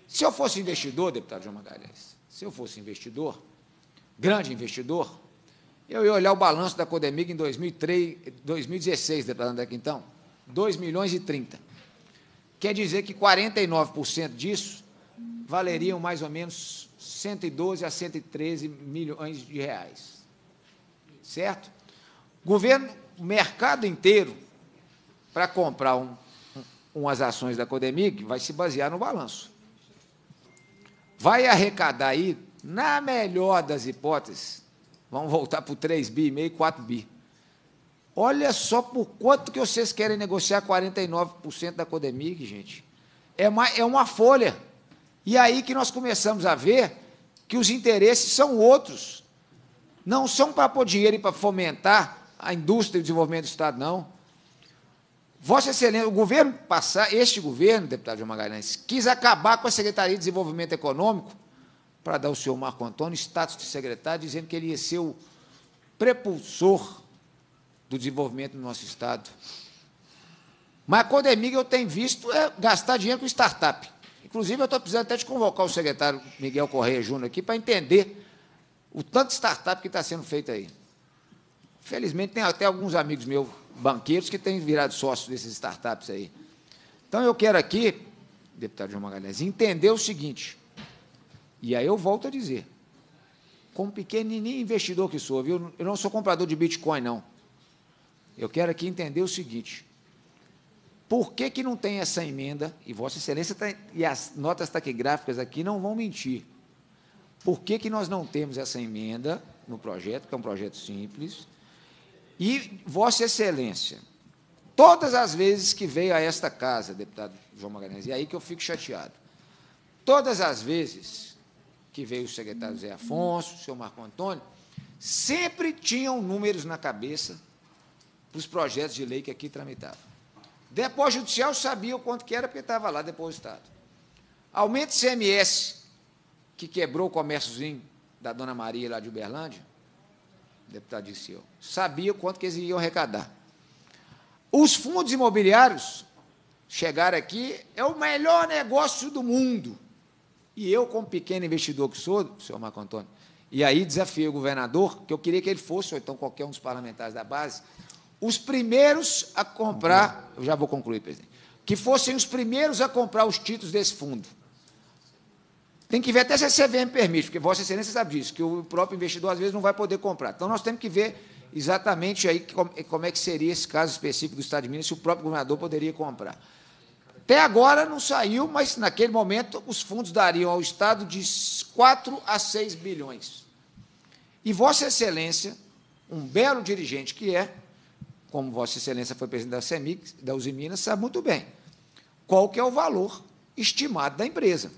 se eu fosse investidor, deputado João Magalhães, se eu fosse investidor, grande investidor, eu ia olhar o balanço da Codemig em dois mil e dezesseis, deputado André Quintão, dois milhões e trinta. Quer dizer que quarenta e nove por cento disso valeriam mais ou menos cento e doze a cento e treze milhões de reais. Certo? O governo, o mercado inteiro, para comprar um, umas ações da Codemig, vai se basear no balanço. Vai arrecadar aí, na melhor das hipóteses, vamos voltar para o três bi e meio, quatro bi. Olha só por quanto que vocês querem negociar quarenta e nove por cento da Codemig, gente. É uma, é uma folha. E aí que nós começamos a ver que os interesses são outros. Não são para pôr dinheiro e para fomentar a indústria e o desenvolvimento do Estado, não. Vossa Excelência, o governo passar, este governo, deputado João Magalhães, quis acabar com a Secretaria de Desenvolvimento Econômico para dar ao senhor Marco Antônio status de secretário, dizendo que ele ia ser o prepulsor do desenvolvimento do nosso Estado. Mas a Codemig, eu tenho visto, é gastar dinheiro com startup. Inclusive, eu estou precisando até de convocar o secretário Miguel Correia Júnior aqui para entender o tanto de startup que está sendo feito aí. Felizmente, tem até alguns amigos meus banqueiros que têm virado sócios desses startups aí. Então, eu quero aqui, deputado João Magalhães, entender o seguinte, e aí eu volto a dizer, como pequenininho investidor que sou, viu? Eu não sou comprador de Bitcoin, não. Eu quero aqui entender o seguinte, por que que não tem essa emenda, e Vossa Excelência tá, e as notas taquigráficas aqui não vão mentir, por que que nós não temos essa emenda no projeto, que é um projeto simples, e Vossa Excelência, todas as vezes que veio a esta casa, deputado João Magalhães, e aí que eu fico chateado, todas as vezes que veio o secretário Zé Afonso, o senhor Marco Antônio, sempre tinham números na cabeça para os projetos de lei que aqui tramitavam. Depósito judicial sabia o quanto que era, porque estava lá depositado. Aumento de I C M S, que quebrou o comérciozinho da dona Maria lá de Uberlândia, deputado disse eu, sabia o quanto que eles iam arrecadar. Os fundos imobiliários chegaram aqui, é o melhor negócio do mundo. E eu, como pequeno investidor que sou, senhor Marco Antônio, e aí desafiei o governador, que eu queria que ele fosse, ou então qualquer um dos parlamentares da base, os primeiros a comprar, eu já vou concluir, presidente, que fossem os primeiros a comprar os títulos desse fundo. Tem que ver até se a C V M permite, porque Vossa Excelência sabe disso, que o próprio investidor, às vezes, não vai poder comprar. Então, nós temos que ver exatamente aí como é que seria esse caso específico do Estado de Minas, se o próprio governador poderia comprar. Até agora não saiu, mas, naquele momento, os fundos dariam ao Estado de quatro a seis bilhões. E Vossa Excelência, um belo dirigente que é, como Vossa Excelência foi presidente da C E M I C, da U S E Minas, sabe muito bem qual que é o valor estimado da empresa.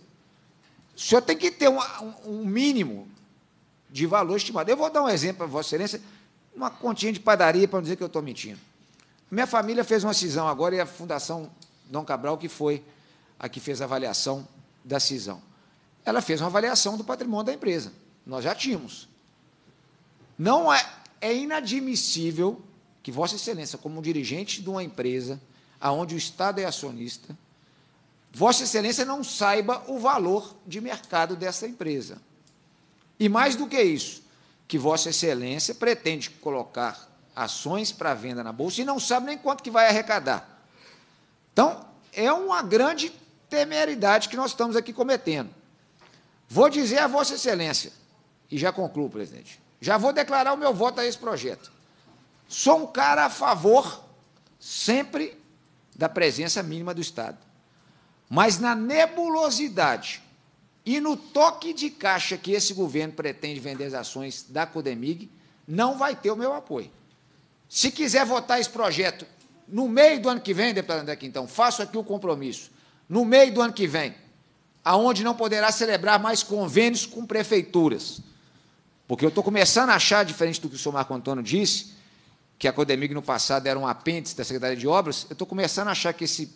O senhor tem que ter um, um mínimo de valor estimado. Eu vou dar um exemplo para Vossa Excelência, uma continha de padaria, para não dizer que eu estou mentindo. Minha família fez uma cisão agora, e a Fundação Dom Cabral, que foi a que fez a avaliação da cisão, ela fez uma avaliação do patrimônio da empresa. Nós já tínhamos. Não é, é inadmissível que Vossa Excelência, como dirigente de uma empresa, aonde o Estado é acionista, Vossa Excelência não saiba o valor de mercado dessa empresa. E mais do que isso, que Vossa Excelência pretende colocar ações para venda na Bolsa e não sabe nem quanto que vai arrecadar. Então, é uma grande temeridade que nós estamos aqui cometendo. Vou dizer a Vossa Excelência, e já concluo, presidente, já vou declarar o meu voto a esse projeto. Sou um cara a favor, sempre, da presença mínima do Estado. Mas na nebulosidade e no toque de caixa que esse governo pretende vender as ações da Codemig, não vai ter o meu apoio. Se quiser votar esse projeto no meio do ano que vem, deputado André Quintão, faço aqui o compromisso, no meio do ano que vem, aonde não poderá celebrar mais convênios com prefeituras, porque eu estou começando a achar, diferente do que o senhor Marco Antônio disse, que a Codemig no passado era um apêndice da Secretaria de Obras, eu estou começando a achar que esse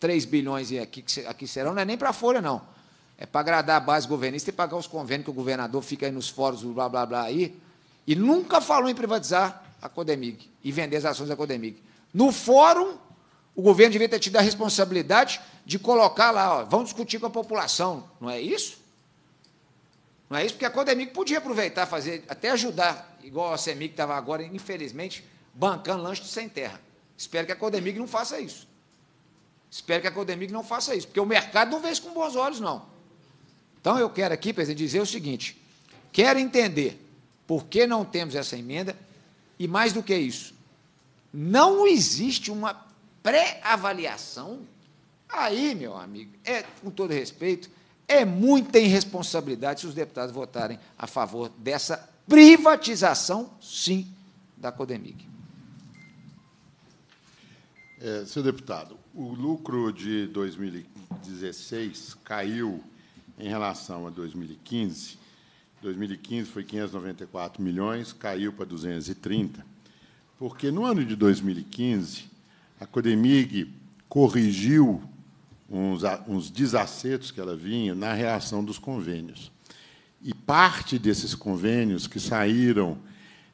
três bilhões aqui, que aqui serão, não é nem para a Folha, não. É para agradar a base governista e pagar os convênios que o governador fica aí nos fóruns, blá, blá, blá, aí, e nunca falou em privatizar a Codemig e vender as ações da Codemig. No fórum, o governo devia ter tido a responsabilidade de colocar lá, ó, vamos discutir com a população, não é isso? Não é isso? Porque a Codemig podia aproveitar, fazer, até ajudar, igual a CEMIG que estava agora, infelizmente, bancando lanche sem terra. Espero que a Codemig não faça isso. Espero que a Codemig não faça isso, porque o mercado não vê isso com bons olhos, não. Então, eu quero aqui, presidente, dizer o seguinte, quero entender por que não temos essa emenda e, mais do que isso, não existe uma pré-avaliação. Aí, meu amigo, é, com todo respeito, é muita irresponsabilidade se os deputados votarem a favor dessa privatização, sim, da Codemig. É, senhor deputado, o lucro de dois mil e dezesseis caiu em relação a dois mil e quinze. dois mil e quinze foi quinhentos e noventa e quatro milhões, caiu para duzentos e trinta, porque no ano de dois mil e quinze a Codemig corrigiu uns, uns desacertos que ela vinha na reação dos convênios. E parte desses convênios que saíram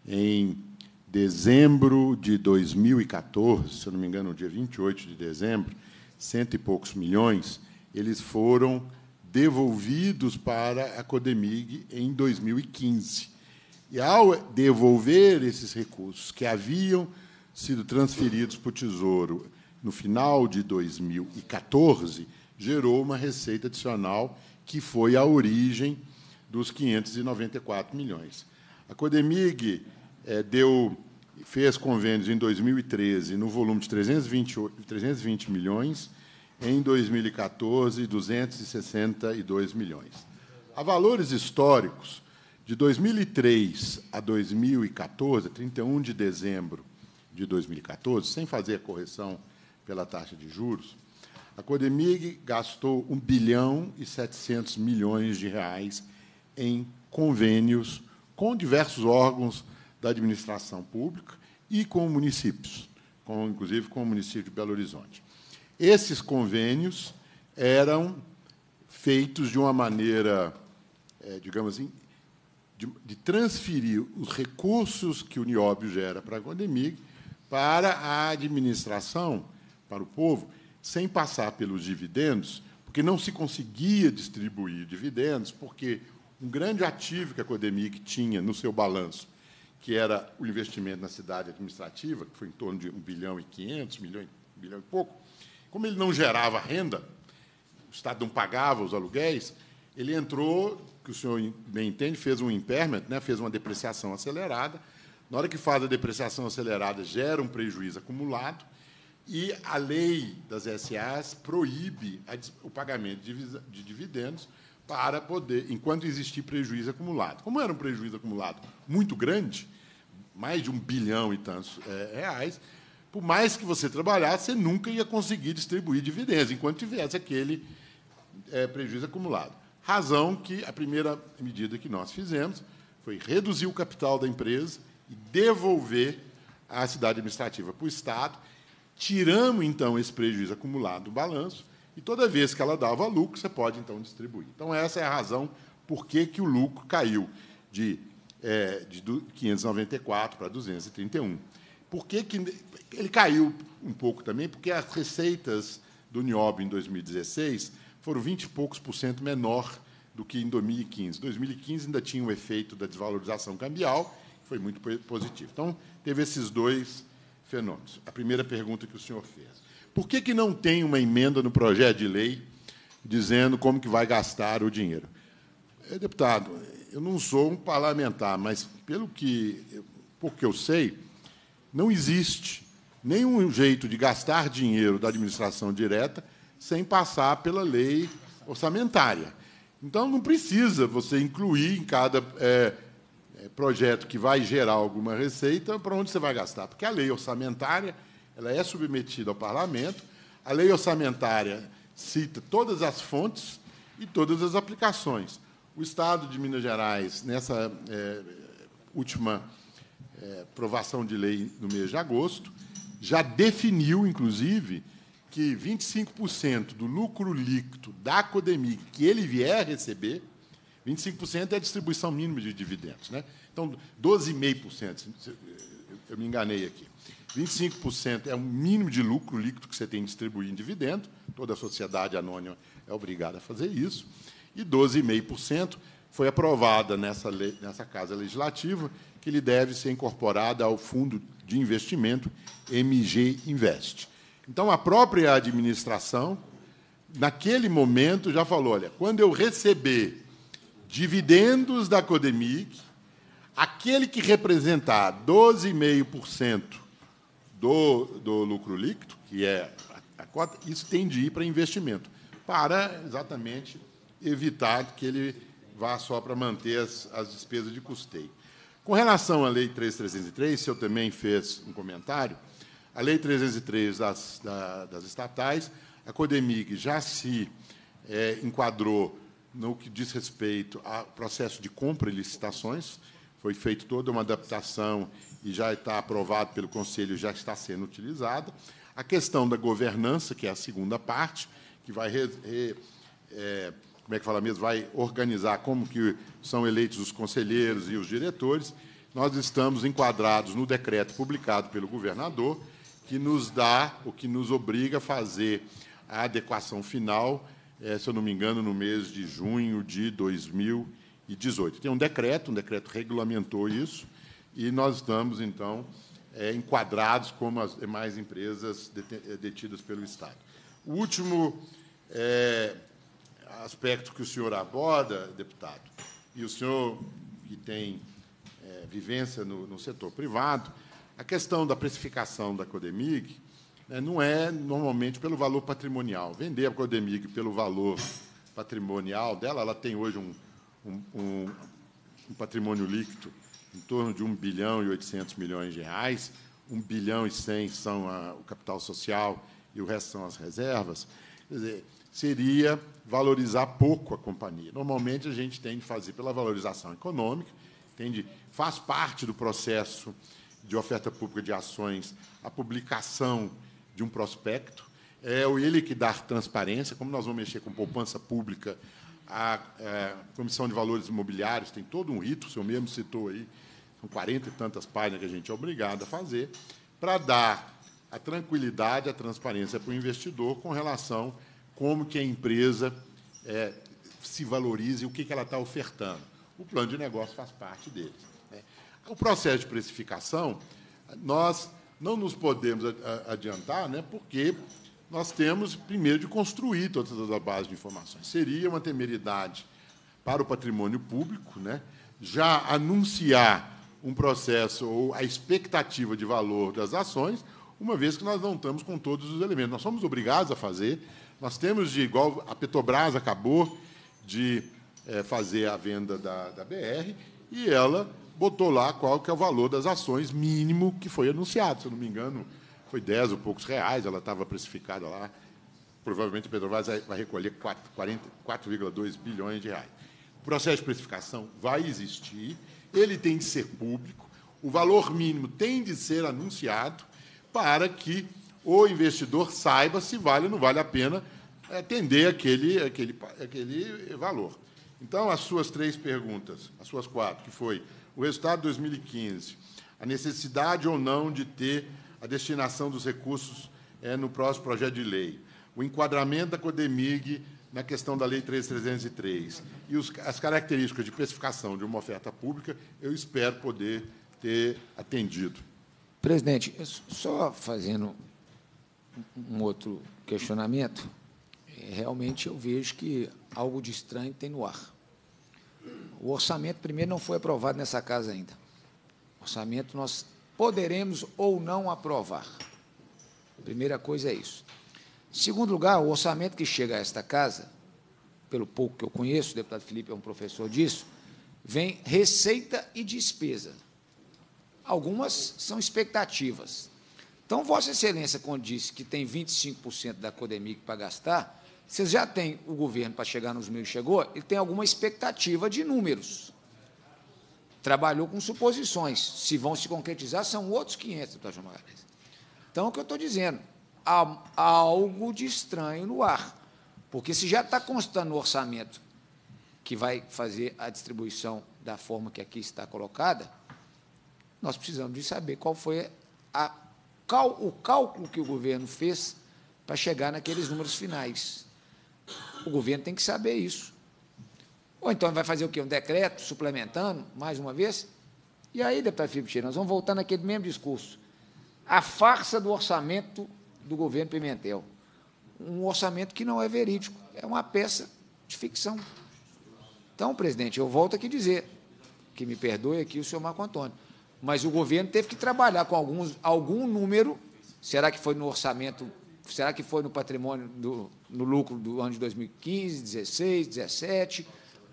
em dezembro de dois mil e quatorze, se eu não me engano, no dia vinte e oito de dezembro, cento e poucos milhões, eles foram devolvidos para a Codemig em dois mil e quinze. E, ao devolver esses recursos que haviam sido transferidos para o Tesouro no final de dois mil e quatorze, gerou uma receita adicional que foi a origem dos quinhentos e noventa e quatro milhões. A Codemig é, deu, fez convênios em dois mil e treze no volume de trezentos e vinte milhões, em dois mil e quatorze, duzentos e sessenta e dois milhões. A valores históricos, de dois mil e três a dois mil e quatorze, trinta e um de dezembro de dois mil e quatorze, sem fazer a correção pela taxa de juros, a Codemig gastou um bilhão e setecentos milhões de reais em convênios com diversos órgãos da administração pública e com municípios, com, inclusive com o município de Belo Horizonte. Esses convênios eram feitos de uma maneira, é, digamos assim, de, de transferir os recursos que o Nióbio gera para a Codemig para a administração, para o povo, sem passar pelos dividendos, porque não se conseguia distribuir dividendos, porque um grande ativo que a Codemig tinha no seu balanço, que era o investimento na cidade administrativa, que foi em torno de um bilhão e quinhentos, um bilhão e pouco, como ele não gerava renda, o Estado não pagava os aluguéis, ele entrou, que o senhor bem entende, fez um impairment, né, fez uma depreciação acelerada. Na hora que faz a depreciação acelerada, gera um prejuízo acumulado e a lei das S As proíbe a, o pagamento de, de dividendos para poder, enquanto existir prejuízo acumulado. Como era um prejuízo acumulado muito grande, mais de um bilhão e tantos é, reais, por mais que você trabalhasse, você nunca ia conseguir distribuir dividendos, enquanto tivesse aquele é, prejuízo acumulado. Razão que a primeira medida que nós fizemos foi reduzir o capital da empresa e devolver a cidade administrativa para o Estado. Tiramos, então, esse prejuízo acumulado do balanço e, toda vez que ela dava lucro, você pode, então, distribuir. Então, essa é a razão por que, que o lucro caiu de, é, de quinhentos e noventa e quatro para duzentos e trinta e um. Por que que ele caiu um pouco também? Porque as receitas do Nióbio em dois mil e dezesseis foram vinte e poucos por cento menor do que em dois mil e quinze. dois mil e quinze ainda tinha o efeito da desvalorização cambial, que foi muito positivo. Então, teve esses dois fenômenos. A primeira pergunta que o senhor fez. Por que que não tem uma emenda no projeto de lei dizendo como que vai gastar o dinheiro? Deputado, eu não sou um parlamentar, mas, pelo que eu, porque eu sei, não existe nenhum jeito de gastar dinheiro da administração direta sem passar pela lei orçamentária. Então, não precisa você incluir em cada é, projeto que vai gerar alguma receita para onde você vai gastar, porque a lei orçamentária ela é submetida ao parlamento, a lei orçamentária cita todas as fontes e todas as aplicações. O Estado de Minas Gerais, nessa é, última é, aprovação de lei no mês de agosto, já definiu, inclusive, que vinte e cinco por cento do lucro líquido da Codemig que ele vier a receber, vinte e cinco por cento é a distribuição mínima de dividendos, né? Então, doze vírgula cinco por cento, eu me enganei aqui. vinte e cinco por cento é o mínimo de lucro líquido que você tem que distribuir em dividendo, toda a sociedade anônima é obrigada a fazer isso, e doze vírgula cinco por cento foi aprovada nessa, lei, nessa Casa Legislativa, que ele deve ser incorporada ao Fundo de Investimento M G Invest. Então, a própria administração, naquele momento, já falou, olha, quando eu receber dividendos da Codemig, aquele que representar doze vírgula cinco por cento do, do lucro líquido, que é a cota, isso tem de ir para investimento, para exatamente evitar que ele vá só para manter as, as despesas de custeio. Com relação à Lei três mil trezentos e três, o senhor também fez um comentário, a Lei trezentos e três das, da, das estatais, a Codemig já se é, enquadrou no que diz respeito ao processo de compra e licitações, foi feita toda uma adaptação e já está aprovado pelo Conselho, já está sendo utilizada. A questão da governança, que é a segunda parte, que vai... Re, re, é, como é que fala mesmo, vai organizar como que são eleitos os conselheiros e os diretores, nós estamos enquadrados no decreto publicado pelo governador, que nos dá, o que nos obriga a fazer a adequação final, se eu não me engano, no mês de junho de dois mil e dezoito. Tem um decreto, um decreto regulamentou isso, e nós estamos, então, enquadrados como as demais empresas detidas pelo Estado. O último... É, aspecto que o senhor aborda, deputado, e o senhor que tem é, vivência no, no setor privado, a questão da precificação da Codemig, né, não é normalmente pelo valor patrimonial. Vender a Codemig pelo valor patrimonial dela, ela tem hoje um, um, um, um patrimônio líquido em torno de um bilhão e oitocentos milhões de reais, um bilhão e cem são a, o capital social e o resto são as reservas. Quer dizer, seria valorizar pouco a companhia. Normalmente, a gente tem de fazer pela valorização econômica, tem de, faz parte do processo de oferta pública de ações a publicação de um prospecto, é ele que dá transparência, como nós vamos mexer com poupança pública, a, a Comissão de Valores Imobiliários tem todo um rito, o senhor mesmo citou aí, são quarenta e tantas páginas que a gente é obrigado a fazer, para dar a tranquilidade, a transparência para o investidor com relação como que a empresa é, se valoriza e o que que ela está ofertando. O plano de negócio faz parte dele, né? O processo de precificação, nós não nos podemos adiantar, né, porque nós temos, primeiro, de construir todas as bases de informações. Seria uma temeridade para o patrimônio público, né, já anunciar um processo ou a expectativa de valor das ações, uma vez que nós não estamos com todos os elementos. Nós somos obrigados a fazer. Nós temos de, igual a Petrobras acabou de é, fazer a venda da, da B R, e ela botou lá qual que é o valor das ações mínimo que foi anunciado. Se eu não me engano, foi dez ou poucos reais, ela estava precificada lá. Provavelmente a Petrobras vai recolher quatro vírgula dois bilhões de reais. O processo de precificação vai existir, ele tem de ser público, o valor mínimo tem de ser anunciado para que o investidor saiba se vale ou não vale a pena atender aquele, aquele, aquele valor. Então, as suas três perguntas, as suas quatro, que foi o resultado de dois mil e quinze, a necessidade ou não de ter a destinação dos recursos é, no próximo projeto de lei, o enquadramento da CODEMIG na questão da Lei três mil trezentos e três e os, as características de especificação de uma oferta pública, eu espero poder ter atendido. Presidente, só fazendo um outro questionamento, realmente eu vejo que algo de estranho tem no ar. O orçamento, primeiro, não foi aprovado nessa casa ainda. O orçamento nós poderemos ou não aprovar. Primeira coisa é isso. Segundo lugar, o orçamento que chega a esta casa, pelo pouco que eu conheço, o deputado Felipe é um professor disso, vem receita e despesa. Algumas são expectativas. Então, Vossa Excelência, quando disse que tem vinte e cinco por cento da CODEMIG para gastar, vocês já têm o governo para chegar nos mil e chegou, ele tem alguma expectativa de números. Trabalhou com suposições. Se vão se concretizar, são outros quinhentos, doutor João Magalhães. Então, é o que eu estou dizendo. Há algo de estranho no ar, porque se já está constando no orçamento que vai fazer a distribuição da forma que aqui está colocada, nós precisamos de saber qual foi a, cal, o cálculo que o governo fez para chegar naqueles números finais. O governo tem que saber isso. Ou então vai fazer o quê? Um decreto suplementando, mais uma vez? E aí, deputado Felipe Teixeira, nós vamos voltar naquele mesmo discurso. A farsa do orçamento do governo Pimentel. Um orçamento que não é verídico, é uma peça de ficção. Então, presidente, eu volto aqui dizer, que me perdoe aqui o senhor Marco Antônio, mas o governo teve que trabalhar com alguns, algum número, será que foi no orçamento, será que foi no patrimônio, do, no lucro do ano de dois mil e quinze, dezesseis, dezessete,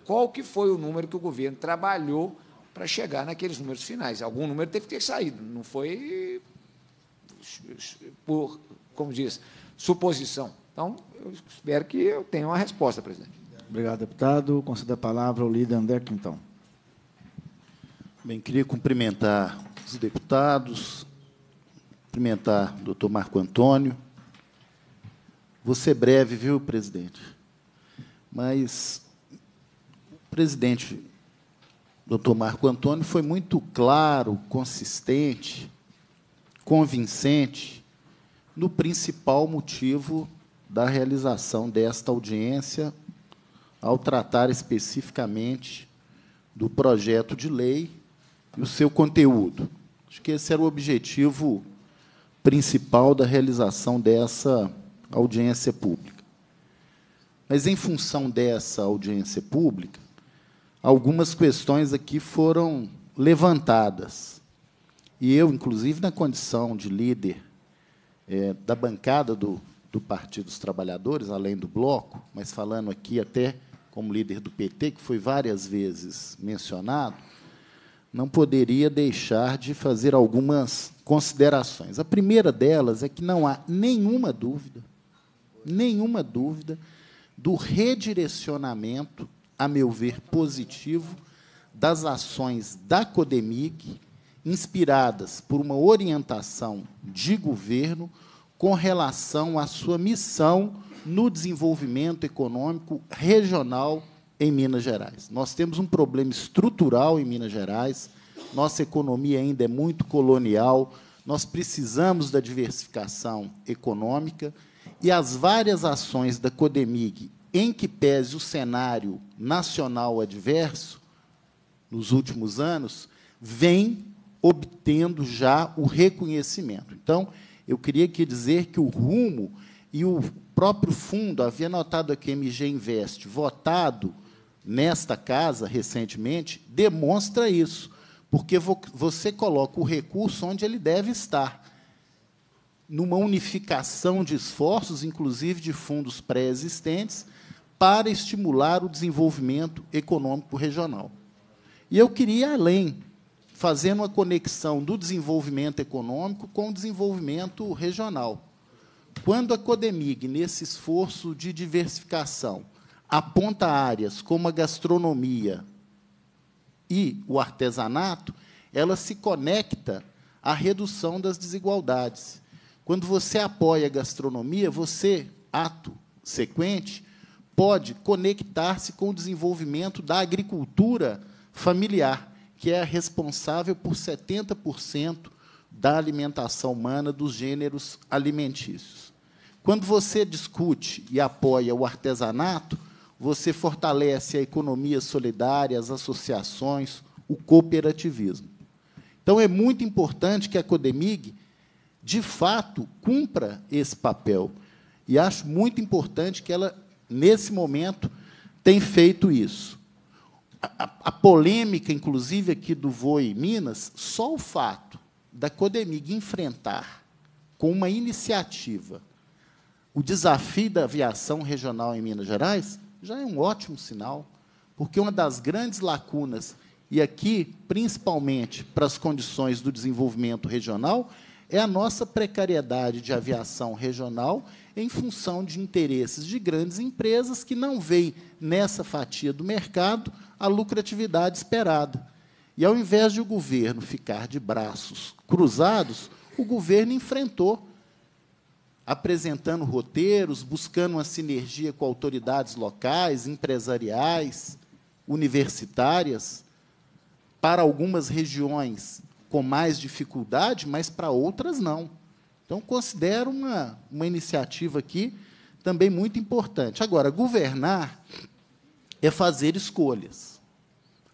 qual que foi o número que o governo trabalhou para chegar naqueles números finais? Algum número teve que ter saído, não foi por, como diz, suposição. Então, eu espero que eu tenha uma resposta, presidente. Obrigado, deputado. Concedo a palavra ao líder André Quintão. Bem, queria cumprimentar os deputados, cumprimentar o doutor Marco Antônio. Vou ser breve, viu, presidente? Mas o presidente, doutor Marco Antônio, foi muito claro, consistente, convincente no principal motivo da realização desta audiência, ao tratar especificamente do projeto de lei e o seu conteúdo. Acho que esse era o objetivo principal da realização dessa audiência pública. Mas, em função dessa audiência pública, algumas questões aqui foram levantadas. E eu, inclusive, na condição de líder é, da bancada do, do Partido dos Trabalhadores, além do Bloco, mas falando aqui até como líder do P T, que foi várias vezes mencionado, não poderia deixar de fazer algumas considerações. A primeira delas é que não há nenhuma dúvida, nenhuma dúvida do redirecionamento, a meu ver, positivo das ações da CODEMIG, inspiradas por uma orientação de governo com relação à sua missão no desenvolvimento econômico regional em Minas Gerais. Nós temos um problema estrutural em Minas Gerais, nossa economia ainda é muito colonial, nós precisamos da diversificação econômica, e as várias ações da CODEMIG, em que pese o cenário nacional adverso, nos últimos anos, vêm obtendo já o reconhecimento. Então, eu queria aqui dizer que o rumo e o próprio fundo, havia notado aqui M G Invest, votado nesta casa recentemente, demonstra isso, porque vo você coloca o recurso onde ele deve estar, numa unificação de esforços, inclusive de fundos pré-existentes, para estimular o desenvolvimento econômico regional. E eu queria ir além, fazendo a conexão do desenvolvimento econômico com o desenvolvimento regional. Quando a CODEMIG, nesse esforço de diversificação, aponta áreas como a gastronomia e o artesanato, ela se conecta à redução das desigualdades. Quando você apoia a gastronomia, você, ato sequente, pode conectar-se com o desenvolvimento da agricultura familiar, que é responsável por setenta por cento da alimentação humana dos gêneros alimentícios. Quando você discute e apoia o artesanato, você fortalece a economia solidária, as associações, o cooperativismo. Então, é muito importante que a Codemig, de fato, cumpra esse papel. E acho muito importante que ela, nesse momento, tenha feito isso. A, a, a polêmica, inclusive, aqui do Voe Minas, só o fato da Codemig enfrentar, com uma iniciativa, o desafio da aviação regional em Minas Gerais já é um ótimo sinal, porque uma das grandes lacunas, e aqui, principalmente, para as condições do desenvolvimento regional, é a nossa precariedade de aviação regional em função de interesses de grandes empresas que não veem nessa fatia do mercado a lucratividade esperada. E, ao invés de o governo ficar de braços cruzados, o governo enfrentou, apresentando roteiros, buscando uma sinergia com autoridades locais, empresariais, universitárias, para algumas regiões com mais dificuldade, mas para outras não. Então, considero uma, uma iniciativa aqui também muito importante. Agora, governar é fazer escolhas.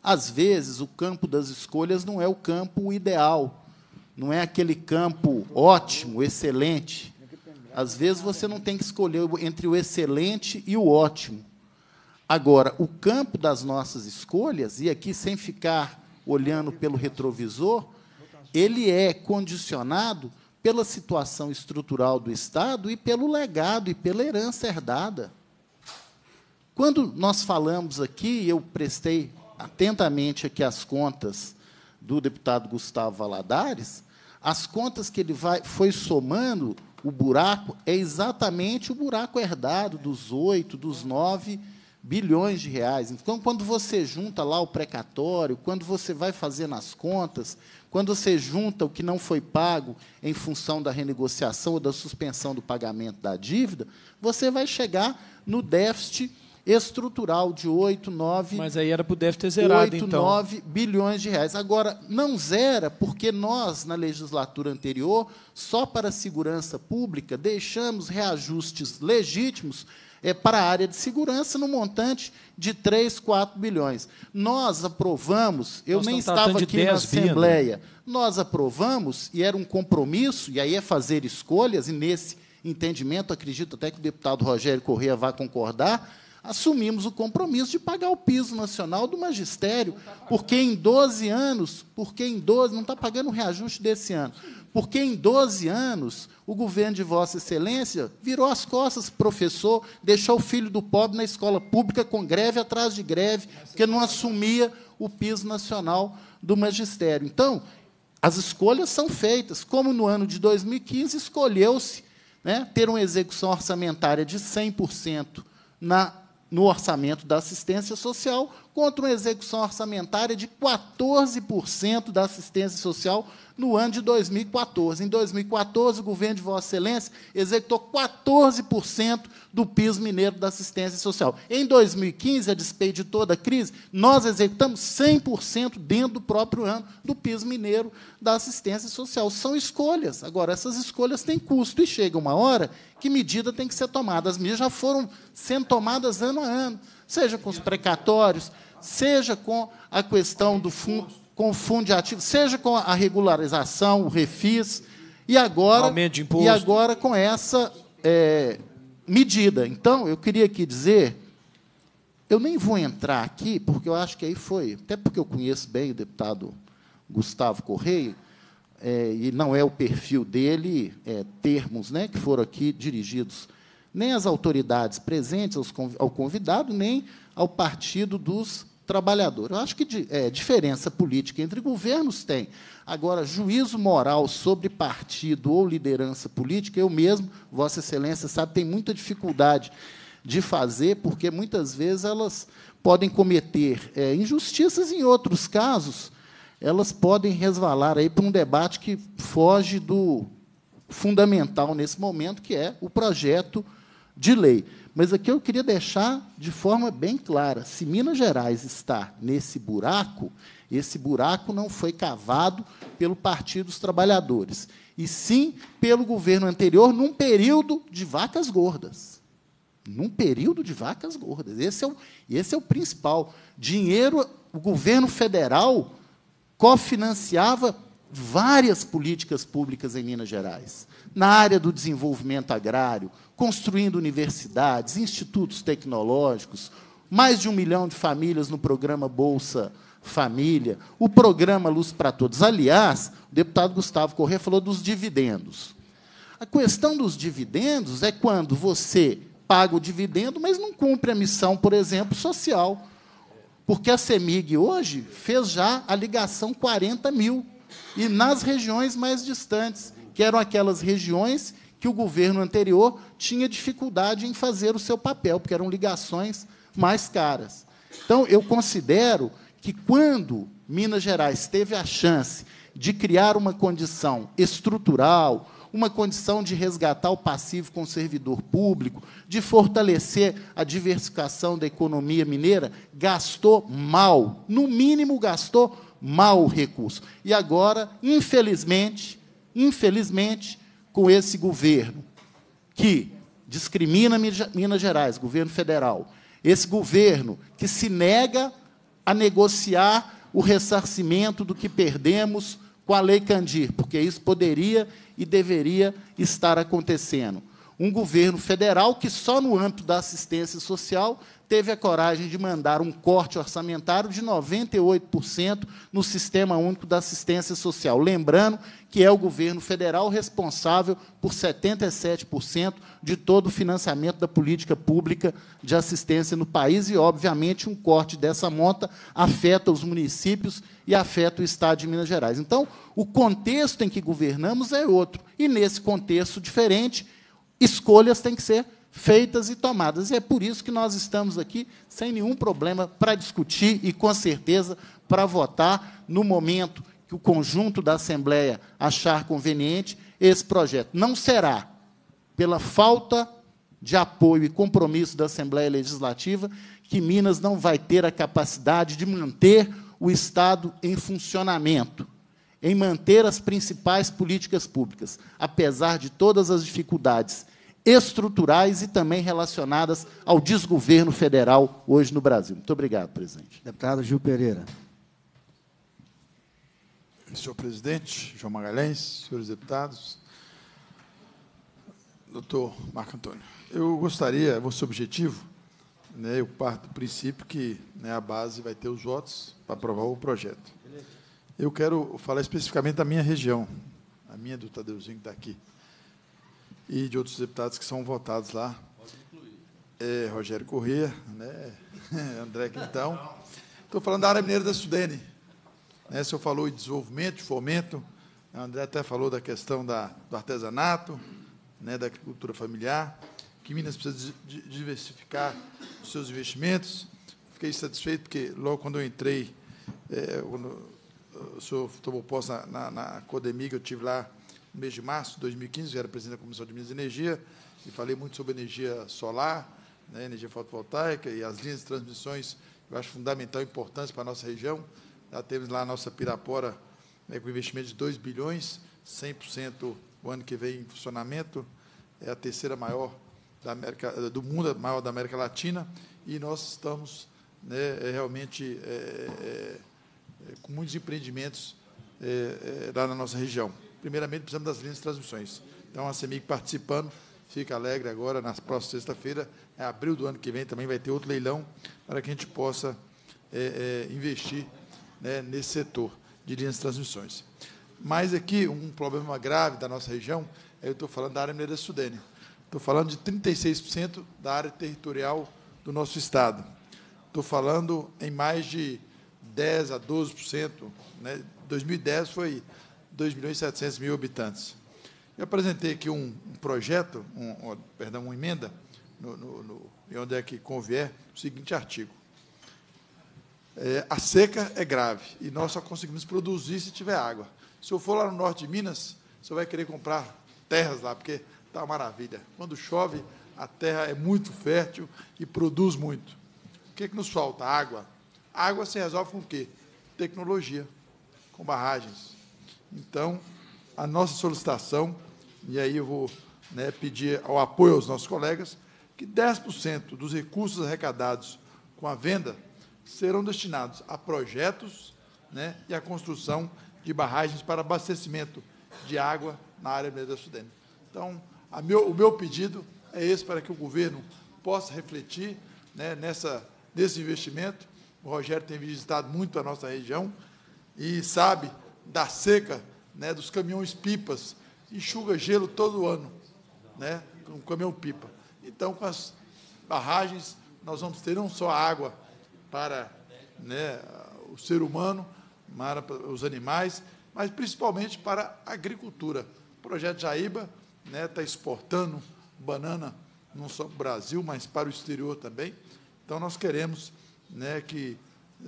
Às vezes, o campo das escolhas não é o campo ideal, não é aquele campo ótimo, excelente. Às vezes, você não tem que escolher entre o excelente e o ótimo. Agora, o campo das nossas escolhas, e aqui sem ficar olhando pelo retrovisor, ele é condicionado pela situação estrutural do Estado e pelo legado e pela herança herdada. Quando nós falamos aqui, eu prestei atentamente aqui as contas do deputado Gustavo Valadares, as contas que ele vai, foi somando, o buraco é exatamente o buraco herdado dos oito, dos nove bilhões de reais. Então, quando você junta lá o precatório, quando você vai fazer nas contas, quando você junta o que não foi pago em função da renegociação ou da suspensão do pagamento da dívida, você vai chegar no déficit estrutural de oito, nove... Mas aí era para o déficit zerado, então. oito, nove bilhões de reais. Agora, não zera, porque nós, na legislatura anterior, só para a segurança pública, deixamos reajustes legítimos É para a área de segurança, no montante de três, quatro bilhões. Nós aprovamos, eu nós nem estava aqui na Assembleia, bilhões. Nós aprovamos, e era um compromisso, e aí é fazer escolhas, e nesse entendimento, acredito até que o deputado Rogério Corrêa vá concordar, assumimos o compromisso de pagar o piso nacional do magistério, porque em doze anos, porque em doze, não está pagando o reajuste desse ano, porque em doze anos o governo de Vossa Excelência virou as costas, professor, deixou o filho do pobre na escola pública com greve atrás de greve, porque não assumia o piso nacional do magistério. Então, as escolhas são feitas, como no ano de dois mil e quinze escolheu-se, né, ter uma execução orçamentária de cem por cento na no orçamento da assistência social, contra uma execução orçamentária de quatorze por cento da assistência social no ano de dois mil e quatorze. Em dois mil e quatorze, o governo de Vossa Excelência executou quatorze por cento do piso mineiro da assistência social. Em dois mil e quinze, a despeito de toda a crise, nós executamos cem por cento dentro do próprio ano do piso mineiro da assistência social. São escolhas. Agora, essas escolhas têm custo, e chega uma hora que medida tem que ser tomada. As medidas já foram sendo tomadas ano a ano, seja com os precatórios, seja com a questão do fundo, com o fundo de ativos, seja com a regularização, o refis, e agora, aumento de imposto, e agora com essa é, medida. Então, eu queria aqui dizer, eu nem vou entrar aqui, porque eu acho que aí foi, até porque eu conheço bem o deputado Gustavo Corrêa, é, e não é o perfil dele, é, termos, né, que foram aqui dirigidos nem às autoridades presentes, aos, ao convidado, nem ao Partido dos Trabalhadores. Eu acho que de, é, diferença política entre governos tem. Agora, juízo moral sobre partido ou liderança política, eu mesmo, Vossa Excelência sabe, tem muita dificuldade de fazer, porque, muitas vezes, elas podem cometer é, injustiças, e, em outros casos, elas podem resvalar aí para um debate que foge do fundamental nesse momento, que é o projeto de lei. Mas aqui eu queria deixar de forma bem clara, se Minas Gerais está nesse buraco, esse buraco não foi cavado pelo Partido dos Trabalhadores, e sim pelo governo anterior, num período de vacas gordas. Num período de vacas gordas. Esse é o, esse é o principal. Dinheiro, o governo federal cofinanciava várias políticas públicas em Minas Gerais, na área do desenvolvimento agrário, construindo universidades, institutos tecnológicos, mais de um milhão de famílias no programa Bolsa Família, o programa Luz para Todos. Aliás, o deputado Gustavo Corrêa falou dos dividendos. A questão dos dividendos é quando você paga o dividendo, mas não cumpre a missão, por exemplo, social, porque a CEMIG hoje fez já a ligação quarenta mil, e nas regiões mais distantes, que eram aquelas regiões que o governo anterior tinha dificuldade em fazer o seu papel, porque eram ligações mais caras. Então, eu considero que, quando Minas Gerais teve a chance de criar uma condição estrutural, uma condição de resgatar o passivo com o servidor público, de fortalecer a diversificação da economia mineira, gastou mal, no mínimo gastou mal o recurso. E agora, infelizmente, infelizmente, com esse governo que discrimina Minas Gerais, governo federal, esse governo que se nega a negociar o ressarcimento do que perdemos com a Lei Kandir, porque isso poderia e deveria estar acontecendo. Um governo federal que só no âmbito da assistência social teve a coragem de mandar um corte orçamentário de noventa e oito por cento no Sistema Único da Assistência Social. Lembrando que é o governo federal responsável por setenta e sete por cento de todo o financiamento da política pública de assistência no país e, obviamente, um corte dessa monta afeta os municípios e afeta o Estado de Minas Gerais. Então, o contexto em que governamos é outro. E, nesse contexto diferente, escolhas têm que ser feitas e tomadas. E é por isso que nós estamos aqui sem nenhum problema para discutir e, com certeza, para votar no momento que o conjunto da Assembleia achar conveniente esse projeto. Não será pela falta de apoio e compromisso da Assembleia Legislativa que Minas não vai ter a capacidade de manter o Estado em funcionamento, em manter as principais políticas públicas, apesar de todas as dificuldades estruturais e também relacionadas ao desgoverno federal hoje no Brasil. Muito obrigado, presidente. Deputado Gil Pereira. Senhor presidente, João Magalhães, senhores deputados, doutor Marco Antônio, eu gostaria, vou ser objetivo, né, eu parto do princípio que, né, a base vai ter os votos para aprovar o projeto. Eu quero falar especificamente da minha região, a minha do Tadeuzinho, que está aqui, e de outros deputados que são votados lá. Pode incluir. É, Rogério Corrêa, né? André Quintão. Estou falando da área mineira da Sudene. Né? O senhor falou de desenvolvimento, de fomento. O André até falou da questão da, do artesanato, né, da agricultura familiar, que Minas precisa de diversificar os seus investimentos. Fiquei satisfeito porque, logo quando eu entrei, é, quando o senhor tomou posse na, na, na Codemig, eu estive lá no mês de março de dois mil e quinze, eu era presidente da Comissão de Minas e Energia, e falei muito sobre energia solar, né, energia fotovoltaica, e as linhas de transmissões, eu acho fundamental a importância para a nossa região. Já temos lá a nossa Pirapora, né, com investimento de dois bilhões, cem por cento o ano que vem em funcionamento, é a terceira maior da América, do mundo, a maior da América Latina, e nós estamos, né, realmente... É, é, com muitos empreendimentos é, é, lá na nossa região. Primeiramente, precisamos das linhas de transmissões. Então, a CEMIG participando, fica alegre agora, na próxima sexta-feira, em abril do ano que vem, também vai ter outro leilão para que a gente possa é, é, investir, né, nesse setor de linhas de transmissões. Mas aqui, um problema grave da nossa região, eu estou falando da área mineira da Sudene. Estou falando de trinta e seis por cento da área territorial do nosso Estado. Estou falando em mais de dez a doze por cento, né? dois mil e dez foi dois milhões e setecentos mil habitantes. Eu apresentei aqui um, um projeto, um, um, perdão, uma emenda, no, no, no, onde é que convier, o seguinte artigo. É, a seca é grave e nós só conseguimos produzir se tiver água. Se eu for lá no norte de Minas, você vai querer comprar terras lá, porque está uma maravilha. Quando chove, a terra é muito fértil e produz muito. O que é que nos falta? Água. A água se resolve com o quê? Tecnologia, com barragens. Então, a nossa solicitação, e aí eu vou né, pedir ao apoio aos nossos colegas, que dez por cento dos recursos arrecadados com a venda serão destinados a projetos né, e à construção de barragens para abastecimento de água na área da Sudene. Então, a meu, o meu pedido é esse, para que o governo possa refletir né, nessa, nesse investimento. O Rogério tem visitado muito a nossa região e sabe da seca né, dos caminhões-pipas, enxuga gelo todo ano, né, com o caminhão-pipa. Então, com as barragens, nós vamos ter não só água para né, o ser humano, para os animais, mas principalmente para a agricultura. O projeto Jaíba né, está exportando banana, não só para o Brasil, mas para o exterior também. Então, nós queremos né, que,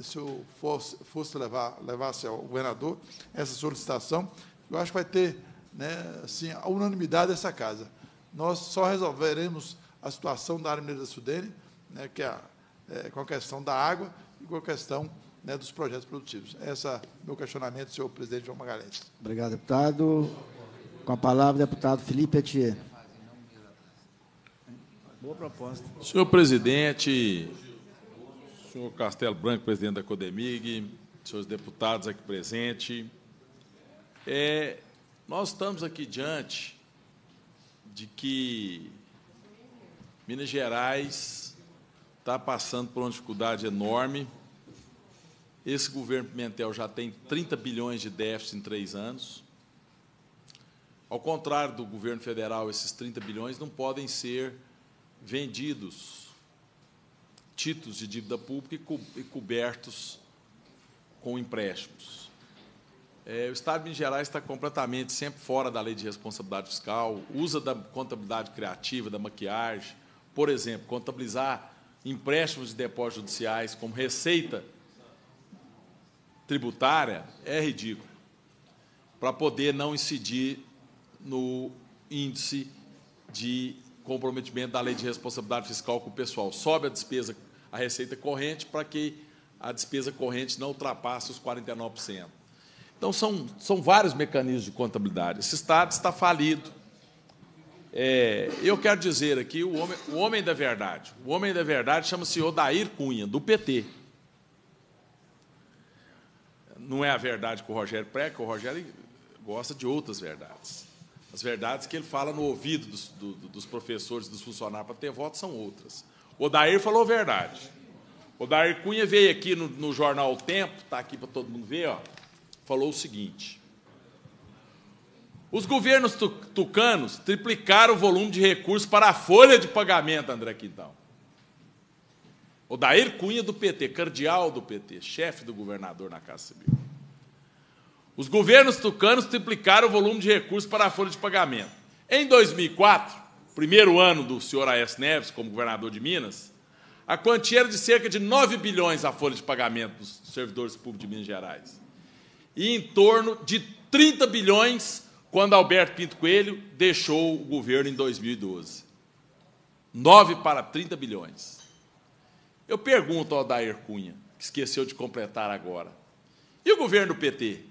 se eu fosse, fosse levar, levasse ao governador essa solicitação, eu acho que vai ter né, assim, a unanimidade dessa casa. Nós só resolveremos a situação da área mineira da Sudene, né, que é, é, com a questão da água e com a questão né, dos projetos produtivos. Esse é o meu questionamento, senhor presidente João Magalhães. Obrigado, deputado. Com a palavra, deputado Felipe Etier. Boa proposta. Senhor presidente, senhor Castelo Branco, presidente da Codemig, senhores deputados aqui presentes, é, nós estamos aqui diante de que Minas Gerais está passando por uma dificuldade enorme. Esse governo Pimentel já tem trinta bilhões de déficit em três anos. Ao contrário do governo federal, esses trinta bilhões não podem ser vendidos, títulos de dívida pública e cobertos com empréstimos. É, o Estado de Minas Gerais está completamente sempre fora da lei de responsabilidade fiscal, usa da contabilidade criativa, da maquiagem, por exemplo, contabilizar empréstimos de depósitos judiciais como receita tributária é ridículo, para poder não incidir no índice de comprometimento da lei de responsabilidade fiscal com o pessoal. Sobe a despesa, a receita corrente, para que a despesa corrente não ultrapasse os quarenta e nove por cento. Então, são, são vários mecanismos de contabilidade. Esse Estado está falido. É, eu quero dizer aqui o homem, o homem da verdade. O homem da verdade chama-se Odair Cunha, do P T. Não é a verdade com o Rogério Preca, o Rogério gosta de outras verdades. As verdades que ele fala no ouvido dos, do, dos professores, dos funcionários para ter voto, são outras. Odair falou a verdade. Odair Cunha veio aqui no, no jornal O Tempo, está aqui para todo mundo ver, ó. Falou o seguinte: os governos tucanos triplicaram o volume de recursos para a folha de pagamento, André Quintão. Odair Cunha, do P T, cardeal do P T, chefe do governador na Casa Civil. Os governos tucanos triplicaram o volume de recursos para a folha de pagamento. Em dois mil e quatro, primeiro ano do senhor Aécio Neves como governador de Minas, a quantia era de cerca de nove bilhões a folha de pagamento dos servidores públicos de Minas Gerais. E em torno de trinta bilhões quando Alberto Pinto Coelho deixou o governo em dois mil e doze. nove para trinta bilhões. Eu pergunto ao Odair Cunha, que esqueceu de completar agora, e o governo do P T?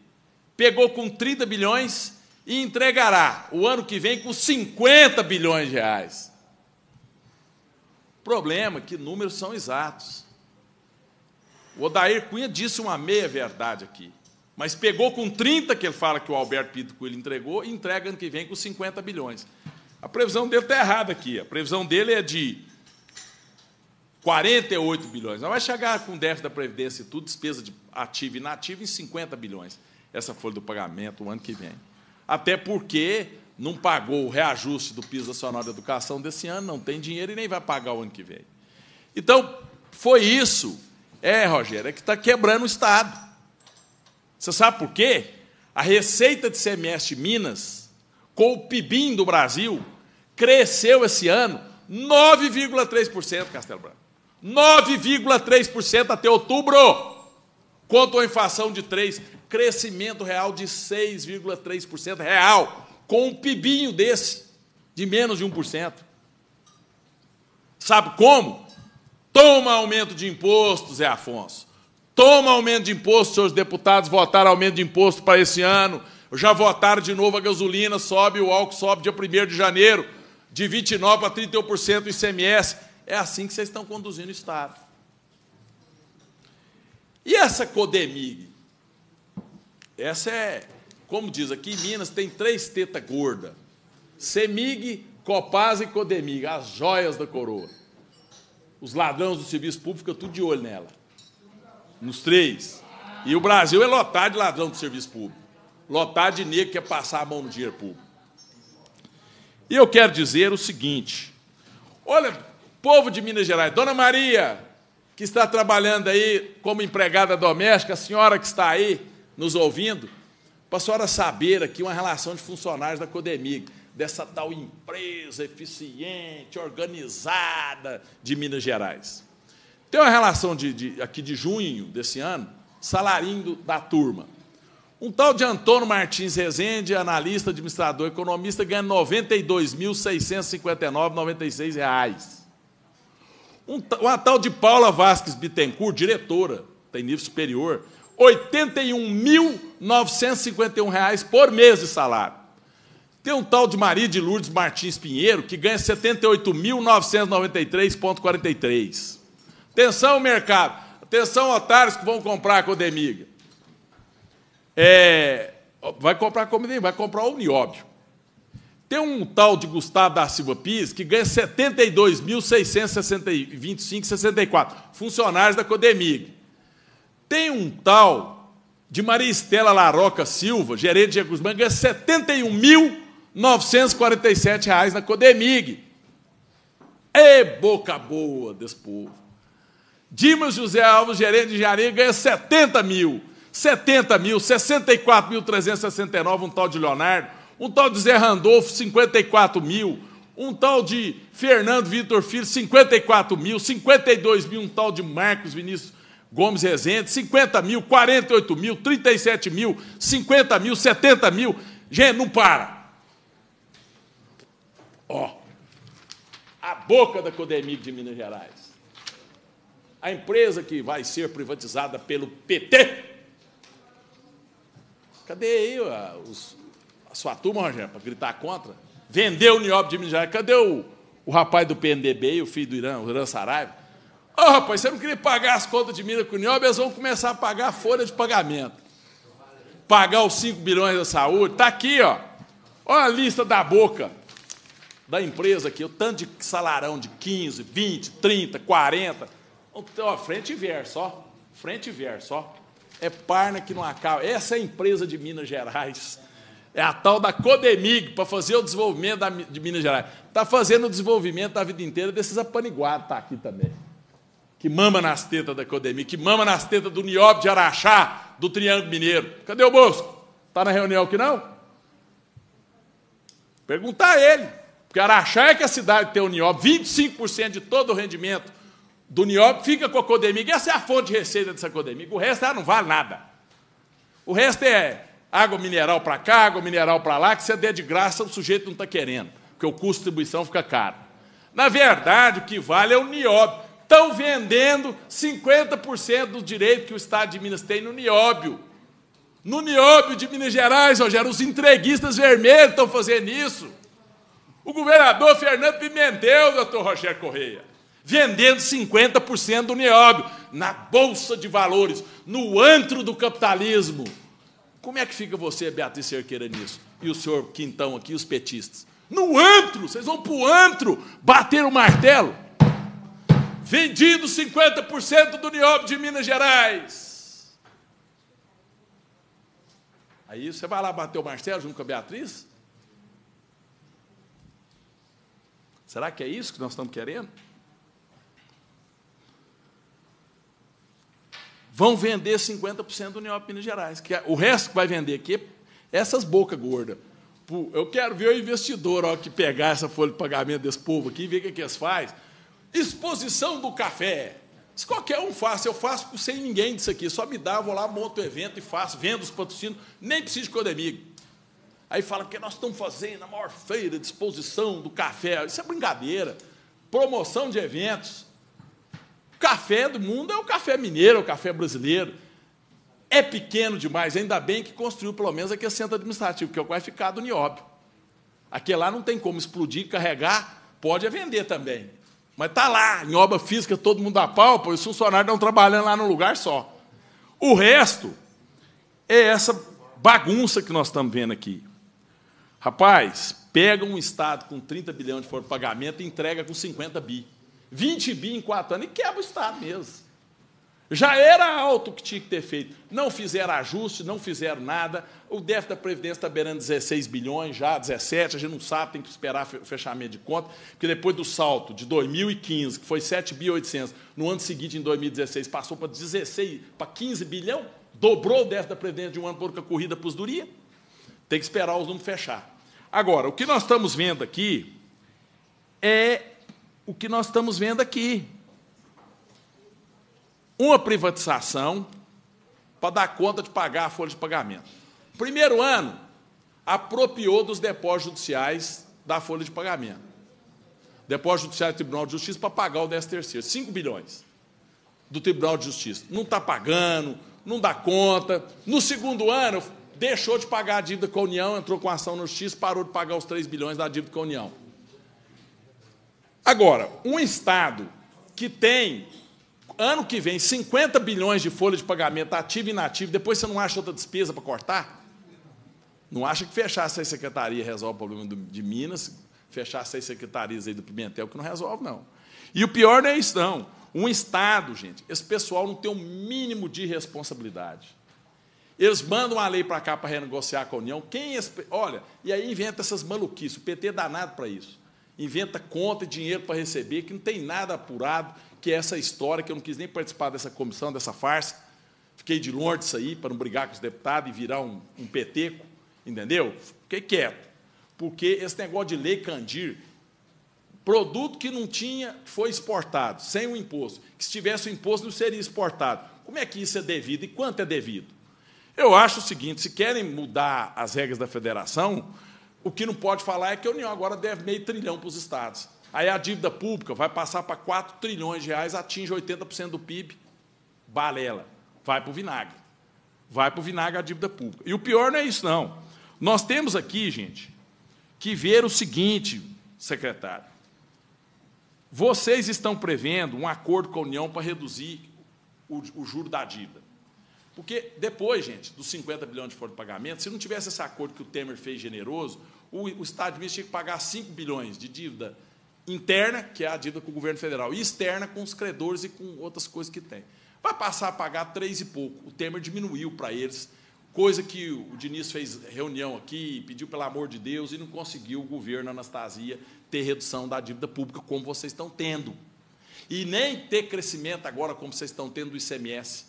Pegou com trinta bilhões e entregará o ano que vem com cinquenta bilhões de reais. O problema é que números são exatos. O Odair Cunha disse uma meia-verdade aqui. Mas pegou com trinta, que ele fala que o Alberto Pinto Coelho entregou, e entrega ano que vem com cinquenta bilhões. A previsão dele está errada aqui. A previsão dele é de quarenta e oito bilhões. Mas vai chegar com déficit da Previdência e tudo, despesa de ativa e inativa, em cinquenta bilhões. Essa folha do pagamento o ano que vem. Até porque não pagou o reajuste do Piso Nacional de Educação desse ano, não tem dinheiro e nem vai pagar o ano que vem. Então, foi isso. É, Rogério, é que está quebrando o Estado. Você sabe por quê? A receita de I C M S de Minas, com o P I B do Brasil, cresceu esse ano nove vírgula três por cento, Castelo Branco. nove vírgula três por cento até outubro, contra a inflação de três por cento, crescimento real de seis vírgula três por cento real, com um P I B desse, de menos de um por cento. Sabe como? Toma aumento de imposto, Zé Afonso. Toma aumento de imposto, seus deputados votaram aumento de imposto para esse ano. Já votaram de novo, a gasolina sobe, o álcool sobe dia primeiro de janeiro, de vinte e nove por cento para trinta e um por cento do I C M S. É assim que vocês estão conduzindo o Estado. E essa Codemig? Essa é, como diz aqui em Minas, tem três tetas gordas. Semig, Copasa e Codemig, as joias da coroa. Os ladrões do serviço público ficam tudo de olho nela. Nos três. E o Brasil é lotado de ladrão do serviço público. Lotado de negro que quer passar a mão no dinheiro público. E eu quero dizer o seguinte. Olha, povo de Minas Gerais, Dona Maria, que está trabalhando aí como empregada doméstica, a senhora que está aí nos ouvindo, para a senhora saber aqui uma relação de funcionários da Codemig, dessa tal empresa eficiente, organizada de Minas Gerais. Tem uma relação de, de, aqui de junho desse ano, salarinho da turma. Um tal de Antônio Martins Rezende, analista, administrador, economista, ganha noventa e dois mil seiscentos e cinquenta e nove reais e noventa e seis centavos. Um, uma tal de Paula Vasques Bittencourt, diretora, tem nível superior, oitenta e um mil novecentos e cinquenta e um reais por mês de salário. Tem um tal de Maria de Lourdes Martins Pinheiro, que ganha setenta e oito mil novecentos e noventa e três reais e quarenta e três centavos. Atenção, mercado. Atenção, otários que vão comprar a Codemig. É, vai comprar Codemig, vai comprar o Nióbio. Tem um tal de Gustavo da Silva Pires que ganha setenta e dois mil seiscentos e vinte e cinco reais e sessenta e quatro centavos, funcionários da Codemig. Tem um tal de Maria Estela Laroca Silva, gerente de recursos humanos, ganha setenta e um mil novecentos e quarenta e sete reais na Codemig. É boca boa desse povo. Dimas José Alves, gerente de engenharia, ganha setenta mil. setenta mil, sessenta e quatro mil trezentos e sessenta e nove, um tal de Leonardo, um tal de Zé Randolfo, cinquenta e quatro mil, um tal de Fernando Vitor Filho, cinquenta e quatro mil, cinquenta e dois mil, um tal de Marcos Vinícius Gomes Rezende, cinquenta mil, quarenta e oito mil, trinta e sete mil, cinquenta mil, setenta mil, gente, não para. Ó, a boca da Codemig de Minas Gerais. A empresa que vai ser privatizada pelo P T. Cadê aí a, os, a sua turma, Rogério, para gritar contra? Vendeu o Nióbio de Minas Gerais. Cadê o, o rapaz do P M D B, o filho do Irã, o Irã Saraiva? Ô, oh, rapaz, você não queria pagar as contas de Minas com o Nióbio, eles vão começar a pagar a folha de pagamento. Pagar os cinco bilhões da saúde. Está aqui, ó. Olha a lista da boca da empresa aqui. O tanto de salarão de quinze, vinte, trinta, quarenta. Ó, frente e verso, ó. Frente e verso, ó. É parna que não acaba. Essa é a empresa de Minas Gerais. É a tal da Codemig, para fazer o desenvolvimento da, de Minas Gerais. Está fazendo o desenvolvimento da vida inteira desses apaniguados, está aqui também. Que mama nas tetas da Codemig, que mama nas tetas do Nióbio de Araxá, do Triângulo Mineiro. Cadê o Bosco? Está na reunião aqui, não? Perguntar a ele. Porque Araxá é que a cidade tem o Nióbio. vinte e cinco por cento de todo o rendimento do Nióbio fica com a Codemig. Essa é a fonte de receita dessa Codemig. O resto ela não vale nada. O resto é água mineral para cá, água mineral para lá, que se der de graça o sujeito não está querendo, porque o custo de distribuição fica caro. Na verdade, o que vale é o Nióbio. Estão vendendo cinquenta por cento do direito que o Estado de Minas tem no Nióbio. No Nióbio de Minas Gerais, Rogério, os entreguistas vermelhos estão fazendo isso. O governador Fernando Pimentel, doutor Rogério Correia, vendendo cinquenta por cento do Nióbio na Bolsa de Valores, no antro do capitalismo. Como é que fica você, Beatriz Cerqueira, nisso? E o senhor Quintão aqui, os petistas? No antro! Vocês vão para o antro bater o martelo. Vendido cinquenta por cento do Nióbio de Minas Gerais. Aí você vai lá bater o martelo junto com a Beatriz? Será que é isso que nós estamos querendo? Vão vender cinquenta por cento do Nióbio de Minas Gerais. Que o resto que vai vender aqui é essas bocas gordas. Eu quero ver o investidor, ó, que pegar essa folha de pagamento desse povo aqui e ver o que, é que eles fazem. Exposição do café. Se qualquer um faz, eu faço sem ninguém disso aqui. Só me dá, eu vou lá, monto o evento e faço, vendo os patrocínios, nem preciso de Codemig. Aí fala que nós estamos fazendo a maior feira de exposição do café. Isso é brincadeira. promoção de eventos. O café do mundo é o café mineiro, é o café brasileiro. É pequeno demais, ainda bem que construiu pelo menos aquele centro administrativo, que é o que vai ficar do Nióbio. Aquele lá não tem como explodir, carregar, pode é vender também. Mas está lá, em obra física, todo mundo dá pau, os funcionários estão trabalhando lá num lugar só. O resto é essa bagunça que nós estamos vendo aqui. Rapaz, pega um Estado com trinta bilhões de folha de pagamento e entrega com cinquenta bi. vinte bi em quatro anos e quebra o Estado mesmo. Já era alto o que tinha que ter feito. Não fizeram ajuste, não fizeram nada. O déficit da Previdência está beirando dezesseis bilhões, já dezessete, a gente não sabe, tem que esperar fechamento de conta, porque depois do salto de dois mil e quinze, que foi sete bilhões e oitocentos, no ano seguinte, em dois mil e dezesseis, passou para dezesseis, para quinze bilhões, dobrou o déficit da Previdência de um ano por com a corrida para os duria. Tem que esperar os números fechar. Agora, o que nós estamos vendo aqui é o que nós estamos vendo aqui. Uma privatização para dar conta de pagar a folha de pagamento. Primeiro ano, apropriou dos depósitos judiciais da folha de pagamento. Depósito judicial do Tribunal de Justiça para pagar o décimo terceiro, cinco bilhões do Tribunal de Justiça. Não está pagando, não dá conta. No segundo ano, deixou de pagar a dívida com a União, entrou com ação na Justiça, parou de pagar os três bilhões da dívida com a União. Agora, um Estado que tem... ano que vem, cinquenta bilhões de folha de pagamento, ativa e inativa, depois você não acha outra despesa para cortar? Não acha que fechar seis secretarias resolve o problema do, de Minas, fechar seis secretarias aí do Pimentel, que não resolve, não. E o pior não é isso, não. Um Estado, gente, esse pessoal não tem o mínimo de responsabilidade. Eles mandam a lei para cá para renegociar com a União. Quem, olha, e aí inventa essas maluquices, o P T é danado para isso. Inventa conta e dinheiro para receber, que não tem nada apurado, que é essa história, que eu não quis nem participar dessa comissão, dessa farsa. Fiquei de longe disso aí, para não brigar com os deputados e virar um, um peteco, entendeu? Fiquei quieto, porque esse negócio de lei Candir, produto que não tinha, foi exportado, sem o imposto. Que se tivesse o imposto, não seria exportado. Como é que isso é devido e quanto é devido? Eu acho o seguinte, se querem mudar as regras da federação... o que não pode falar é que a União agora deve meio trilhão para os estados. Aí a dívida pública vai passar para quatro trilhões de reais, atinge oitenta por cento do P I B, balela, vai para o vinagre. Vai para o vinagre a dívida pública. E o pior não é isso, não. Nós temos aqui, gente, que ver o seguinte, secretário. Vocês estão prevendo um acordo com a União para reduzir o, o juro da dívida. Porque depois, gente, dos cinquenta bilhões de folha de pagamento, se não tivesse esse acordo que o Temer fez generoso, o, o Estado de Minas tinha que pagar cinco bilhões de dívida interna, que é a dívida com o governo federal, e externa com os credores e com outras coisas que tem. Vai passar a pagar três e pouco. O Temer diminuiu para eles, coisa que o Diniz fez reunião aqui, pediu pelo amor de Deus, e não conseguiu o governo Anastasia ter redução da dívida pública como vocês estão tendo. E nem ter crescimento agora como vocês estão tendo do I C M S.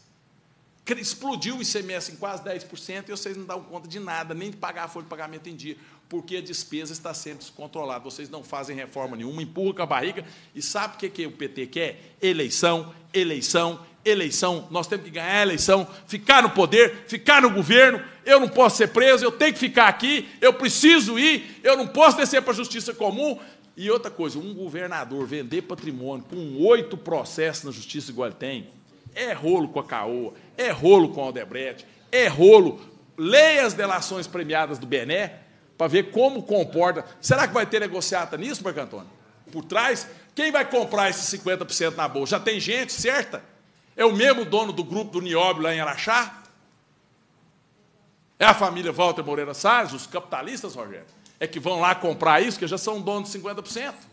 Explodiu o I C M S em quase dez por cento e vocês não dão conta de nada, nem de pagar a folha de pagamento em dia, porque a despesa está sendo descontrolada. Vocês não fazem reforma nenhuma, empurram com a barriga. E sabe o que, que o P T quer? Eleição, eleição, eleição. Nós temos que ganhar a eleição, ficar no poder, ficar no governo. Eu não posso ser preso, eu tenho que ficar aqui, eu preciso ir, eu não posso descer para a justiça comum. E outra coisa, um governador vender patrimônio com oito processos na justiça igual ele tem, é rolo com a Caoa, é rolo com a Odebrecht, é rolo. Leia as delações premiadas do Bené para ver como comporta. Será que vai ter negociata nisso, Marco Antônio? Por trás? Quem vai comprar esses cinquenta por cento na bolsa? Já tem gente, certa? É o mesmo dono do grupo do Nióbio lá em Araxá? É a família Walter Moreira Salles, os capitalistas, Rogério? É que vão lá comprar isso, que já são donos de cinquenta por cento.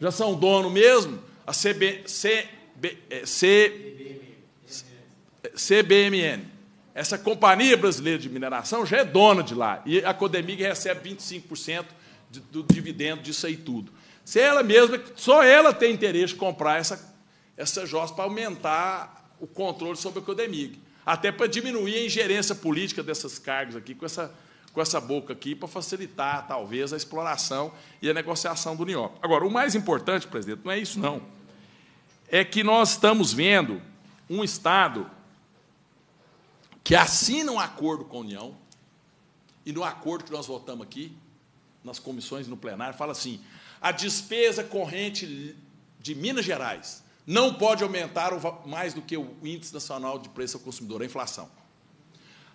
Já são dono mesmo. A C B, C B, C, C B M N, essa Companhia Brasileira de Mineração, já é dona de lá, e a Codemig recebe vinte e cinco por cento de, do dividendo disso aí tudo. Se ela mesma, só ela tem interesse de comprar essa, essa J O S para aumentar o controle sobre a Codemig, até para diminuir a ingerência política dessas cargas aqui, com essa, com essa boca aqui, para facilitar, talvez, a exploração e a negociação do Nióbio. Agora, o mais importante, presidente, não é isso, não. É que nós estamos vendo um Estado que assina um acordo com a União, e no acordo que nós votamos aqui, nas comissões, no plenário, fala assim, A despesa corrente de Minas Gerais não pode aumentar mais do que o Índice Nacional de Preço ao Consumidor, a inflação.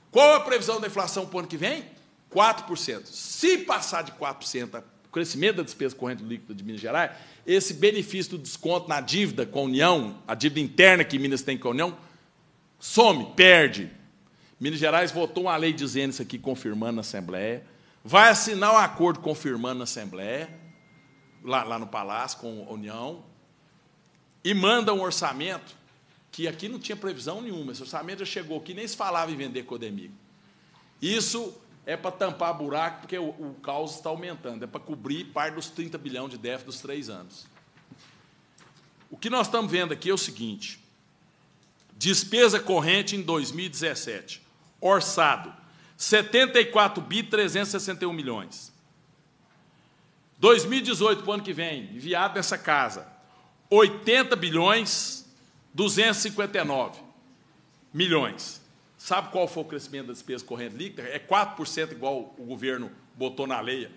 Qual a previsão da inflação para o ano que vem? quatro por cento. Se passar de quatro por cento o crescimento da despesa corrente líquida de Minas Gerais, esse benefício do desconto na dívida com a União, a dívida interna que Minas tem com a União, some, perde. Minas Gerais votou uma lei dizendo isso aqui, confirmando na Assembleia, vai assinar um acordo confirmando na Assembleia, lá, lá no Palácio, com a União, e manda um orçamento que aqui não tinha previsão nenhuma. Esse orçamento já chegou aqui, nem se falava em vender Codemig. Isso é para tampar buraco, porque o, o caos está aumentando, é para cobrir parte dos trinta bilhões de déficit dos três anos. O que nós estamos vendo aqui é o seguinte, despesa corrente em dois mil e dezessete, orçado, setenta e quatro bilhões trezentos e sessenta e um milhões. dois mil e dezoito, para o ano que vem, enviado nessa casa, oitenta bilhões duzentos e cinquenta e nove milhões. Sabe qual foi o crescimento da despesa corrente líquida? É quatro por cento igual o governo botou na lei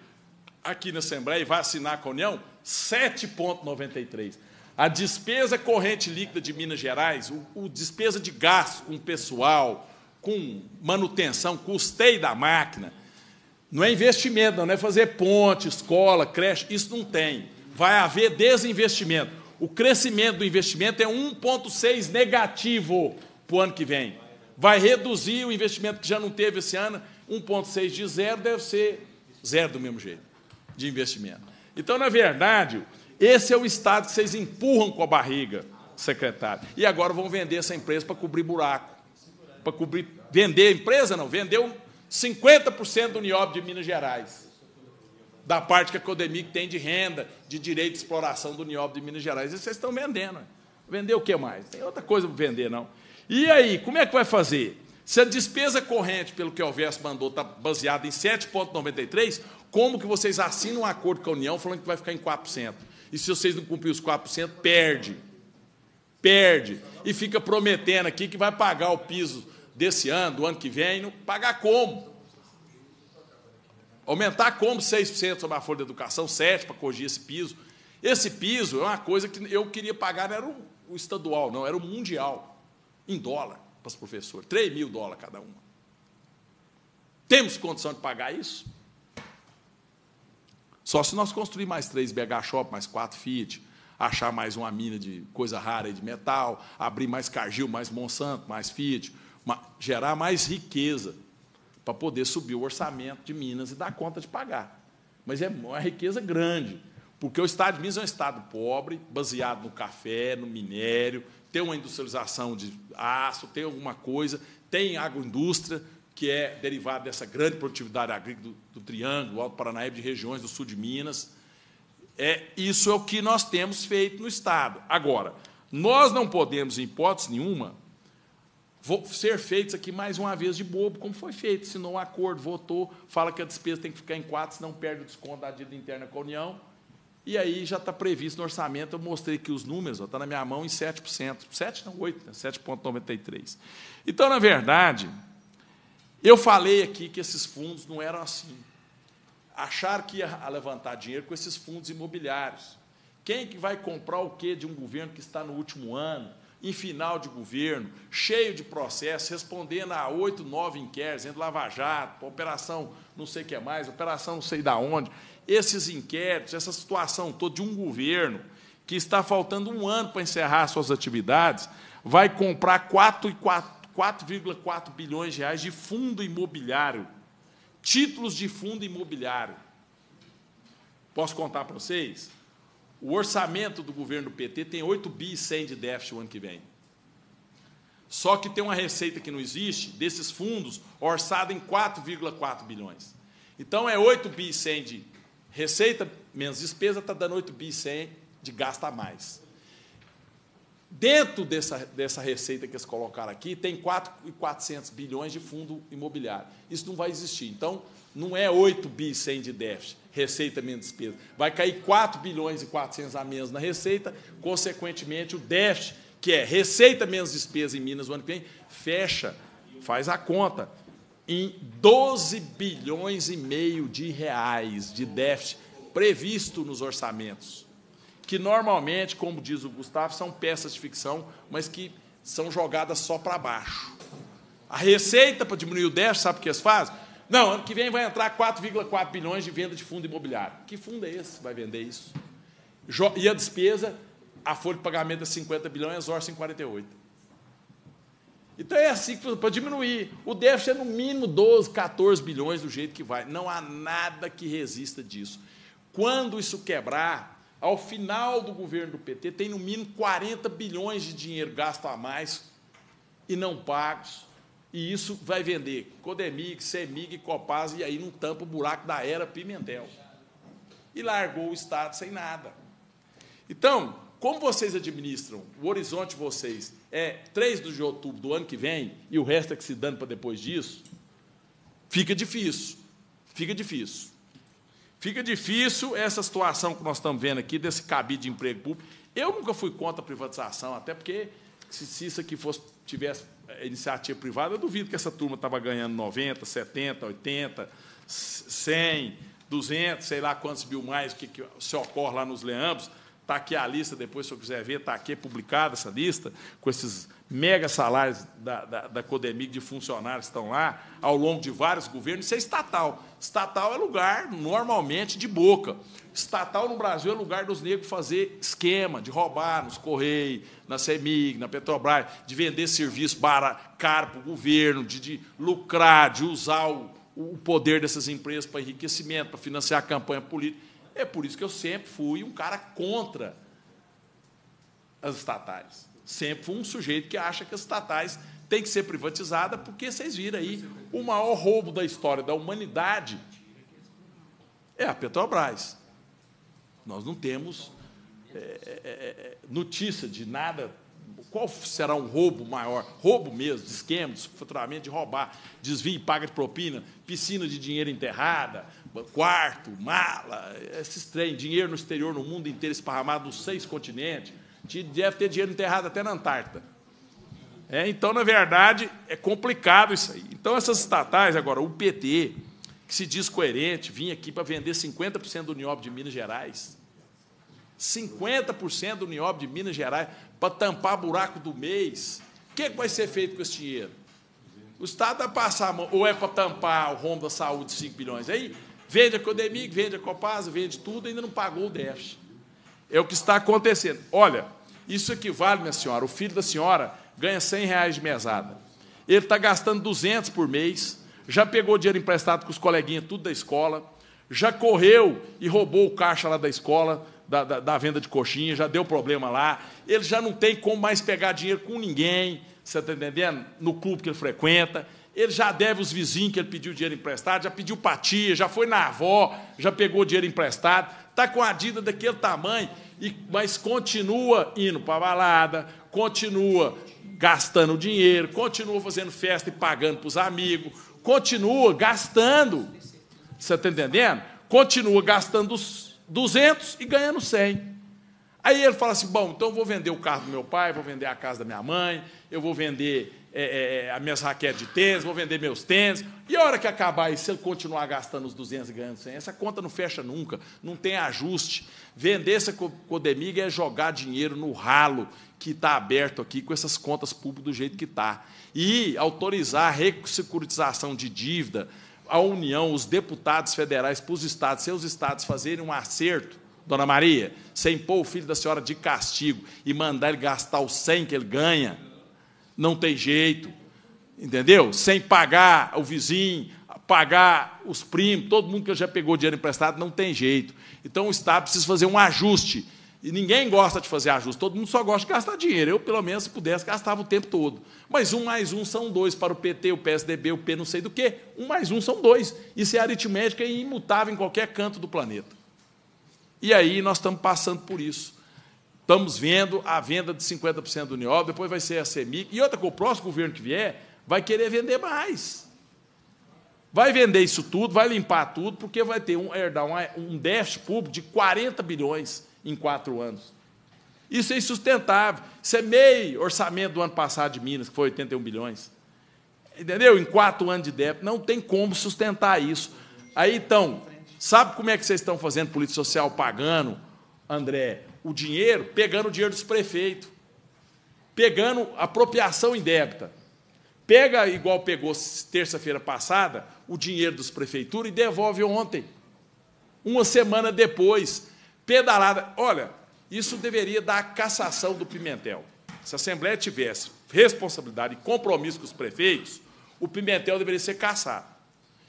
aqui na Assembleia e vai assinar com a União? sete vírgula noventa e três por cento. A despesa corrente líquida de Minas Gerais, o, o despesa de gasto com pessoal, com manutenção, custeio da máquina, não é investimento, não, não é fazer ponte, escola, creche, isso não tem. Vai haver desinvestimento. O crescimento do investimento é um vírgula seis negativo para o ano que vem. Vai reduzir o investimento que já não teve esse ano, um vírgula seis de zero deve ser zero do mesmo jeito, de investimento. Então, na verdade, esse é o Estado que vocês empurram com a barriga, secretário. E agora vão vender essa empresa para cobrir buraco. Para cobrir, vender a empresa, não, vendeu cinquenta por cento do N I O B de Minas Gerais. Da parte que a Codemig tem de renda, de direito de exploração do N I O B de Minas Gerais. E vocês estão vendendo. Vender o que mais? Tem outra coisa para vender, não. E aí, como é que vai fazer? Se a despesa corrente, pelo que o Alverso mandou, está baseada em sete vírgula noventa e três, como que vocês assinam um acordo com a União falando que vai ficar em quatro por cento? E se vocês não cumprirem os quatro por cento, perde. Perde. E fica prometendo aqui que vai pagar o piso desse ano, do ano que vem. Não pagar como? Aumentar como seis por cento sobre a folha da educação, sete por cento para corrigir esse piso. Esse piso é uma coisa que eu queria pagar, não era o estadual, não, era o mundial, em dólar, para os professores, três mil dólares cada uma. Temos condição de pagar isso? Só se nós construir mais três B H Shop, mais quatro Fiat, achar mais uma mina de coisa rara de metal, abrir mais Cargill, mais Monsanto, mais Fiat, gerar mais riqueza, para poder subir o orçamento de Minas e dar conta de pagar. Mas é uma riqueza grande, porque o Estado de Minas é um Estado pobre, baseado no café, no minério, tem uma industrialização de aço, tem alguma coisa, tem agroindústria, que é derivada dessa grande produtividade agrícola do, do Triângulo, do Alto Paranaíba, de regiões do sul de Minas. É, isso é o que nós temos feito no Estado. Agora, nós não podemos, em hipótese nenhuma, vou ser feitos aqui mais uma vez de bobo, como foi feito, assinou um acordo, votou, fala que a despesa tem que ficar em quatro, senão perde o desconto da dívida interna com a União, e aí já está previsto no orçamento, eu mostrei aqui os números, ó, está na minha mão em sete por cento, sete não, oito, né? sete vírgula noventa e três por cento. Então, na verdade, eu falei aqui que esses fundos não eram assim, acharam que ia levantar dinheiro com esses fundos imobiliários. Quem que vai comprar o quê de um governo que está no último ano, em final de governo, cheio de processos, respondendo a oito, nove inquéritos, entre Lava Jato, operação não sei o que mais, operação não sei de onde, esses inquéritos, essa situação toda de um governo que está faltando um ano para encerrar suas atividades, vai comprar quatro vírgula quatro bilhões de reais de fundo imobiliário, títulos de fundo imobiliário. Posso contar para vocês? O orçamento do governo do P T tem oito bilhões e cem de déficit o ano que vem. Só que tem uma receita que não existe, desses fundos, orçada em quatro vírgula quatro bilhões. Então, é oito bilhões e cem de receita menos despesa, está dando oito bilhões e cem de gasto a mais. Dentro dessa, dessa receita que eles colocaram aqui, tem quatro bilhões e quatrocentos milhões de fundo imobiliário. Isso não vai existir. Então, não é oito bilhões e cem de déficit, receita menos despesa. Vai cair quatro bilhões e quatrocentos a menos na receita, consequentemente, o déficit, que é receita menos despesa em Minas o ano que vem, fecha, faz a conta, em doze bilhões e meio de reais de déficit previsto nos orçamentos, que normalmente, como diz o Gustavo, são peças de ficção, mas que são jogadas só para baixo. A receita, para diminuir o déficit, sabe o que eles fazem? Não, ano que vem vai entrar quatro vírgula quatro bilhões de venda de fundo imobiliário. Que fundo é esse que vai vender isso? E a despesa, a folha de pagamento é cinquenta bilhões, exorça em quarenta e oito. Então, é assim, para diminuir. O déficit é, no mínimo, doze, quatorze bilhões do jeito que vai. Não há nada que resista disso. Quando isso quebrar, ao final do governo do P T, tem, no mínimo, quarenta bilhões de dinheiro gasto a mais e não pagos. E isso vai vender Codemig, Semig, Copasa, e aí não tampa o buraco da era Pimentel. E largou o Estado sem nada. Então, como vocês administram, o horizonte de vocês é três de outubro do ano que vem, e o resto é que se dando para depois disso, fica difícil, fica difícil. Fica difícil essa situação que nós estamos vendo aqui, desse cabide de emprego público. Eu nunca fui contra a privatização, até porque, se, se isso aqui fosse, tivesse iniciativa privada, eu duvido que essa turma estava ganhando noventa, setenta, oitenta, cem, duzentos, sei lá quantos mil mais, o que, que se ocorre lá nos Leambros. Está aqui a lista, depois, se eu quiser ver, está aqui publicada essa lista, com esses mega salários da, da, da Codemig de funcionários que estão lá, ao longo de vários governos. Isso é estatal. Estatal é lugar, normalmente, de boca. Estatal, no Brasil, é lugar dos negros fazer esquema, de roubar nos Correios, na Semig, na Petrobras, de vender serviço barato, caro para o governo, de, de lucrar, de usar o, o poder dessas empresas para enriquecimento, para financiar a campanha política. É por isso que eu sempre fui um cara contra as estatais. Sempre fui um sujeito que acha que as estatais têm que ser privatizadas, porque vocês viram aí, o maior roubo da história da humanidade é a Petrobras. Nós não temos é, é, notícia de nada. Qual será um roubo maior? Roubo mesmo, de esquema, de faturamento, de roubar, desvio e paga de propina, piscina de dinheiro enterrada, quarto, mala, esses trem, dinheiro no exterior, no mundo inteiro, esparramado nos seis continentes. Deve ter dinheiro enterrado até na Antártida. É, então, na verdade, é complicado isso aí. Então, essas estatais, agora, o P T, que se diz coerente, vinha aqui para vender cinquenta por cento do Nióbio de Minas Gerais. cinquenta por cento do Nióbio de Minas Gerais para tampar buraco do mês. O que, é que vai ser feito com esse dinheiro? O Estado vai passar a mão, ou é para tampar o rombo da saúde de cinco bilhões. Aí vende a Codemig, vende a Copasa, vende tudo, ainda não pagou o déficit. É o que está acontecendo. Olha, isso equivale, minha senhora, o filho da senhora ganha cem reais de mesada. Ele está gastando duzentos por mês, já pegou dinheiro emprestado com os coleguinhas tudo da escola, já correu e roubou o caixa lá da escola, Da, da, da venda de coxinha, já deu problema lá, ele já não tem como mais pegar dinheiro com ninguém, você está entendendo? No clube que ele frequenta, ele já deve os vizinhos que ele pediu dinheiro emprestado, já pediu para a tia, já foi na avó, já pegou dinheiro emprestado, está com a dívida daquele tamanho, e, mas continua indo para a balada, continua gastando dinheiro, continua fazendo festa e pagando para os amigos, continua gastando, você está entendendo? Continua gastando os duzentos e ganhando cem. Aí ele fala assim, bom, então eu vou vender o carro do meu pai, vou vender a casa da minha mãe, eu vou vender é, é, as minhas raquetes de tênis, vou vender meus tênis. E a hora que acabar isso, se ele continuar gastando os duzentos e ganhando cem, essa conta não fecha nunca, não tem ajuste. Vender essa Codemig é jogar dinheiro no ralo que está aberto aqui com essas contas públicas do jeito que está. E autorizar a ressecuritização de dívida, a União, os deputados federais para os estados, seus estados fazerem um acerto, dona Maria, sem pôr o filho da senhora de castigo e mandar ele gastar o cem que ele ganha, não tem jeito, entendeu? Sem pagar o vizinho, pagar os primos, todo mundo que já pegou dinheiro emprestado, não tem jeito. Então, o Estado precisa fazer um ajuste, e ninguém gosta de fazer ajuste, todo mundo só gosta de gastar dinheiro, eu, pelo menos, se pudesse, gastava o tempo todo. Mas um mais um são dois para o P T, o P S D B, o P não sei do quê. Um mais um são dois. Isso é aritmética e imutável em qualquer canto do planeta. E aí nós estamos passando por isso. Estamos vendo a venda de cinquenta por cento do Nióbio, depois vai ser a Semig, e outra, com o próximo governo que vier, vai querer vender mais. Vai vender isso tudo, vai limpar tudo, porque vai ter um, herdar um déficit público de quarenta bilhões em quatro anos. Isso é insustentável. Isso é meio orçamento do ano passado de Minas, que foi oitenta e um bilhões. Entendeu? Em quatro anos de débito. Não tem como sustentar isso. Aí, então, Sabe como é que vocês estão fazendo política social pagando, André, o dinheiro, pegando o dinheiro dos prefeitos, pegando apropriação indébita. Pega, igual pegou terça-feira passada, o dinheiro dos prefeituras e devolve ontem. Uma semana depois, pedalada. Olha, isso deveria dar a cassação do Pimentel. Se a Assembleia tivesse responsabilidade e compromisso com os prefeitos, o Pimentel deveria ser cassado.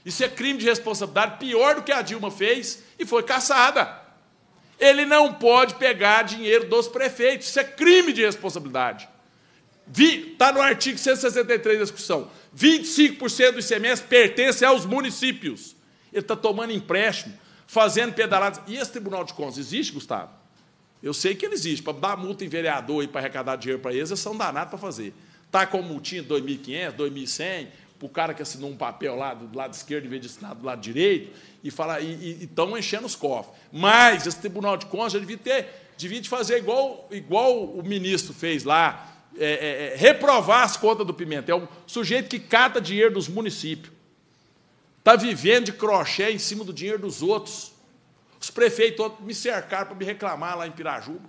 Isso é crime de responsabilidade pior do que a Dilma fez e foi cassada. Ele não pode pegar dinheiro dos prefeitos. Isso é crime de responsabilidade. Está no artigo cento e sessenta e três da discussão. vinte e cinco por cento do I C M S pertence aos municípios. Ele está tomando empréstimo, fazendo pedaladas. E esse Tribunal de Contas existe, Gustavo? Eu sei que ele existe. Para dar multa em vereador e para arrecadar dinheiro para eles, eles são danados para fazer. Está com multinha de dois mil e quinhentos, dois mil e cem, para o cara que assinou um papel lá do lado esquerdo, em vez de assinar do lado direito, e fala, e estão enchendo os cofres. Mas esse Tribunal de Contas já devia ter, devia fazer igual, igual o ministro fez lá, é, é, é, reprovar as contas do Pimentel, um sujeito que cata dinheiro dos municípios, está vivendo de crochê em cima do dinheiro dos outros. Os prefeitos me cercaram para me reclamar lá em Pirajuba.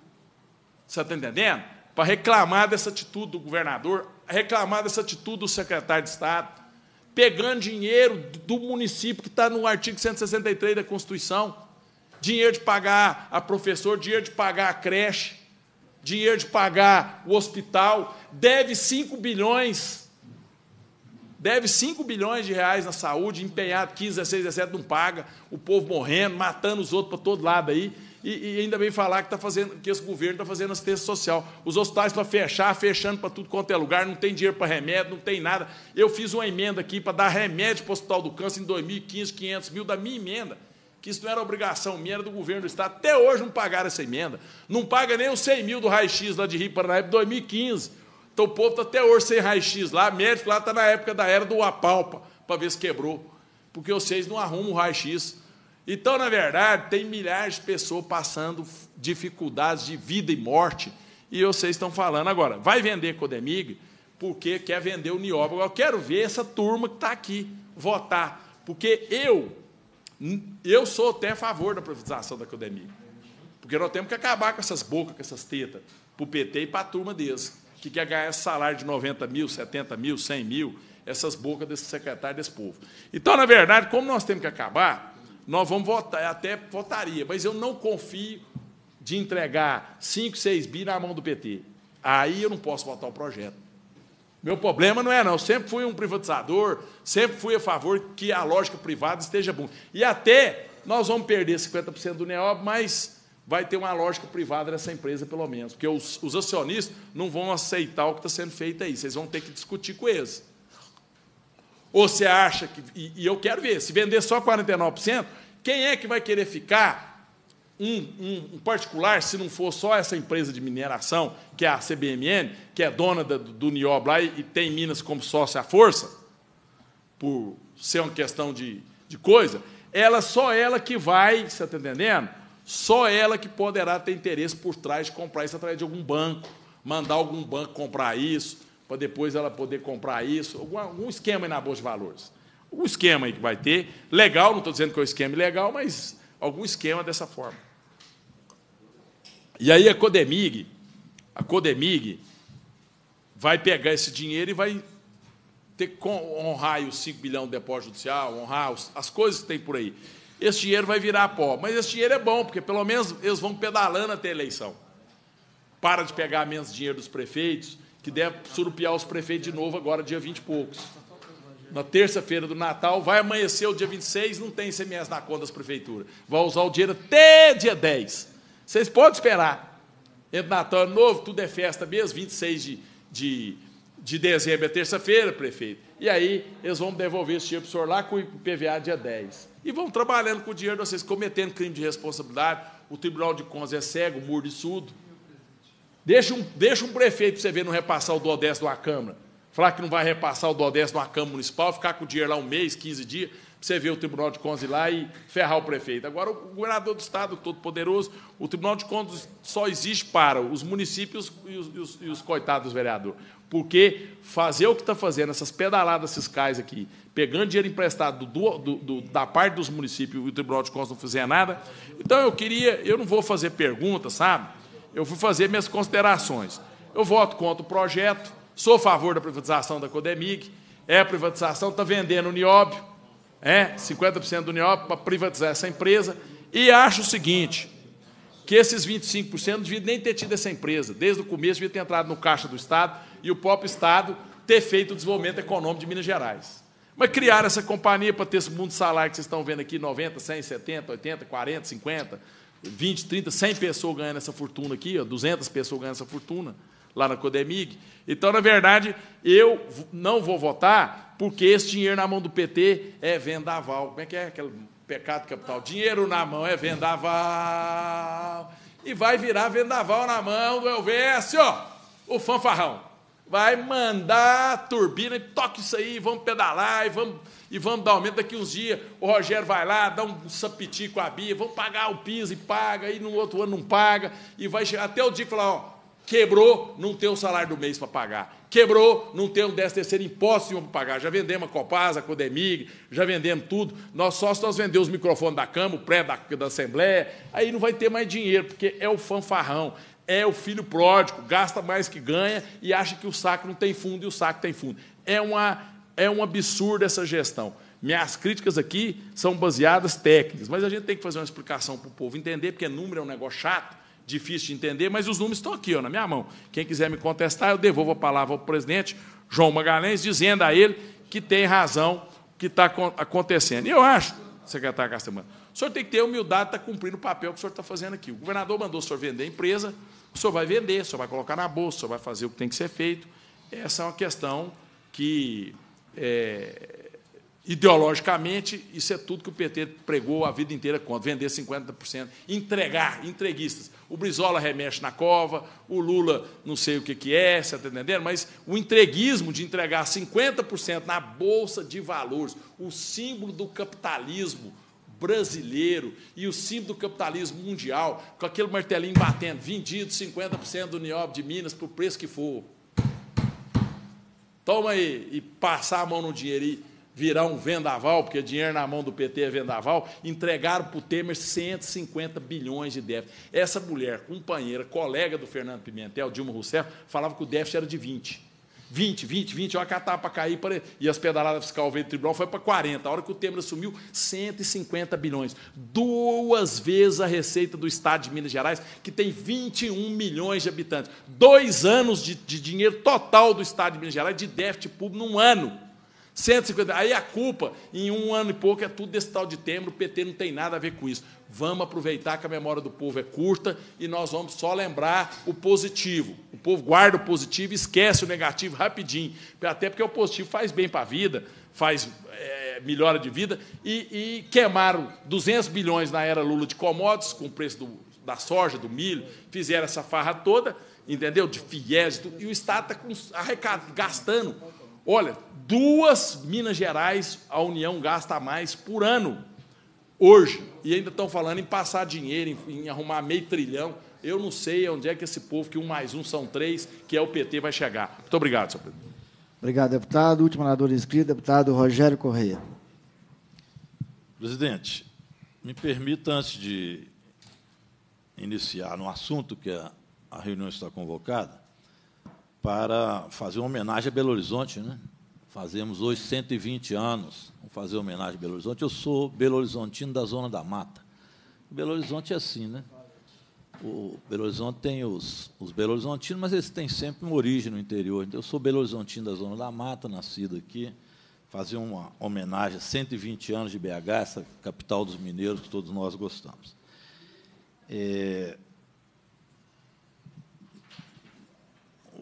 Você está entendendo? Para reclamar dessa atitude do governador, reclamar dessa atitude do secretário de Estado, pegando dinheiro do município que está no artigo cento e sessenta e três da Constituição, dinheiro de pagar a professor, dinheiro de pagar a creche, dinheiro de pagar o hospital, deve cinco bilhões, deve cinco bilhões de reais na saúde, empenhado quinze, dezesseis, dezessete, não paga, o povo morrendo, matando os outros para todo lado aí, e, e ainda vem falar que, tá fazendo, que esse governo está fazendo assistência social. Os hospitais para fechar, fechando para tudo quanto é lugar, não tem dinheiro para remédio, não tem nada. Eu fiz uma emenda aqui para dar remédio para o Hospital do Câncer em dois mil e quinze, quinhentos mil da minha emenda, que isso não era obrigação minha, era do governo do Estado. Até hoje não pagaram essa emenda. Não paga nem os cem mil do raio-x lá de Rio Paranaíba em dois mil e quinze. Então o povo está até hoje sem raio-x lá, médico lá está na época da era do Apalpa, para ver se quebrou, porque vocês não arrumam o raio-x. Então, na verdade, tem milhares de pessoas passando dificuldades de vida e morte, e vocês estão falando agora, vai vender Codemig porque quer vender o Niobra. Agora, eu quero ver essa turma que está aqui votar, porque eu, eu sou até a favor da privatização da Codemig, porque nós temos que acabar com essas bocas, com essas tetas, para o P T e para a turma deles, que quer ganhar esse salário de noventa mil, setenta mil, cem mil, essas bocas desse secretário, desse povo. Então, na verdade, como nós temos que acabar... Nós vamos votar, até votaria, mas eu não confio de entregar cinco, seis bi na mão do P T. Aí eu não posso votar o projeto. Meu problema não é, não. Eu sempre fui um privatizador, sempre fui a favor que a lógica privada esteja boa. E até nós vamos perder cinquenta por cento do Neob, mas vai ter uma lógica privada nessa empresa, pelo menos, porque os, os acionistas não vão aceitar o que está sendo feito aí. Vocês vão ter que discutir com eles. Ou você acha que... E, e eu quero ver, se vender só quarenta e nove por cento, quem é que vai querer ficar um, um, um particular, se não for só essa empresa de mineração, que é a C B M N, que é dona da, do Niob lá e, e tem Minas como sócio à força, por ser uma questão de, de coisa, ela, só ela que vai, você está entendendo? Só ela que poderá ter interesse por trás de comprar isso através de algum banco, mandar algum banco comprar isso, para depois ela poder comprar isso, algum, algum esquema aí na Bolsa de Valores. Algum esquema aí que vai ter. Legal, não estou dizendo que é um esquema ilegal, mas algum esquema dessa forma. E aí a Codemig, a Codemig vai pegar esse dinheiro e vai ter que honrar os cinco bilhões do depósito judicial, honrar os, as coisas que tem por aí. Esse dinheiro vai virar pó. Mas esse dinheiro é bom, porque pelo menos eles vão pedalando até a eleição. Para de pegar menos dinheiro dos prefeitos, que deve surupiar os prefeitos de novo agora, dia vinte e poucos. Na terça-feira do Natal, vai amanhecer o dia vinte e seis, não tem I C M S na conta das prefeituras. Vai usar o dinheiro até dia dez. Vocês podem esperar. Entre Natal e Ano Novo, tudo é festa mesmo, vinte e seis de, de, de dezembro é terça-feira, prefeito. E aí, eles vão devolver esse dinheiro para o senhor lá com o P V A dia dez. E vão trabalhando com o dinheiro de vocês, cometendo crime de responsabilidade. O Tribunal de Contas é cego, murdo e surdo. Deixa um, deixa um prefeito para você ver não repassar o do dez numa Câmara. Falar que não vai repassar o do dez numa Câmara Municipal, ficar com o dinheiro lá um mês, quinze dias, para você ver o Tribunal de Contas ir lá e ferrar o prefeito. Agora, o governador do Estado, todo-poderoso, o Tribunal de Contas só existe para os municípios e os, e os, e os coitados dos vereadores. Porque fazer o que está fazendo, essas pedaladas fiscais aqui, pegando dinheiro emprestado do, do, do, da parte dos municípios, e o Tribunal de Contas não fizer nada. Então, eu queria... Eu não vou fazer perguntas, sabe? Eu fui fazer minhas considerações. Eu voto contra o projeto, sou a favor da privatização da Codemig, é a privatização, está vendendo o Nióbio, é, cinquenta por cento do Nióbio para privatizar essa empresa, e acho o seguinte... que esses vinte e cinco por cento não deviam nem ter tido essa empresa. Desde o começo, devia ter entrado no caixa do Estado e o próprio Estado ter feito o desenvolvimento econômico de Minas Gerais. Mas criaram essa companhia para ter esse mundo de salário que vocês estão vendo aqui, noventa, cem, setenta, oitenta, quarenta, cinquenta, vinte, trinta, cem pessoas ganhando essa fortuna aqui, ó, duzentas pessoas ganhando essa fortuna lá na Codemig. Então, na verdade, eu não vou votar porque esse dinheiro na mão do P T é vendaval. Como é que é aquela... Pecado capital. Dinheiro na mão é vendaval. E vai virar vendaval na mão do Elvésio, o fanfarrão. Vai mandar a turbina e toca isso aí, vamos pedalar e vamos, e vamos dar aumento daqui uns dias. O Rogério vai lá, dá um sapiti com a Bia, vamos pagar o piso e paga, e no outro ano não paga. E vai chegar até o dia que falar, ó, quebrou, não tem o salário do mês para pagar. Quebrou, não tem um décimo terceiro imposto nenhum para pagar. Já vendemos a Copasa, a Codemig, já vendemos tudo. Nós só se nós vendemos os microfones da Câmara, o prédio da, da Assembleia, aí não vai ter mais dinheiro, porque é o fanfarrão, é o filho pródigo, gasta mais que ganha e acha que o saco não tem fundo e o saco tem fundo. É, uma, é um absurdo essa gestão. Minhas críticas aqui são baseadas técnicas, mas a gente tem que fazer uma explicação para o povo entender, porque número é um negócio chato, difícil de entender, mas os números estão aqui, ó, na minha mão. Quem quiser me contestar, eu devolvo a palavra ao presidente João Magalhães, dizendo a ele que tem razão o que está acontecendo. E eu acho, secretário Castelmano, o senhor tem que ter humildade de estar cumprindo o papel que o senhor está fazendo aqui. O governador mandou o senhor vender a empresa, o senhor vai vender, o senhor vai colocar na bolsa, o senhor vai fazer o que tem que ser feito. Essa é uma questão que, é, ideologicamente, isso é tudo que o P T pregou a vida inteira contra, vender cinquenta por cento, entregar, entreguistas. O Brizola remexe na cova, o Lula não sei o que, que é, você está entendendo? Mas o entreguismo de entregar cinquenta por cento na Bolsa de Valores, o símbolo do capitalismo brasileiro e o símbolo do capitalismo mundial, com aquele martelinho batendo, vendido cinquenta por cento do Nióbio de Minas, por preço que for. Toma aí, e passar a mão no dinheiro aí, virar um vendaval, porque dinheiro na mão do P T é vendaval, entregaram para o Temer cento e cinquenta bilhões de déficit. Essa mulher, companheira, colega do Fernando Pimentel, Dilma Rousseff, falava que o déficit era de vinte. vinte, vinte, vinte, olha que estava para cair, para... e as pedaladas fiscais veio do tribunal, foi para quarenta. A hora que o Temer assumiu, cento e cinquenta bilhões. Duas vezes a receita do Estado de Minas Gerais, que tem vinte e um milhões de habitantes. Dois anos de, de dinheiro total do Estado de Minas Gerais, de déficit público num ano. cento e cinquenta. Aí a culpa, em um ano e pouco, é tudo desse tal de Temer, o P T não tem nada a ver com isso. Vamos aproveitar que a memória do povo é curta e nós vamos só lembrar o positivo. O povo guarda o positivo e esquece o negativo rapidinho, até porque o positivo faz bem para a vida, faz, é, melhora de vida, e, e queimaram duzentos bilhões na era Lula de commodities, com o preço do, da soja, do milho, fizeram essa farra toda, entendeu? De fiéis, e o Estado está gastando. Olha, duas Minas Gerais, a União gasta mais por ano, hoje. E ainda estão falando em passar dinheiro, em, em arrumar meio trilhão. Eu não sei onde é que esse povo, que um mais um são três, que é o P T, vai chegar. Muito obrigado, senhor presidente. Obrigado, deputado. Último orador inscrito, deputado Rogério Correia. Presidente, me permita, antes de iniciar no assunto, que a, a reunião está convocada, para fazer uma homenagem a Belo Horizonte, né? Fazemos hoje cento e vinte anos, vamos fazer homenagem a Belo Horizonte. Eu sou Belo Horizontino da Zona da Mata. Belo Horizonte é assim, né? O Belo Horizonte tem os, os Belo Horizontinos, mas eles têm sempre uma origem no interior. Então, eu sou Belo Horizontino da Zona da Mata, nascido aqui. Fazer uma homenagem a cento e vinte anos de B H, essa capital dos mineiros que todos nós gostamos. É...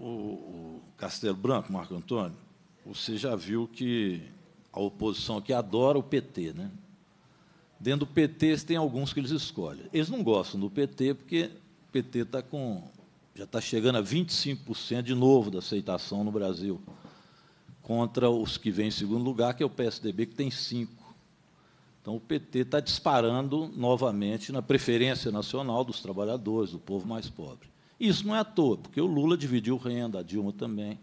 O Castelo Branco, Marco Antônio, você já viu que a oposição aqui adora o P T, né? Dentro do P T, tem alguns que eles escolhem. Eles não gostam do P T, porque o P T está com, já está chegando a vinte e cinco por cento de novo da aceitação no Brasil, contra os que vêm em segundo lugar, que é o P S D B, que tem cinco por cento. Então, o P T está disparando novamente na preferência nacional dos trabalhadores, do povo mais pobre. Isso não é à toa, porque o Lula dividiu renda, a Dilma também.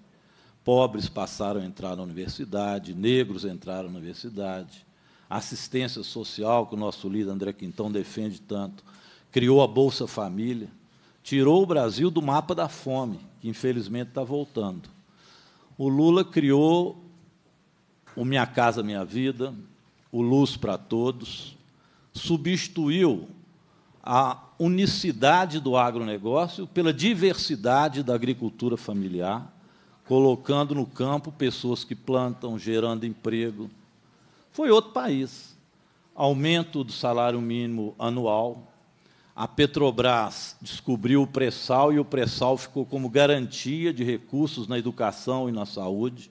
Pobres passaram a entrar na universidade, negros entraram na universidade. A assistência social, que o nosso líder André Quintão defende tanto, criou a Bolsa Família, tirou o Brasil do mapa da fome, que, infelizmente, está voltando. O Lula criou o Minha Casa Minha Vida, o Luz para Todos, substituiu a unicidade do agronegócio pela diversidade da agricultura familiar, colocando no campo pessoas que plantam, gerando emprego. Foi outro país. Aumento do salário mínimo anual. A Petrobras descobriu o pré-sal e o pré-sal ficou como garantia de recursos na educação e na saúde.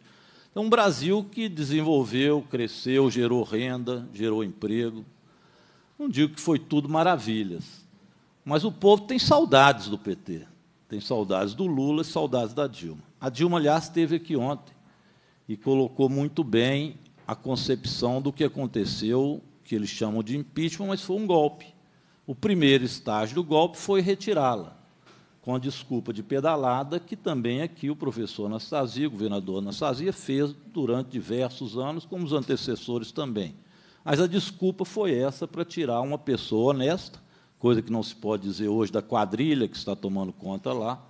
Então, um Brasil que desenvolveu, cresceu, gerou renda, gerou emprego. Não digo que foi tudo maravilhas, mas o povo tem saudades do P T, tem saudades do Lula e saudades da Dilma. A Dilma, aliás, esteve aqui ontem e colocou muito bem a concepção do que aconteceu, que eles chamam de impeachment, mas foi um golpe. O primeiro estágio do golpe foi retirá-la, com a desculpa de pedalada, que também aqui o professor Anastasia, o governador Anastasia, fez durante diversos anos, como os antecessores também. Mas a desculpa foi essa para tirar uma pessoa honesta, coisa que não se pode dizer hoje da quadrilha que está tomando conta lá,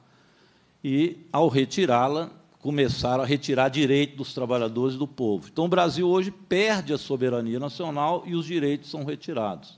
e, ao retirá-la, começaram a retirar direitos dos trabalhadores e do povo. Então, o Brasil hoje perde a soberania nacional e os direitos são retirados.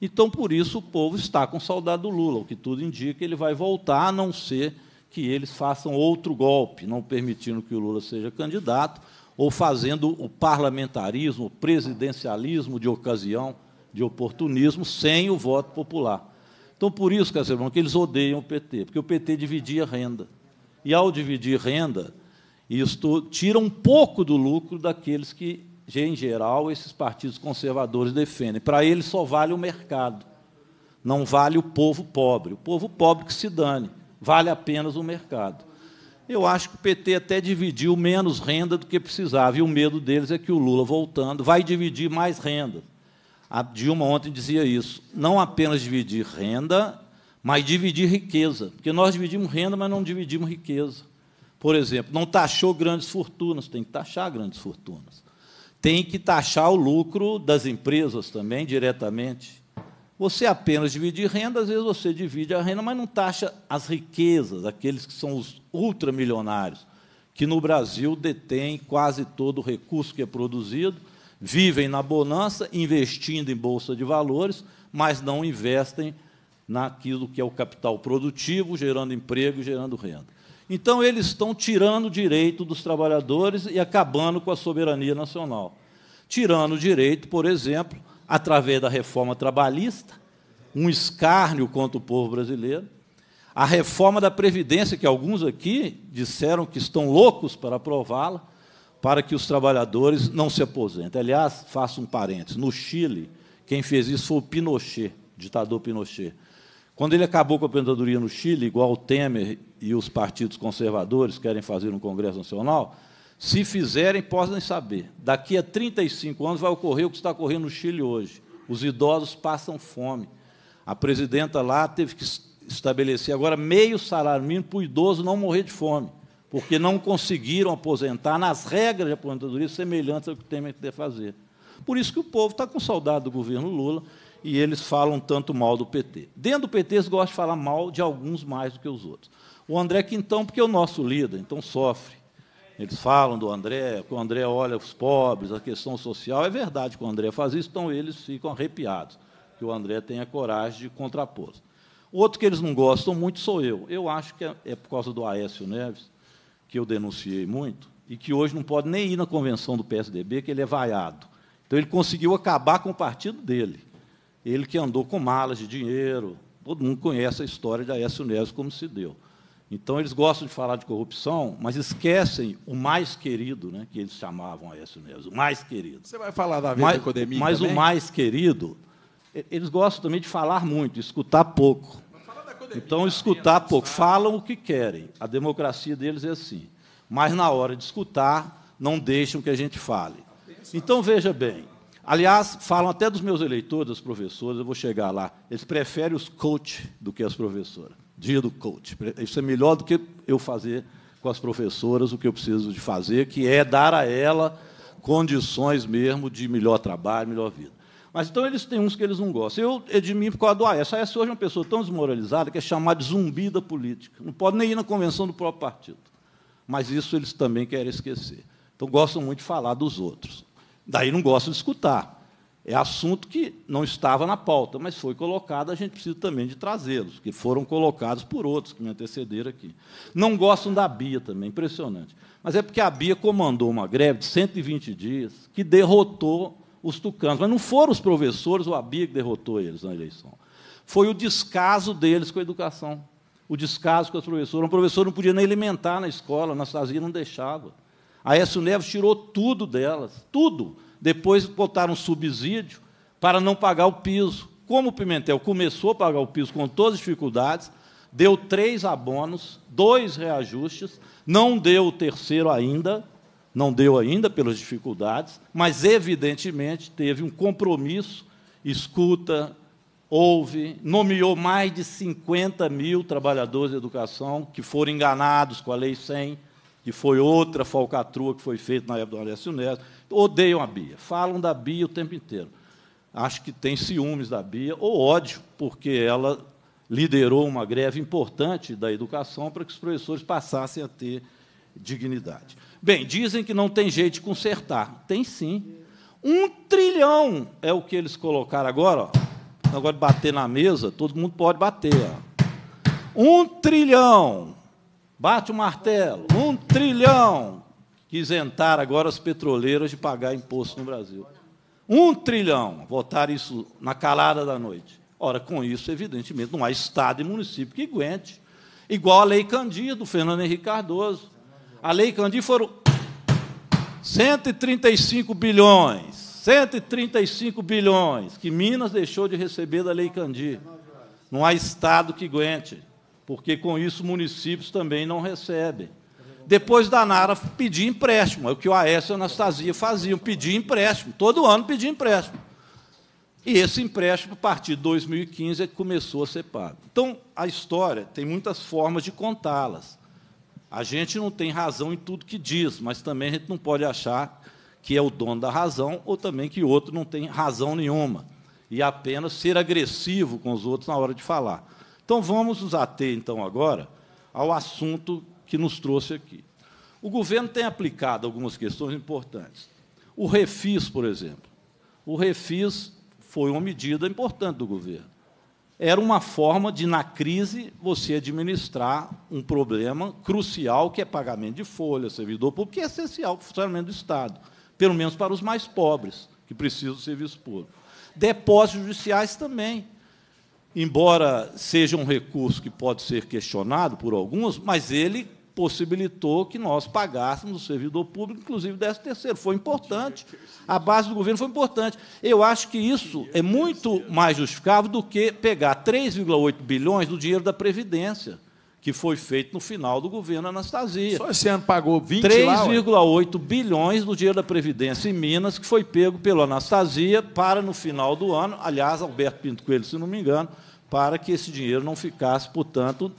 Então, por isso, o povo está com saudade do Lula, o que tudo indica, ele vai voltar, a não ser que eles façam outro golpe, não permitindo que o Lula seja candidato, ou fazendo o parlamentarismo, o presidencialismo de ocasião, de oportunismo, sem o voto popular. Então, por isso, Cassiano, que eles odeiam o P T, porque o P T dividia renda. E, ao dividir renda, isto tira um pouco do lucro daqueles que, em geral, esses partidos conservadores defendem. Para eles só vale o mercado, não vale o povo pobre. O povo pobre que se dane, vale apenas o mercado. Eu acho que o P T até dividiu menos renda do que precisava, e o medo deles é que o Lula, voltando, vai dividir mais renda. A Dilma ontem dizia isso, não apenas dividir renda, mas dividir riqueza, porque nós dividimos renda, mas não dividimos riqueza. Por exemplo, não taxou grandes fortunas, tem que taxar grandes fortunas. Tem que taxar o lucro das empresas também, diretamente. Você apenas divide renda, às vezes você divide a renda, mas não taxa as riquezas, aqueles que são os ultramilionários, que no Brasil detêm quase todo o recurso que é produzido, vivem na bonança, investindo em bolsa de valores, mas não investem naquilo que é o capital produtivo, gerando emprego e gerando renda. Então, eles estão tirando o direito dos trabalhadores e acabando com a soberania nacional. Tirando o direito, por exemplo, através da reforma trabalhista, um escárnio contra o povo brasileiro, a reforma da Previdência, que alguns aqui disseram que estão loucos para aprová-la, para que os trabalhadores não se aposentem. Aliás, faço um parênteses, no Chile, quem fez isso foi o Pinochet, o ditador Pinochet. Quando ele acabou com a aposentadoria no Chile, igual o Temer e os partidos conservadores querem fazer no Congresso Nacional, se fizerem, podem saber. Daqui a trinta e cinco anos vai ocorrer o que está ocorrendo no Chile hoje. Os idosos passam fome. A presidenta lá teve que estabelecer agora meio salário mínimo para o idoso não morrer de fome, porque não conseguiram aposentar nas regras de aposentadoria semelhantes ao que o Temer quer fazer. Por isso que o povo está com saudade do governo Lula, e eles falam tanto mal do P T. Dentro do P T, eles gostam de falar mal de alguns mais do que os outros. O André Quintão, porque é o nosso líder, então sofre. Eles falam do André, que o André olha os pobres, a questão social. É verdade que o André faz isso, então eles ficam arrepiados, que o André tenha coragem de contrapor. Outro que eles não gostam muito sou eu. Eu acho que é por causa do Aécio Neves, que eu denunciei muito, e que hoje não pode nem ir na convenção do P S D B, que ele é vaiado. Então, ele conseguiu acabar com o partido dele. Ele que andou com malas de dinheiro, todo mundo conhece a história de Aécio Neves, como se deu. Então, eles gostam de falar de corrupção, mas esquecem o mais querido, né, que eles chamavam Aécio Neves, o mais querido. Você vai falar da vida econômica mas também? O mais querido, eles gostam também de falar muito, escutar pouco. Mas fala da academia, então, escutar pouco, falam o que querem, a democracia deles é assim. Mas, na hora de escutar, não deixam que a gente fale. Então, veja bem, aliás, falam até dos meus eleitores, das professoras, eu vou chegar lá, eles preferem os coach do que as professoras, dia do coach. Isso é melhor do que eu fazer com as professoras o que eu preciso de fazer, que é dar a ela condições mesmo de melhor trabalho, melhor vida. Mas, então, eles têm uns que eles não gostam. Eu admiro por causa do A S. A S hoje é uma pessoa tão desmoralizada que é chamada de zumbi da política. Não pode nem ir na convenção do próprio partido. Mas isso eles também querem esquecer. Então, gostam muito de falar dos outros. Daí não gostam de escutar. É assunto que não estava na pauta, mas foi colocado, a gente precisa também de trazê-los, que foram colocados por outros que me antecederam aqui. Não gostam da Bia também, impressionante. Mas é porque a Bia comandou uma greve de cento e vinte dias que derrotou os tucanos. Mas não foram os professores ou a Bia que derrotou eles na eleição. Foi o descaso deles com a educação, o descaso com as professoras. Um professor não podia nem alimentar na escola, a Anastasia não deixava. A Aécio Neves tirou tudo delas, tudo. Depois botaram um subsídio para não pagar o piso. Como o Pimentel começou a pagar o piso com todas as dificuldades, deu três abonos, dois reajustes, não deu o terceiro ainda, não deu ainda pelas dificuldades, mas, evidentemente, teve um compromisso, escuta, ouve, nomeou mais de cinquenta mil trabalhadores de educação que foram enganados com a Lei cem, que foi outra falcatrua que foi feita na época do Aécio Neves. Odeiam a Bia, falam da Bia o tempo inteiro. Acho que tem ciúmes da Bia, ou ódio, porque ela liderou uma greve importante da educação para que os professores passassem a ter dignidade. Bem, dizem que não tem jeito de consertar. Tem sim. Um trilhão é o que eles colocaram agora. Ó. O negócio de bater na mesa, todo mundo pode bater. Ó. Um trilhão. Bate o martelo. Um trilhão. Que isentaram agora as petroleiras de pagar imposto no Brasil. Um trilhão, votaram isso na calada da noite. Ora, com isso, evidentemente, não há Estado e município que aguente. Igual a Lei Kandir, do Fernando Henrique Cardoso. A Lei Kandir foram cento e trinta e cinco bilhões, cento e trinta e cinco bilhões, que Minas deixou de receber da Lei Kandir. Não há Estado que aguente, porque, com isso, municípios também não recebem. Depois da Nara pedir empréstimo, é o que o Aécio e a Anastasia faziam, pedir empréstimo, todo ano pedir empréstimo. E esse empréstimo, a partir de dois mil e quinze, é que começou a ser pago. Então, a história tem muitas formas de contá-las. A gente não tem razão em tudo que diz, mas também a gente não pode achar que é o dono da razão ou também que outro não tem razão nenhuma, e apenas ser agressivo com os outros na hora de falar. Então, vamos nos ater, então, agora, ao assunto que nos trouxe aqui. O governo tem aplicado algumas questões importantes. O refis, por exemplo. O refis foi uma medida importante do governo. Era uma forma de, na crise, você administrar um problema crucial, que é pagamento de folha, servidor público, que é essencial para o funcionamento do Estado, pelo menos para os mais pobres, que precisam do serviço público. Depósitos judiciais também. Embora seja um recurso que pode ser questionado por alguns, mas ele possibilitou que nós pagássemos o servidor público, inclusive o décimo terceiro. Foi importante. A base do governo foi importante. Eu acho que isso é muito mais justificável do que pegar três vírgula oito bilhões do dinheiro da Previdência, que foi feito no final do governo Anastasia. Só esse ano pagou vinte três vírgula oito bilhões do dinheiro da Previdência em Minas, que foi pego pelo Anastasia para, no final do ano, aliás, Alberto Pinto Coelho, se não me engano, para que esse dinheiro não ficasse, portanto,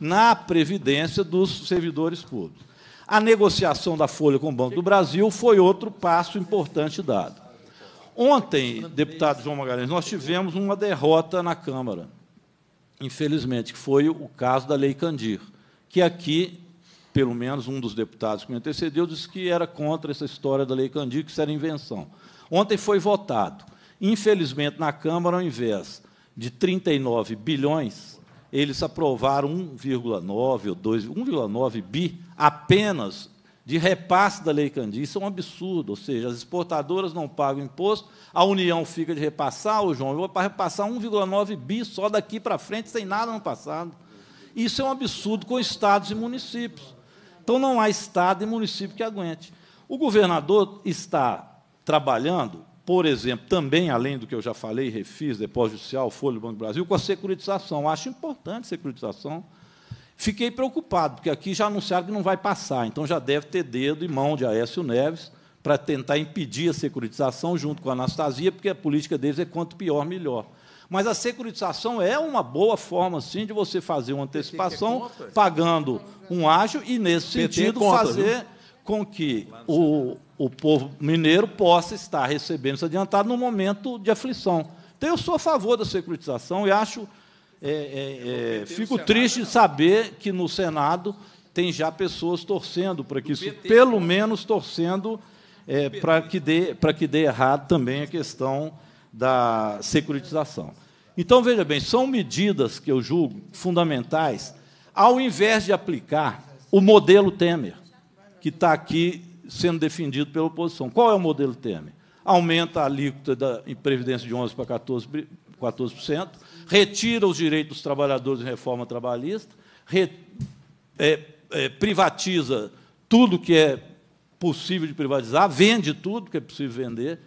na Previdência dos servidores públicos. A negociação da folha com o Banco do Brasil foi outro passo importante dado. Ontem, deputado João Magalhães, nós tivemos uma derrota na Câmara, infelizmente, que foi o caso da Lei Kandir, que aqui, pelo menos um dos deputados que me antecedeu, disse que era contra essa história da Lei Kandir, que isso era invenção. Ontem foi votado. Infelizmente, na Câmara, ao invés de trinta e nove bilhões... eles aprovaram um vírgula nove ou dois, um vírgula nove bi apenas de repasse da Lei Kandir. Isso é um absurdo, ou seja, as exportadoras não pagam imposto, a União fica de repassar, o João, eu vou repassar um vírgula nove bi só daqui para frente, sem nada no passado. Isso é um absurdo com estados e municípios. Então, não há estado e município que aguente. O governador está trabalhando, por exemplo, também, além do que eu já falei, refis, depósito judicial, folha do Banco do Brasil, com a securitização. Acho importante a securitização. Fiquei preocupado, porque aqui já anunciaram que não vai passar, então já deve ter dedo e mão de Aécio Neves para tentar impedir a securitização junto com a Anastasia, porque a política deles é quanto pior, melhor. Mas a securitização é uma boa forma, sim, de você fazer uma antecipação, pagando um ágio e, nesse sentido, fazer com que o, o povo mineiro possa estar recebendo isso adiantado no momento de aflição. Então, eu sou a favor da securitização e acho... É, é, é, fico triste de saber que, no Senado, tem já pessoas torcendo para que isso, pelo menos torcendo, é, para que dê, para que dê errado também a questão da securitização. Então, veja bem, são medidas que eu julgo fundamentais, ao invés de aplicar o modelo Temer, que está aqui sendo defendido pela oposição. Qual é o modelo Temer? Aumenta a alíquota da previdência de onze por cento para quatorze por cento, retira os direitos dos trabalhadores em reforma trabalhista, re, é, é, privatiza tudo que é possível de privatizar, vende tudo que é possível vender.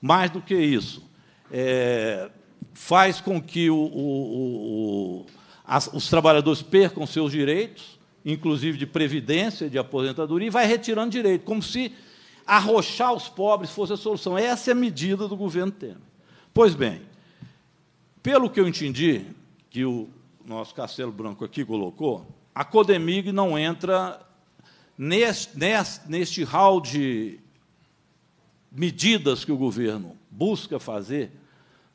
Mais do que isso, é, faz com que o, o, o, as, os trabalhadores percam seus direitos, inclusive de previdência, de aposentadoria, e vai retirando direito, como se arrochar os pobres fosse a solução. Essa é a medida do governo Temer. Pois bem, pelo que eu entendi, que o nosso Castelo Branco aqui colocou, a Codemig não entra neste, neste, neste hall de medidas que o governo busca fazer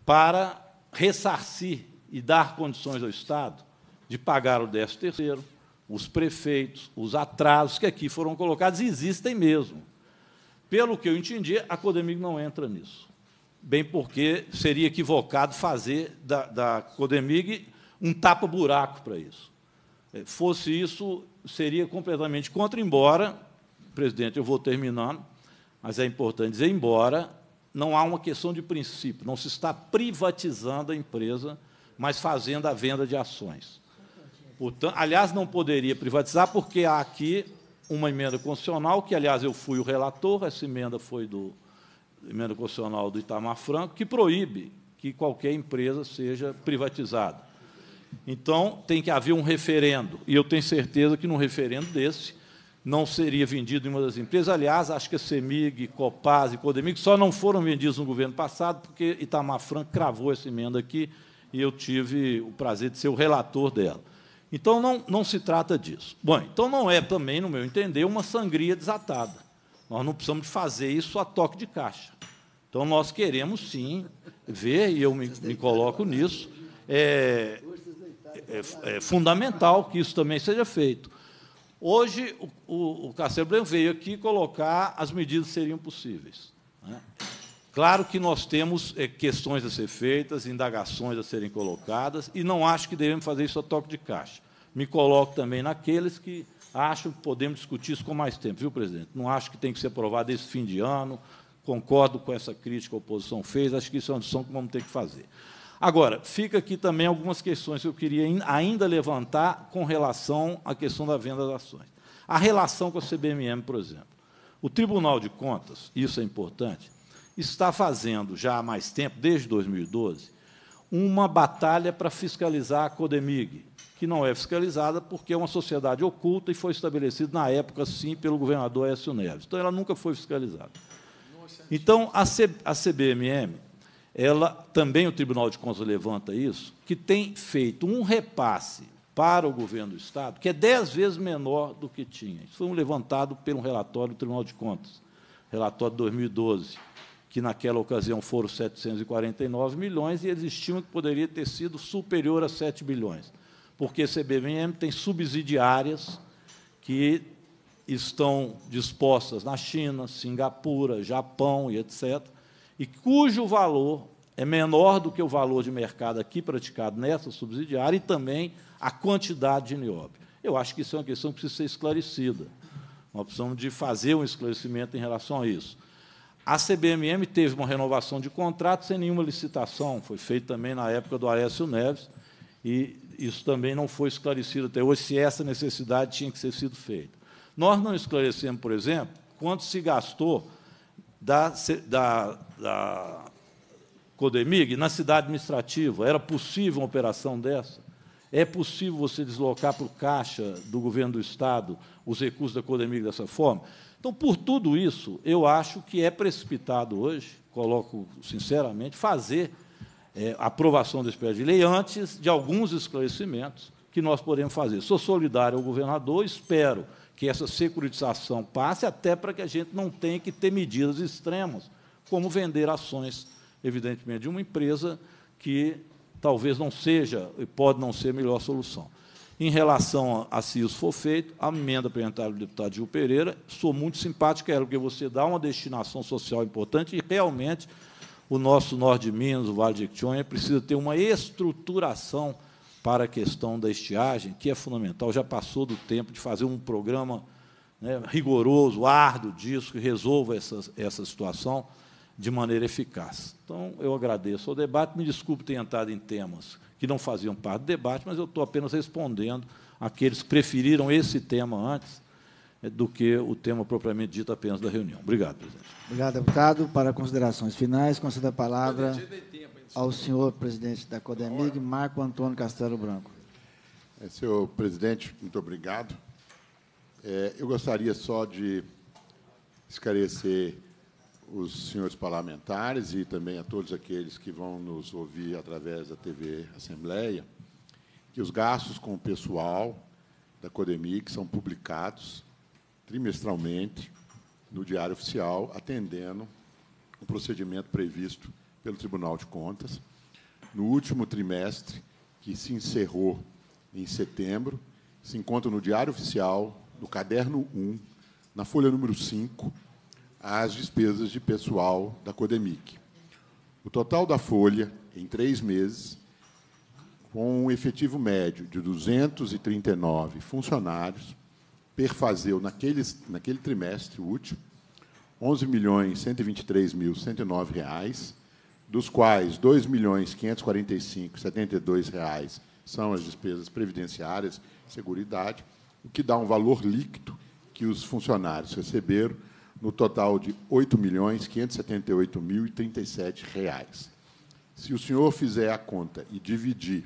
para ressarcir e dar condições ao Estado de pagar o décimo terceiro, os prefeitos, os atrasos que aqui foram colocados, existem mesmo. Pelo que eu entendi, a Codemig não entra nisso. Bem porque seria equivocado fazer da, da Codemig um tapa-buraco para isso. Fosse isso, seria completamente contra, embora, presidente, eu vou terminando, mas é importante dizer, embora não há uma questão de princípio, não se está privatizando a empresa, mas fazendo a venda de ações. Portanto, aliás, não poderia privatizar, porque há aqui uma emenda constitucional, que, aliás, eu fui o relator, essa emenda foi do... emenda constitucional do Itamar Franco, que proíbe que qualquer empresa seja privatizada. Então, tem que haver um referendo, e eu tenho certeza que, num referendo desse, não seria vendido em uma das empresas. Aliás, acho que a Cemig, Copasa e Codemig só não foram vendidos no governo passado, porque Itamar Franco cravou essa emenda aqui, e eu tive o prazer de ser o relator dela. Então, não, não se trata disso. Bom, então não é também, no meu entender, uma sangria desatada. Nós não precisamos de fazer isso a toque de caixa. Então, nós queremos, sim, ver, e eu me, me coloco nisso, é, é, é fundamental que isso também seja feito. Hoje, o, o, o Castelo Branco veio aqui colocar as medidas que seriam possíveis, né? Claro que nós temos é, questões a ser feitas, indagações a serem colocadas, e não acho que devemos fazer isso a toque de caixa. Me coloco também naqueles que... acho que podemos discutir isso com mais tempo, viu, presidente? Não acho que tem que ser aprovado esse fim de ano, concordo com essa crítica que a oposição fez, acho que isso é uma discussão que vamos ter que fazer. Agora, fica aqui também algumas questões que eu queria ainda levantar com relação à questão da venda das ações. A relação com a C B M M, por exemplo. O Tribunal de Contas, isso é importante, está fazendo já há mais tempo, desde dois mil e doze, uma batalha para fiscalizar a Codemig, que não é fiscalizada porque é uma sociedade oculta e foi estabelecido na época, sim, pelo governador Aécio Neves. Então, ela nunca foi fiscalizada. Então, a, C a C B M M, ela, também o Tribunal de Contas levanta isso, que tem feito um repasse para o governo do Estado, que é dez vezes menor do que tinha. Isso foi um levantado pelo relatório do Tribunal de Contas, relatório de dois mil e doze, que naquela ocasião foram setecentos e quarenta e nove milhões, e eles estimam que poderia ter sido superior a sete bilhões. Porque a C B M M tem subsidiárias que estão dispostas na China, Singapura, Japão e etcétera, e cujo valor é menor do que o valor de mercado aqui praticado nessa subsidiária e também a quantidade de nióbio. Eu acho que isso é uma questão que precisa ser esclarecida. Nós precisamos de fazer um esclarecimento em relação a isso. A C B M M teve uma renovação de contrato sem nenhuma licitação, foi feito também na época do Aécio Neves, e isso também não foi esclarecido até hoje, se essa necessidade tinha que ter sido feita. Nós não esclarecemos, por exemplo, quanto se gastou da, da, da Codemig na cidade administrativa. Era possível uma operação dessa? É possível você deslocar para o caixa do governo do Estado os recursos da Codemig dessa forma? Então, por tudo isso, eu acho que é precipitado hoje, coloco sinceramente, fazer é, aprovação desse projeto de lei antes de alguns esclarecimentos que nós podemos fazer. Sou solidário ao governador, espero que essa securitização passe, até para que a gente não tenha que ter medidas extremas, como vender ações, evidentemente, de uma empresa que talvez não seja e pode não ser a melhor solução. Em relação a, a se isso for feito, a emenda apresentada pelo deputado Gil Pereira, sou muito simpático a ela, porque você dá uma destinação social importante e, realmente, o nosso Norte de Minas, o Vale de Jequitinhonha, precisa ter uma estruturação para a questão da estiagem, que é fundamental. Já passou do tempo de fazer um programa, né, rigoroso, árduo disso, que resolva essa, essa situação de maneira eficaz. Então, eu agradeço ao debate, me desculpe ter entrado em temas que não faziam parte do debate, mas eu estou apenas respondendo àqueles que preferiram esse tema antes do que o tema propriamente dito apenas da reunião. Obrigado, presidente. Obrigado, deputado. Para considerações finais, concedo a palavra ao senhor presidente da CODEMIG, Marco Antônio Castelo Branco. É, senhor presidente, muito obrigado. É, eu gostaria só de esclarecer os senhores parlamentares e também a todos aqueles que vão nos ouvir através da T V Assembleia, que os gastos com o pessoal da CODEMIG são publicados trimestralmente no Diário Oficial, atendendo o procedimento previsto pelo Tribunal de Contas. No último trimestre, que se encerrou em setembro, se encontra no Diário Oficial, no caderno um, na folha número cinco, as despesas de pessoal da CODEMIG. O total da folha, em três meses, com um efetivo médio de duzentos e trinta e nove funcionários, perfazeu, naquele, naquele trimestre último, onze milhões cento e vinte e três mil cento e nove reais, dos quais dois milhões quinhentos e quarenta e cinco mil e setenta e dois reais são as despesas previdenciárias e seguridade, o que dá um valor líquido que os funcionários receberam no total de oito milhões quinhentos e setenta e oito mil e trinta e sete reais. Se o senhor fizer a conta e dividir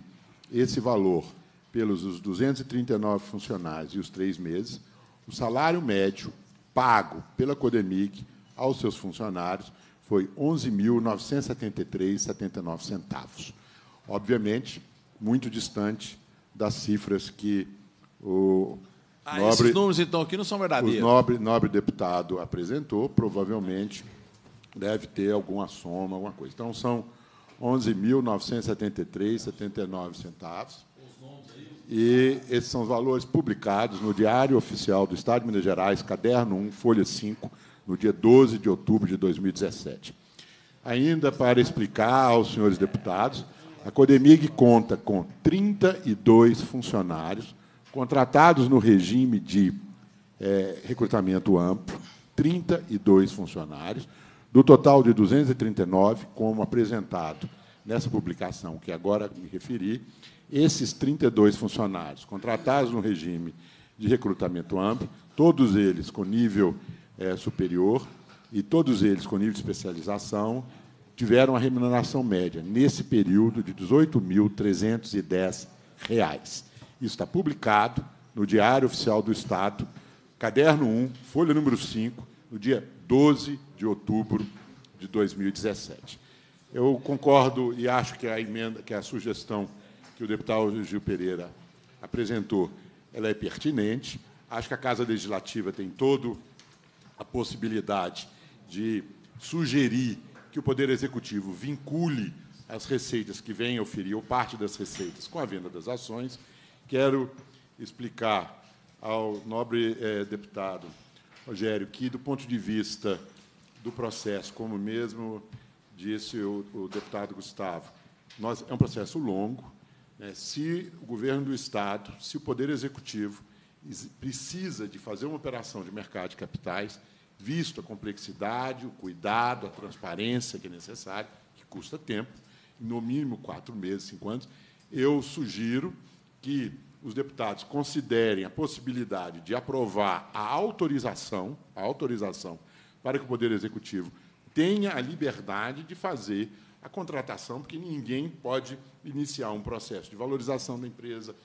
esse valor pelos os duzentos e trinta e nove funcionários e os três meses, o salário médio pago pela CODEMIG aos seus funcionários foi onze mil novecentos e setenta e três reais e setenta e nove centavos. Obviamente, muito distante das cifras que o... Ah, nobre, esses números, então, aqui não são verdadeiros. O nobre, nobre deputado apresentou, provavelmente deve ter alguma soma, alguma coisa. Então, são onze mil novecentos e setenta e três reais e setenta e nove centavos. E esses são os valores publicados no Diário Oficial do Estado de Minas Gerais, caderno um, folha cinco, no dia doze de outubro de dois mil e dezessete. Ainda para explicar aos senhores deputados, a CODEMIG conta com trinta e dois funcionários contratados no regime de é, recrutamento amplo, trinta e dois funcionários, do total de duzentos e trinta e nove, como apresentado nessa publicação que agora me referi, esses trinta e dois funcionários contratados no regime de recrutamento amplo, todos eles com nível é, superior e todos eles com nível de especialização, tiveram a remuneração média, nesse período, de dezoito mil trezentos e dez reais. Isso está publicado no Diário Oficial do Estado, caderno um, folha número cinco, no dia doze de outubro de dois mil e dezessete. Eu concordo e acho que a emenda, que a sugestão que o deputado Gil Pereira apresentou, ela é pertinente. Acho que a Casa Legislativa tem toda a possibilidade de sugerir que o Poder Executivo vincule as receitas que venham oferir, ou parte das receitas, com a venda das ações. Quero explicar ao nobre eh, deputado Rogério que, do ponto de vista do processo, como mesmo disse o, o deputado Gustavo, nós, é um processo longo. Né? Se o governo do Estado, se o Poder Executivo precisa de fazer uma operação de mercado de capitais, visto a complexidade, o cuidado, a transparência que é necessária, que custa tempo, no mínimo quatro meses, cinco anos, eu sugiro que os deputados considerem a possibilidade de aprovar a autorização, a autorização para que o Poder Executivo tenha a liberdade de fazer a contratação, porque ninguém pode iniciar um processo de valorização da empresa,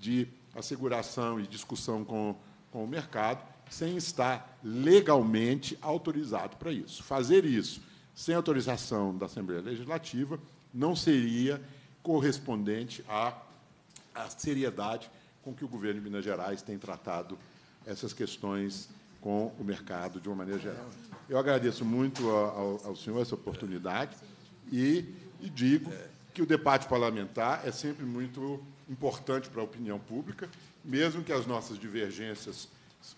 de asseguração e discussão com, com o mercado, sem estar legalmente autorizado para isso. Fazer isso sem autorização da Assembleia Legislativa não seria correspondente à, à seriedade com que o governo de Minas Gerais tem tratado essas questões com o mercado, de uma maneira geral. Eu agradeço muito ao, ao senhor essa oportunidade e, e digo que o debate parlamentar é sempre muito importante para a opinião pública, mesmo que as nossas divergências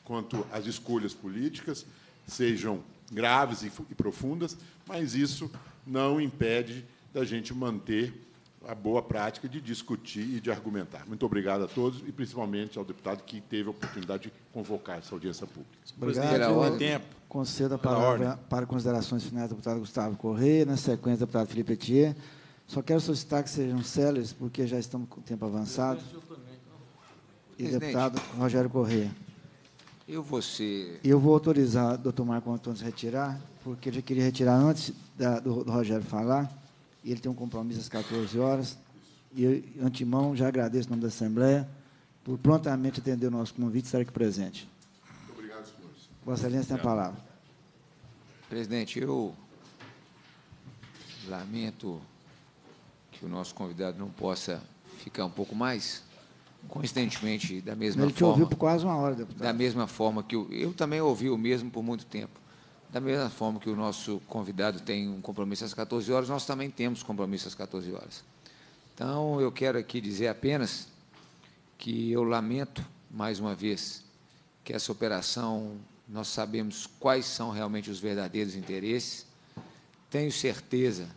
quanto às escolhas políticas sejam graves e, e profundas, mas isso não impede da gente manter a boa prática de discutir e de argumentar. Muito obrigado a todos e, principalmente, ao deputado que teve a oportunidade de convocar essa audiência pública. Obrigado. Eu concedo a palavra para considerações finais do deputado Gustavo Corrêa, na sequência, deputado Felipe Etier. Só quero solicitar que sejam céleres, porque já estamos com o tempo avançado. E deputado Rogério Corrêa. Eu vou ser... Eu vou autorizar o doutor Marco Antônio a retirar, porque ele já queria retirar antes da, do, do Rogério falar. Ele tem um compromisso às quatorze horas. E eu, antemão, já agradeço em nome da Assembleia por prontamente atender o nosso convite e estar aqui presente. Muito obrigado, senhores. Vossa Excelência tem a palavra. Presidente, eu lamento que o nosso convidado não possa ficar um pouco mais, coincidentemente, da mesma forma... Ele te ouviu por quase uma hora, deputado. Da mesma forma que... Eu, eu também ouvi o mesmo por muito tempo. Da mesma forma que o nosso convidado tem um compromisso às quatorze horas, nós também temos compromisso às quatorze horas. Então, eu quero aqui dizer apenas que eu lamento, mais uma vez, que essa operação, nós sabemos quais são realmente os verdadeiros interesses. Tenho certeza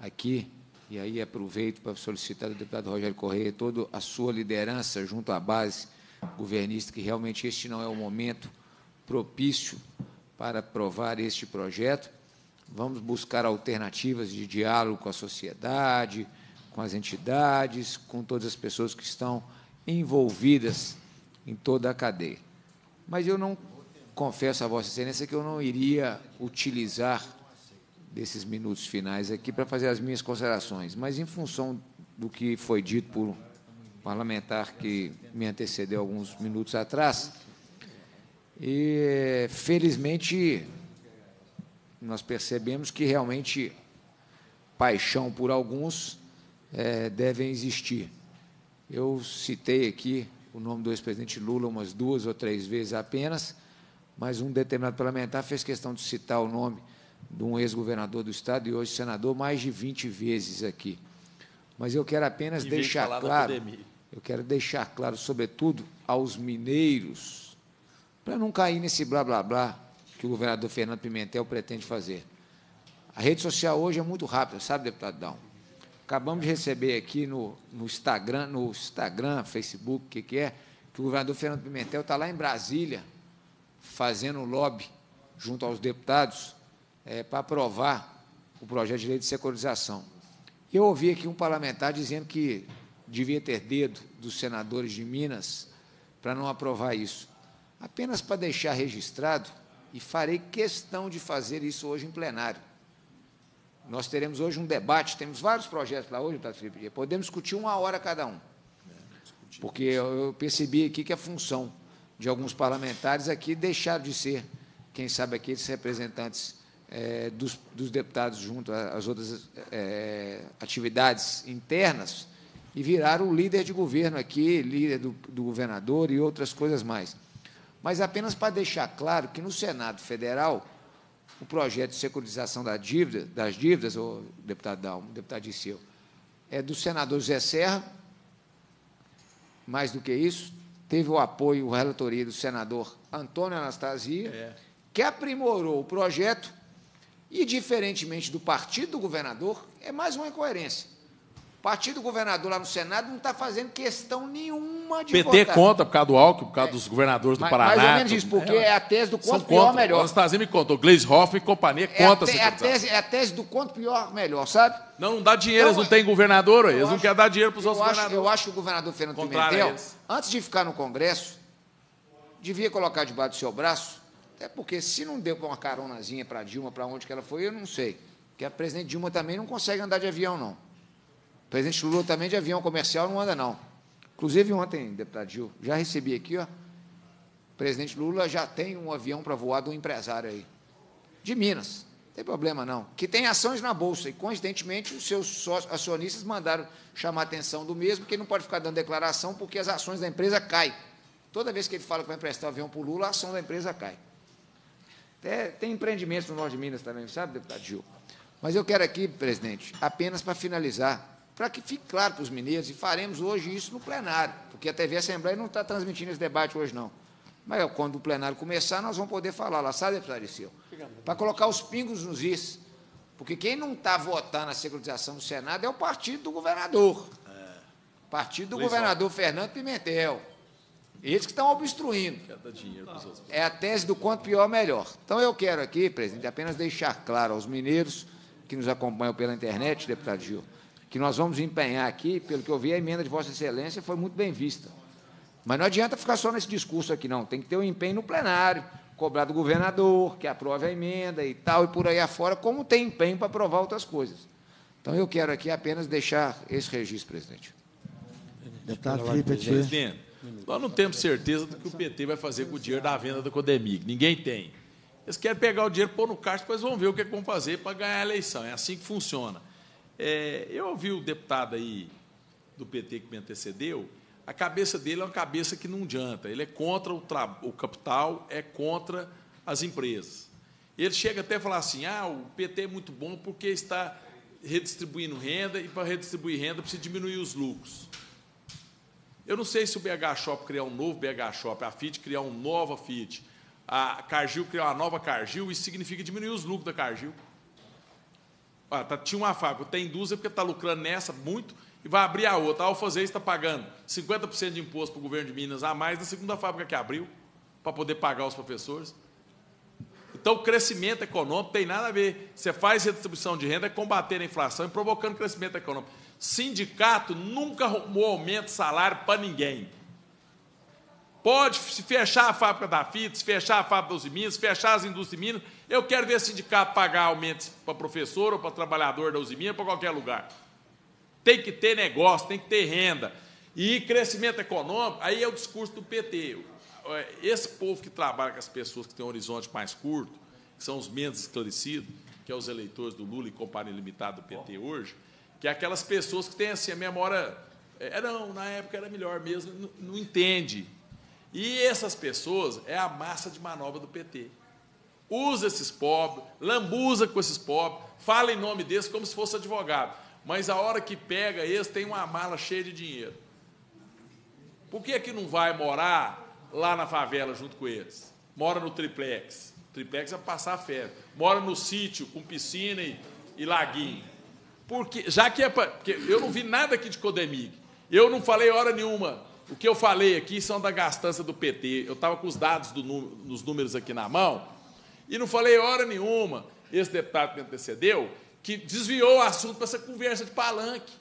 aqui, e aí aproveito para solicitar do deputado Rogério Corrêa toda a sua liderança junto à base governista, que realmente este não é o momento propício para aprovar este projeto. Vamos buscar alternativas de diálogo com a sociedade, com as entidades, com todas as pessoas que estão envolvidas em toda a cadeia. Mas eu não confesso a Vossa Excelência que eu não iria utilizar desses minutos finais aqui para fazer as minhas considerações, mas, em função do que foi dito por um parlamentar que me antecedeu alguns minutos atrás, e, felizmente, nós percebemos que, realmente, paixão por alguns é, deve existir. Eu citei aqui o nome do ex-presidente Lula umas duas ou três vezes apenas, mas um determinado parlamentar fez questão de citar o nome de um ex-governador do Estado e hoje senador mais de vinte vezes aqui. Mas eu quero apenas deixar claro, eu quero deixar claro, sobretudo, aos mineiros, para não cair nesse blá-blá-blá que o governador Fernando Pimentel pretende fazer. A rede social hoje é muito rápida, sabe, deputado Dão? Acabamos de receber aqui no, no, Instagram, no Instagram, Facebook, o que, que é, que o governador Fernando Pimentel está lá em Brasília fazendo lobby junto aos deputados é, para aprovar o projeto de lei de securização. Eu ouvi aqui um parlamentar dizendo que devia ter dedo dos senadores de Minas para não aprovar isso. Apenas para deixar registrado, e farei questão de fazer isso hoje em plenário. Nós teremos hoje um debate, temos vários projetos lá hoje, deputado Felipe, podemos discutir uma hora cada um, porque eu percebi aqui que a função de alguns parlamentares aqui deixaram de ser, quem sabe, aqueles representantes é, dos, dos deputados junto às outras é, atividades internas, e viraram o líder de governo aqui, líder do, do governador e outras coisas mais. Mas apenas para deixar claro que, no Senado Federal, o projeto de securitização da dívida, das dívidas, o deputado Dalmo, deputado Disseu, é do senador Zé Serra. Mais do que isso, teve o apoio, a relatoria do senador Antônio Anastasia, é. que aprimorou o projeto e, diferentemente do partido do governador, é mais uma incoerência. O partido do governador lá no Senado não está fazendo questão nenhuma de votar. O P T conta por causa do Alckmin, por causa é. dos governadores do mas, Paraná. Mais ou menos isso, porque é, é a tese do quanto pior, melhor. O Anastasia me conta, o Gleisi Hoffmann e companhia é conta. A te, é, a tese, é a tese do quanto pior, melhor, sabe? Não, não dá dinheiro, então, eles não têm governador, eles acho, não querem dar dinheiro para os outros acho, governadores. Eu acho que o governador Fernando Pimentel, antes de ficar no Congresso, devia colocar debaixo do seu braço, até porque, se não deu uma caronazinha para a Dilma, para onde que ela foi, eu não sei, porque a presidente Dilma também não consegue andar de avião, não. O presidente Lula também de avião comercial não anda, não. Inclusive, ontem, deputado Gil, já recebi aqui, ó, o presidente Lula já tem um avião para voar de um empresário aí, de Minas. tem problema não, que tem ações na Bolsa, e, coincidentemente, os seus acionistas mandaram chamar a atenção do mesmo, que ele não pode ficar dando declaração, porque as ações da empresa caem. Toda vez que ele fala que vai emprestar o avião para o Lula, a ação da empresa cai. Até tem empreendimentos no Norte de Minas também, sabe, deputado Gil? Mas eu quero aqui, presidente, apenas para finalizar, para que fique claro para os mineiros, e faremos hoje isso no plenário, porque a T V Assembleia não está transmitindo esse debate hoje, não. Mas quando o plenário começar, nós vamos poder falar lá, sabe, deputado Dirceu? Para colocar os pingos nos is, porque quem não está votando a securitização do Senado é o partido do governador. O partido do Luiz governador Alves. Fernando Pimentel. Eles que estão obstruindo. É a tese do quanto pior, melhor. Então, eu quero aqui, presidente, apenas deixar claro aos mineiros que nos acompanham pela internet, deputado Gil, que nós vamos empenhar aqui, pelo que eu vi, a emenda de Vossa Excelência foi muito bem vista. Mas não adianta ficar só nesse discurso aqui, não. Tem que ter um empenho no plenário, cobrar do governador, que aprove a emenda e tal, e por aí afora, como tem empenho para aprovar outras coisas. Então, eu quero aqui apenas deixar esse registro, presidente. Deputado Felipe, presidente. Nós não temos certeza do que o P T vai fazer com o dinheiro da venda da Codemig. Ninguém tem. Eles querem pegar o dinheiro, pôr no caixa, depois vão ver o que, é que vão fazer para ganhar a eleição. É assim que funciona. É, eu ouvi o deputado aí do P T que me antecedeu, a cabeça dele é uma cabeça que não adianta. Ele é contra o, o capital, é contra as empresas. Ele chega até a falar assim, ah, o P T é muito bom porque está redistribuindo renda e, para redistribuir renda, precisa diminuir os lucros. Eu não sei se o B H Shop criar um novo B H Shop, a F I T criar uma nova F I T, a Cargill criar uma nova Cargill, isso significa diminuir os lucros da Cargill. Ah, tá, tinha uma fábrica, tem indústria porque está lucrando nessa muito e vai abrir a outra. A Alfazeis está pagando cinquenta por cento de imposto para o governo de Minas a mais na segunda fábrica que abriu, para poder pagar os professores. Então, o crescimento econômico tem nada a ver. Você faz redistribuição de renda, é combater a inflação e provocando crescimento econômico. Sindicato nunca arrumou aumento de salário para ninguém. Pode se fechar a fábrica da F I T, se fechar a fábrica dos Minas, se fechar as indústrias de Minas. Eu quero ver sindicato pagar aumentos para professor ou para trabalhador da Usiminas, para qualquer lugar. Tem que ter negócio, tem que ter renda. E crescimento econômico, aí é o discurso do P T. Esse povo que trabalha com as pessoas que têm um horizonte mais curto, que são os menos esclarecidos, que são os eleitores do Lula e Companhia Limitada do P T hoje, que é aquelas pessoas que têm assim, a memória... É, não, na época era melhor mesmo, não, não entende. E essas pessoas é a massa de manobra do P T. Usa esses pobres, lambuza com esses pobres, fala em nome deles como se fosse advogado, mas a hora que pega eles, tem uma mala cheia de dinheiro. Por que que não vai morar lá na favela junto com eles? Mora no triplex. Triplex é passar a férias. Mora no sítio, com piscina e, e laguinho. Porque, já que é pra, porque eu não vi nada aqui de Codemig, eu não falei hora nenhuma. O que eu falei aqui são da gastança do P T. Eu estava com os dados do, nos números aqui na mão e não falei hora nenhuma, esse deputado que me antecedeu, que desviou o assunto para essa conversa de palanque.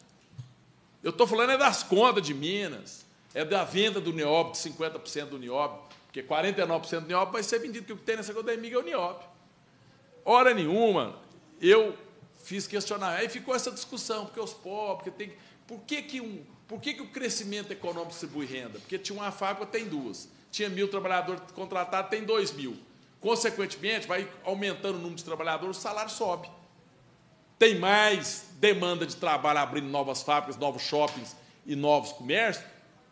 Eu estou falando é das contas de Minas, é da venda do Nióbio, de cinquenta por cento do Nióbio, porque quarenta e nove por cento do Nióbio vai ser vendido, porque o que tem nessa Codemig é o Nióbio. Hora nenhuma, eu... fiz questionar. Aí ficou essa discussão, porque os pobres, porque tem... Por que que, um, por que que o crescimento econômico distribui renda? Porque tinha uma fábrica, tem duas. Tinha mil trabalhadores contratados, tem dois mil. Consequentemente, vai aumentando o número de trabalhadores, o salário sobe. Tem mais demanda de trabalho abrindo novas fábricas, novos shoppings e novos comércios.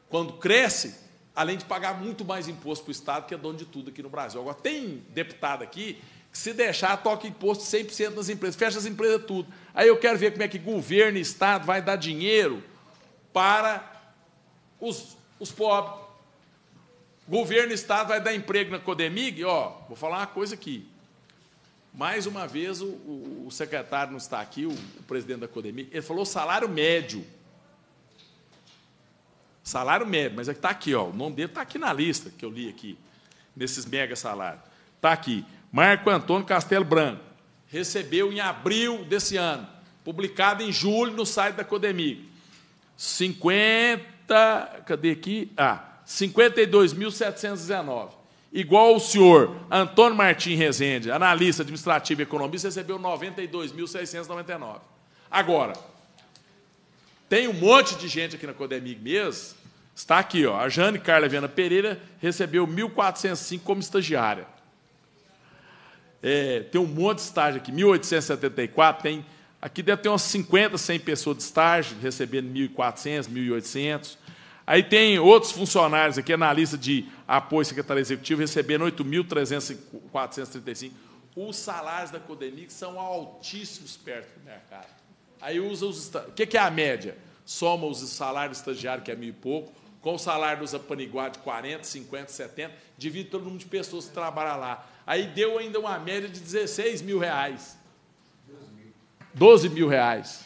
Quando cresce, além de pagar muito mais imposto para o Estado, que é dono de tudo aqui no Brasil. Agora, tem deputado aqui... Se deixar, toca imposto cem por cento nas empresas, fecha as empresas tudo. Aí eu quero ver como é que governo e Estado vai dar dinheiro para os, os pobres. Governo e Estado vai dar emprego na Codemig. Ó, vou falar uma coisa aqui. Mais uma vez, o, o, o secretário não está aqui, o, o presidente da Codemig, ele falou salário médio. Salário médio, mas é que está aqui, ó, o nome dele está aqui na lista que eu li aqui, nesses mega salários. Está aqui. Marco Antônio Castelo Branco recebeu em abril desse ano, publicado em julho no site da Codemig, cinquenta, cadê aqui? Ah, cinquenta e dois mil setecentos e dezenove. Igual o senhor Antônio Martim Rezende, analista administrativo e economista, recebeu noventa e dois mil seiscentos e noventa e nove. Agora, tem um monte de gente aqui na Codemig mesmo, está aqui, ó, a Jane Carla Viana Pereira recebeu mil quatrocentos e cinco como estagiária. É, tem um monte de estágio aqui, mil oitocentos e setenta e quatro, tem, aqui deve ter umas cinquenta, cem pessoas de estágio, recebendo mil e quatrocentos, mil e oitocentos. Aí tem outros funcionários aqui, analista de apoio secretário executivo, recebendo oito mil, quatrocentos e trinta e cinco. Os salários da Codemig são altíssimos perto do mercado. Aí usa os... O que é a média? Soma os salários do estagiário, que é mil e pouco, com o salário dos apaniguá de quarenta, cinquenta, setenta, divide pelo número de pessoas que trabalham lá. Aí deu ainda uma média de dezesseis mil reais. doze mil reais.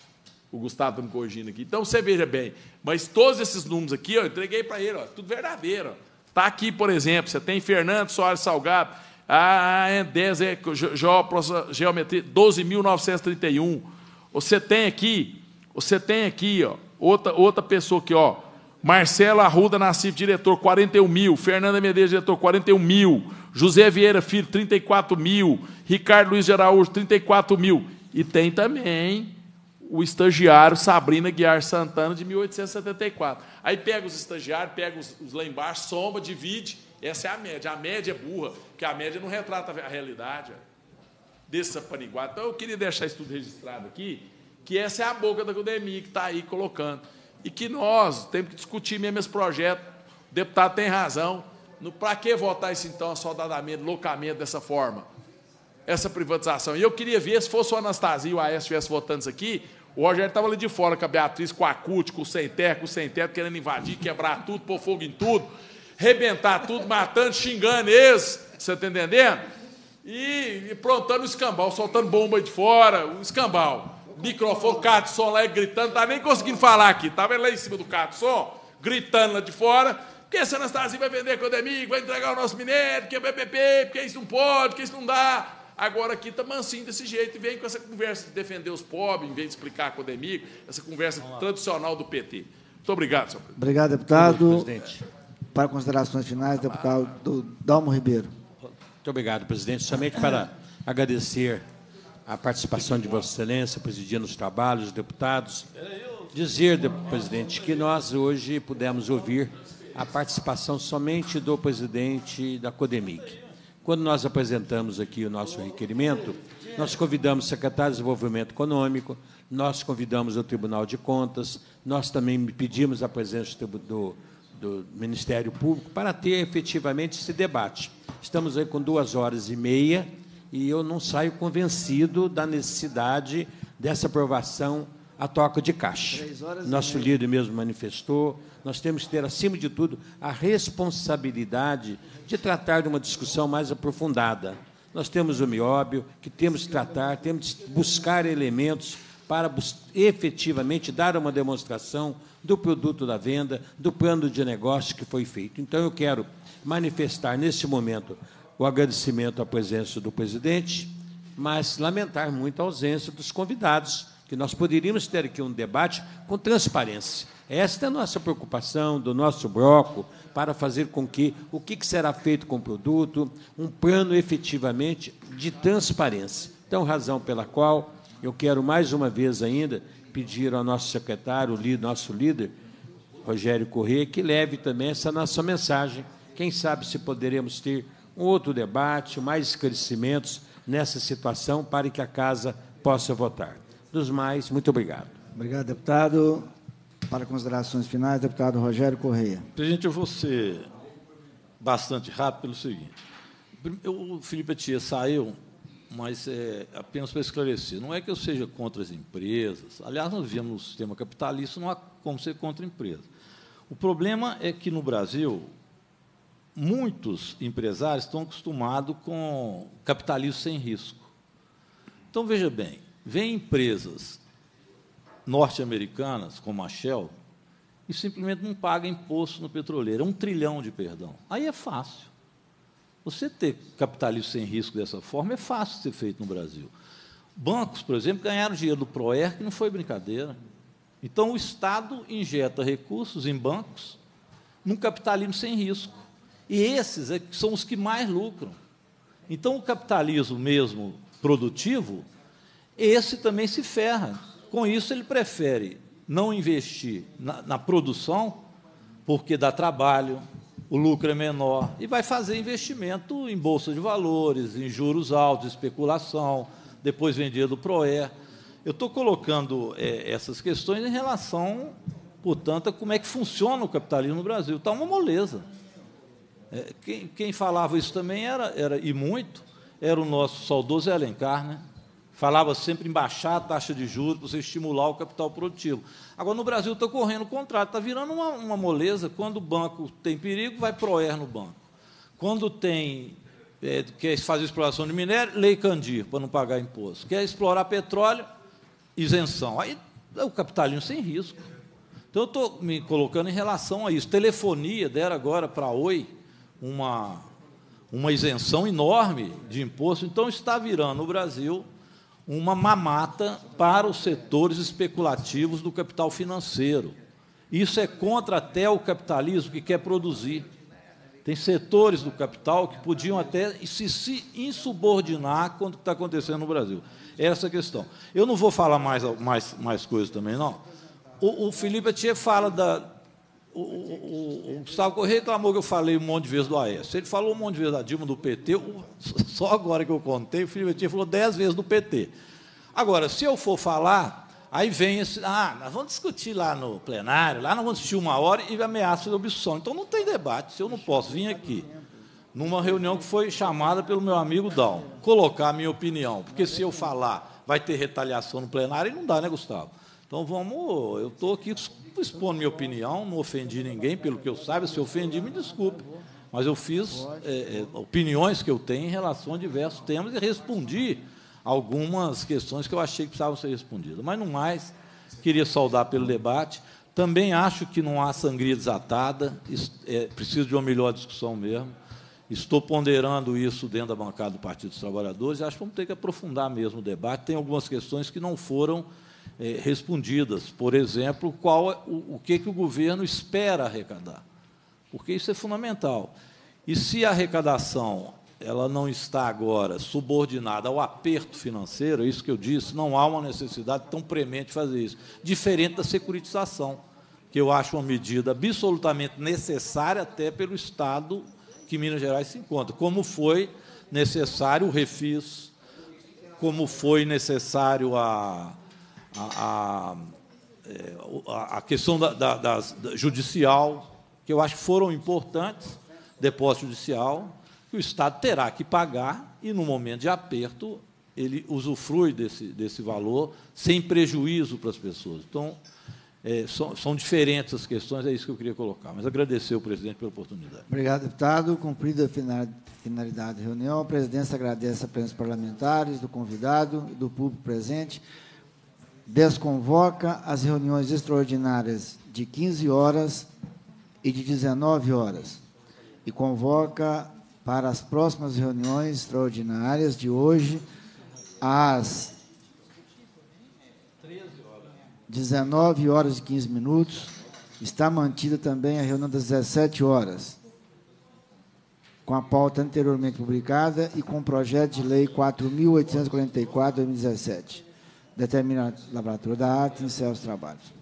O Gustavo está me corrigindo aqui. Então, você veja bem. Mas todos esses números aqui, ó, eu entreguei para ele, ó, tudo verdadeiro. Está aqui, por exemplo, você tem Fernando Soares Salgado, a Endesa é, Geometria, doze mil novecentos e trinta e um. Você tem aqui, você tem aqui, ó, outra, outra pessoa aqui, ó, Marcelo Arruda Nassif, diretor, quarenta e um mil. Fernanda Medeiros, diretor, quarenta e um mil. José Vieira Filho, trinta e quatro mil. Ricardo Luiz de Araújo, trinta e quatro mil. E tem também o estagiário Sabrina Guiar Santana, de mil oitocentos e setenta e quatro. Aí pega os estagiários, pega os, os lá embaixo, soma, divide. Essa é a média. A média é burra, porque a média não retrata a realidade desse apaniguado. Então, eu queria deixar isso tudo registrado aqui, que essa é a boca da Codemig que está aí colocando. E que nós temos que discutir mesmo esse projeto. O deputado tem razão. Para que votar isso, então, assodadamente, loucamente, dessa forma? Essa privatização. E eu queria ver, se fosse o Anastasia e o Aécio estivessem votando isso aqui, o Rogério estava ali de fora com a Beatriz, com a CUT, com o Sem Terra, com o Sem Teto, querendo invadir, quebrar tudo, pôr fogo em tudo, rebentar tudo, matando, xingando eles, você está entendendo? E, e prontando o escambau, soltando bomba de fora, o escambau. Microfone, carro de som lá, gritando, não está nem conseguindo falar aqui, estava lá em cima do carro de som, gritando lá de fora, porque essa Anastasia vai vender a Codemig, vai entregar o nosso minério, porque é B P P, porque isso não pode, porque isso não dá. Agora aqui está mansinho desse jeito e vem com essa conversa de defender os pobres, em vez de explicar a Codemig, essa conversa tradicional do P T. Muito obrigado, senhor presidente. Obrigado, deputado. Presidente. Para considerações finais, deputado Dalmo Ribeiro. Muito obrigado, presidente. Somente para agradecer a participação de Vossa Excelência, presidindo os trabalhos, os deputados. Dizer, presidente, que nós hoje pudemos ouvir a participação somente do presidente da Codemig. Quando nós apresentamos aqui o nosso requerimento, nós convidamos o secretário de Desenvolvimento Econômico, nós convidamos o Tribunal de Contas, nós também pedimos a presença do, do Ministério Público para ter efetivamente esse debate. Estamos aí com duas horas e meia, e eu não saio convencido da necessidade dessa aprovação a toque de caixa. Nosso líder mesmo manifestou, nós temos que ter, acima de tudo, a responsabilidade de tratar de uma discussão mais aprofundada. Nós temos o mióbio, que temos que tratar, temos que buscar elementos para efetivamente dar uma demonstração do produto da venda, do plano de negócio que foi feito. Então, eu quero manifestar, nesse momento, o agradecimento à presença do presidente, mas lamentar muito a ausência dos convidados, que nós poderíamos ter aqui um debate com transparência. Esta é a nossa preocupação, do nosso bloco, para fazer com que o que será feito com o produto, um plano efetivamente de transparência. Então, razão pela qual eu quero, mais uma vez ainda, pedir ao nosso secretário, nosso líder, Rogério Corrêa, que leve também essa nossa mensagem. Quem sabe se poderemos ter um outro debate, mais esclarecimentos nessa situação para que a Casa possa votar. Dos mais, muito obrigado. Obrigado, deputado. Para considerações finais, deputado Rogério Corrêa. Presidente, eu vou ser bastante rápido pelo seguinte. O Felipe Atier saiu, mas é apenas para esclarecer. Não é que eu seja contra as empresas. Aliás, nós vivemos no sistema capitalista, não há como ser contra a empresa. O problema é que, no Brasil, muitos empresários estão acostumados com capitalismo sem risco. Então, veja bem, vem empresas norte-americanas, como a Shell, e simplesmente não paga imposto no petroleiro. É um trilhão de perdão. Aí é fácil. Você ter capitalismo sem risco dessa forma é fácil de ser feito no Brasil. Bancos, por exemplo, ganharam dinheiro do Proer, que não foi brincadeira. Então, o Estado injeta recursos em bancos num capitalismo sem risco. E esses é, são os que mais lucram. Então, o capitalismo mesmo produtivo, esse também se ferra. Com isso, ele prefere não investir na, na produção, porque dá trabalho, o lucro é menor, e vai fazer investimento em bolsa de valores, em juros altos, especulação, depois vendido para o E. Eu estou colocando é, essas questões em relação, portanto, a como é que funciona o capitalismo no Brasil. Está uma moleza. É, quem, quem falava isso também era, era, e muito, era o nosso saudoso Alencar, né? Falava sempre em baixar a taxa de juros para você estimular o capital produtivo. Agora, no Brasil, está correndo o contrário, está virando uma, uma moleza. Quando o banco tem perigo, vai Proer no banco. Quando tem, é, quer fazer exploração de minério, lei Candir, para não pagar imposto. Quer explorar petróleo, isenção. Aí é o capitalismo sem risco. Então, eu estou me colocando em relação a isso. Telefonia, deram agora para a Oi uma, uma isenção enorme de imposto. Então, está virando no Brasil uma mamata para os setores especulativos do capital financeiro. Isso é contra até o capitalismo que quer produzir. Tem setores do capital que podiam até se, se insubordinar quanto está acontecendo no Brasil. Essa é a questão. Eu não vou falar mais, mais, mais coisas também, não. O, o Felipe Atier fala da... O, o, o Gustavo Correia reclamou que eu falei um monte de vezes do Aécio. Ele falou um monte de vezes da Dilma, do P T. O, só agora que eu contei, o Felipe Atier falou dez vezes do P T. Agora, se eu for falar, aí vem esse... Ah, nós vamos discutir lá no plenário, lá nós vamos discutir uma hora e ameaça de obstrução. Então, não tem debate. Se eu não posso vir aqui, numa reunião que foi chamada pelo meu amigo Dal, colocar a minha opinião, porque se eu falar, vai ter retaliação no plenário e não dá, né, Gustavo? Então, vamos... Eu estou aqui... expondo minha opinião, não ofendi ninguém, pelo que eu saiba. Se eu ofendi, me desculpe. Mas eu fiz é, opiniões que eu tenho em relação a diversos temas e respondi algumas questões que eu achei que precisavam ser respondidas. Mas, no mais, queria saudar pelo debate. Também acho que não há sangria desatada, é, preciso de uma melhor discussão mesmo. Estou ponderando isso dentro da bancada do Partido dos Trabalhadores. Acho que vamos ter que aprofundar mesmo o debate. Tem algumas questões que não foram respondidas, por exemplo, qual, o, o que, que o governo espera arrecadar, porque isso é fundamental. E se a arrecadação ela não está agora subordinada ao aperto financeiro, é isso que eu disse, não há uma necessidade tão premente de fazer isso, diferente da securitização, que eu acho uma medida absolutamente necessária até pelo estado que Minas Gerais se encontra, como foi necessário o refis, como foi necessário a... A, a, a questão da, da, da judicial, que eu acho que foram importantes, depósito judicial, que o Estado terá que pagar e, no momento de aperto, ele usufrui desse, desse valor sem prejuízo para as pessoas. Então, é, são, são diferentes as questões, é isso que eu queria colocar. Mas agradecer ao presidente pela oportunidade. Obrigado, deputado. Cumprida a finalidade da reunião, a presidência agradece a presença dos parlamentares, do convidado e do público presente. Desconvoca as reuniões extraordinárias de quinze horas e de dezenove horas e convoca para as próximas reuniões extraordinárias de hoje às dezenove horas e quinze minutos. Está mantida também a reunião das dezessete horas, com a pauta anteriormente publicada e com o projeto de lei quatro mil oitocentos e quarenta e quatro de dois mil e dezessete. Determina a laboratório da arte e encerra os trabalhos.